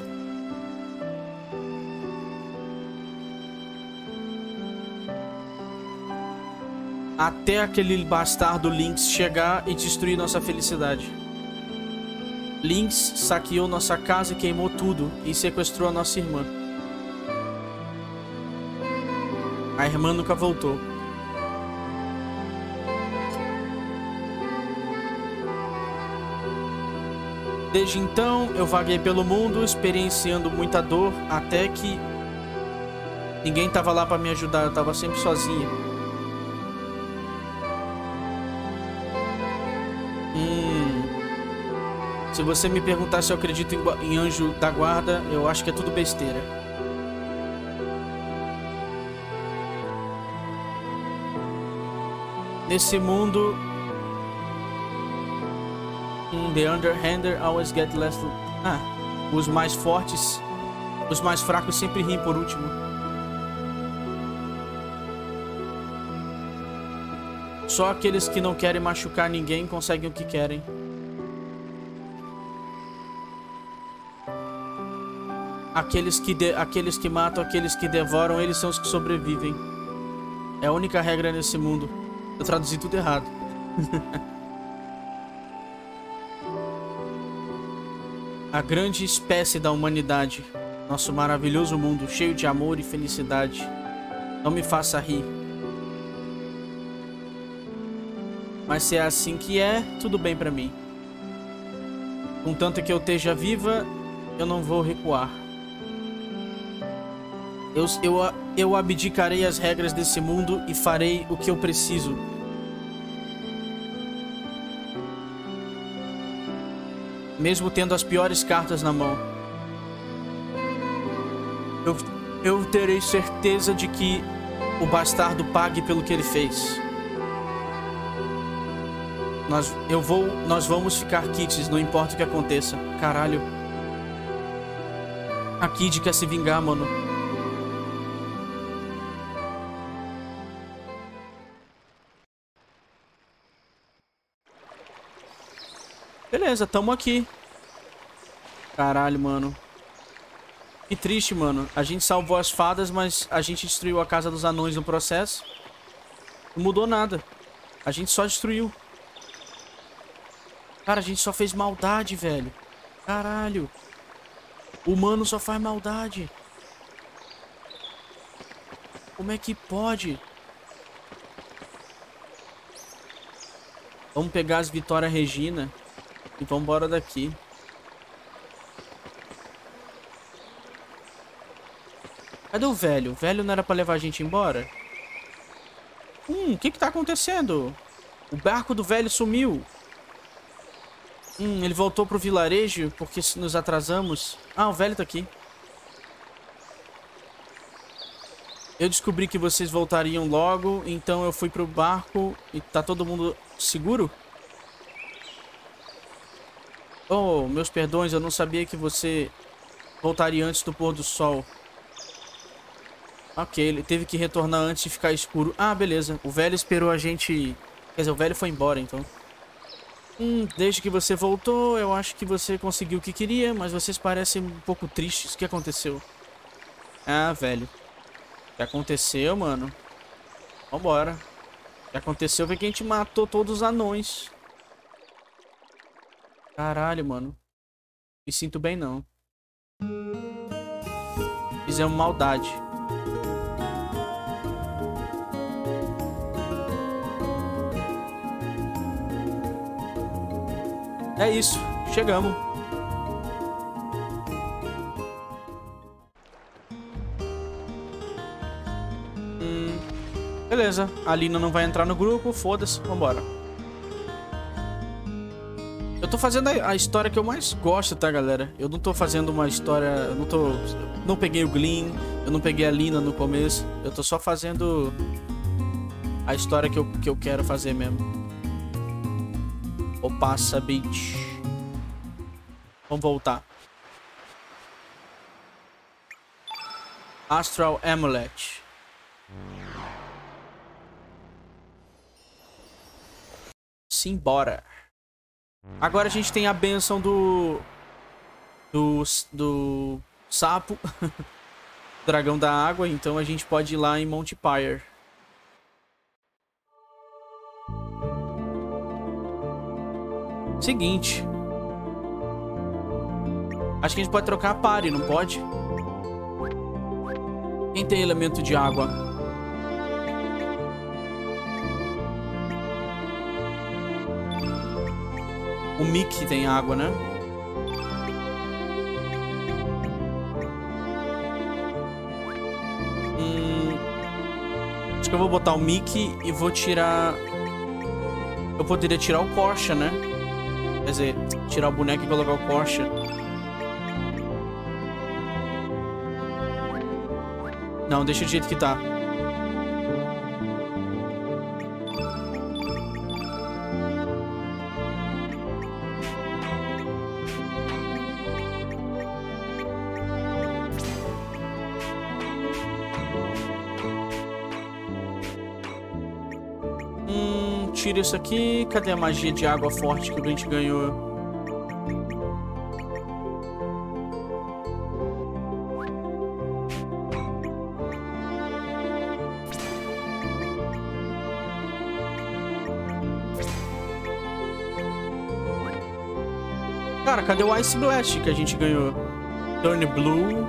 Até aquele bastardo Lynx chegar e destruir nossa felicidade. Lynx saqueou nossa casa e queimou tudo e sequestrou a nossa irmã. A irmã nunca voltou. Desde então, eu vaguei pelo mundo, experienciando muita dor, até que ninguém tava lá pra me ajudar, eu tava sempre sozinha. Se você me perguntar se eu acredito em anjo da guarda, eu acho que é tudo besteira. Nesse mundo, the underhander always get less. Os mais fortes, os mais fracos sempre riem por último. Só aqueles que não querem machucar ninguém conseguem o que querem. Aqueles que matam, aqueles que devoram, eles são os que sobrevivem. É a única regra nesse mundo. Eu traduzi tudo errado. A grande espécie da humanidade. Nosso maravilhoso mundo, cheio de amor e felicidade. Não me faça rir. Mas se é assim que é, tudo bem pra mim. Contanto que eu esteja viva, eu não vou recuar. Eu abdicarei as regras desse mundo e farei o que eu preciso. Mesmo tendo as piores cartas na mão. Eu terei certeza de que o bastardo pague pelo que ele fez. Nós vamos ficar quites, não importa o que aconteça. Caralho. A Kid quer se vingar, mano. Beleza, tamo aqui. Caralho, mano. Que triste, mano. A gente salvou as fadas, mas a gente destruiu a casa dos anões no processo. Não mudou nada. A gente só destruiu. Cara, a gente só fez maldade, velho. Caralho. O humano só faz maldade. Como é que pode? Vamos pegar as Vitória Regina. E vamos embora daqui. Cadê o velho? O velho não era pra levar a gente embora? O que que tá acontecendo? O barco do velho sumiu. Ele voltou pro vilarejo porque nos atrasamos. Ah, o velho tá aqui. Eu descobri que vocês voltariam logo, então eu fui pro barco e tá todo mundo seguro? Oh, meus perdões, eu não sabia que você voltaria antes do pôr do sol. Ok, ele teve que retornar antes de ficar escuro. Ah, beleza. O velho esperou a gente... Quer dizer, o velho foi embora, então. Desde que você voltou, eu acho que você conseguiu o que queria, mas vocês parecem um pouco tristes. O que aconteceu? Ah, velho. Já aconteceu, mano. Vambora. Já aconteceu, vê que a gente matou todos os anões. Caralho, mano. Me sinto bem, não. Fizemos maldade. É isso. Chegamos. Beleza. A Leena não vai entrar no grupo. Foda-se. Vambora. Eu tô fazendo a história que eu mais gosto, tá, galera? Eu não tô fazendo uma história... Não peguei o Glean. Eu não peguei a Leena no começo. Eu tô só fazendo... a história que eu quero fazer mesmo. Passa, bitch. Vamos voltar. Astral Amulet. Simbora. Agora a gente tem a benção do sapo. Dragão da água. Então a gente pode ir lá em Mount Pyre. Seguinte. Acho que a gente pode trocar a party, não pode? Quem tem elemento de água? O Mickey tem água, né? Acho que eu vou botar o Mickey e vou tirar... Eu poderia tirar o Korcha, né? Quer dizer, tirar o boneco e colocar o Korcha. Não, deixa do jeito que tá. Tira isso aqui. Cadê a magia de água forte que a gente ganhou? Cara, cadê o Ice Blast que a gente ganhou? Turn Blue.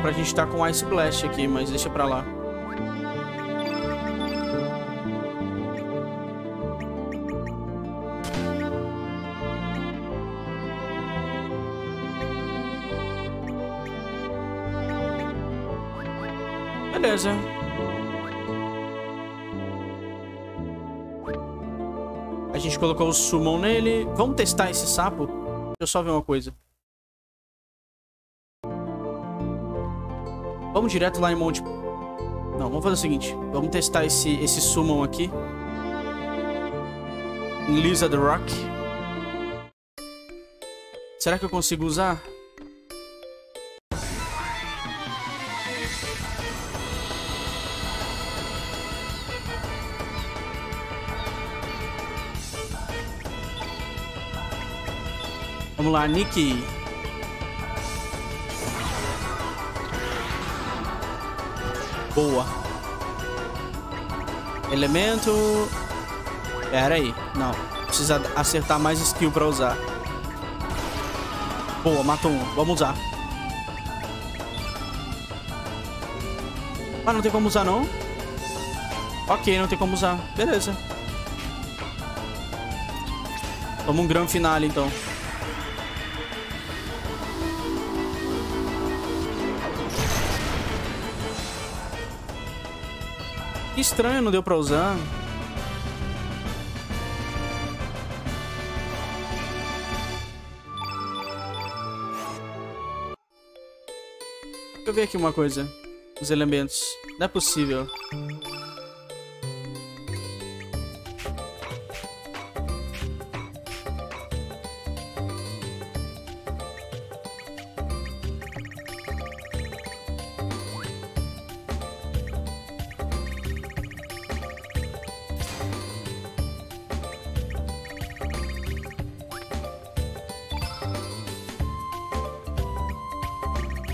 Pra gente tá com Ice Blast aqui, mas deixa pra lá. Beleza. A gente colocou o Summon nele. Vamos testar esse sapo? Deixa eu só ver uma coisa. Vamos direto lá em Monte... Não, vamos fazer o seguinte. Vamos testar esse Summon aqui. Em Lizard Rock. Será que eu consigo usar? Vamos lá, Nicky. Boa. Elemento. Pera aí. Não. Precisa acertar mais skill pra usar. Boa, matou um. Vamos usar. Ah, não tem como usar, não? Ok, não tem como usar. Beleza. Toma um grande final, então. Que estranho, não deu pra usar. Deixa eu ver aqui uma coisa. Os elementos. Não é possível.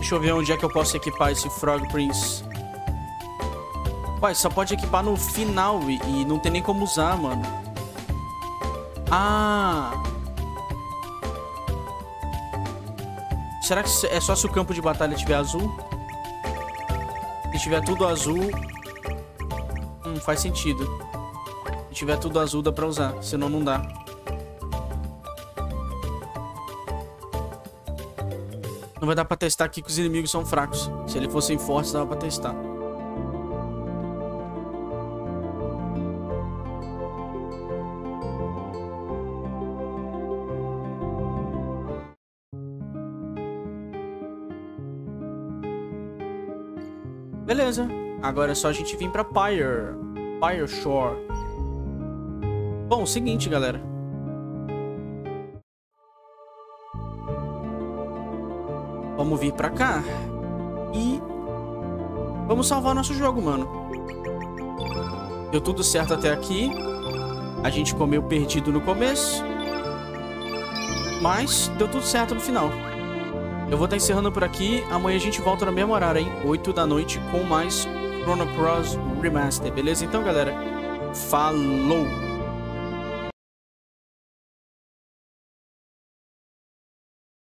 Deixa eu ver onde é que eu posso equipar esse Frog Prince. Ué, só pode equipar no final e não tem nem como usar, mano. Ah! Será que é só se o campo de batalha tiver azul? Se tiver tudo azul... faz sentido. Se tiver tudo azul dá pra usar, senão não dá. Não vai dar pra testar aqui que os inimigos são fracos. Se eles fossem fortes, dava pra testar. Beleza. Agora é só a gente vir pra Pyre. Pyre Shore. Bom, é o seguinte, galera. Vamos vir pra cá e vamos salvar nosso jogo, mano. Deu tudo certo até aqui. A gente comeu perdido no começo, mas deu tudo certo no final. Eu vou estar encerrando por aqui. Amanhã a gente volta no mesmo horário, hein? 8 da noite com mais Chrono Cross Remaster. Beleza? Então, galera, falou!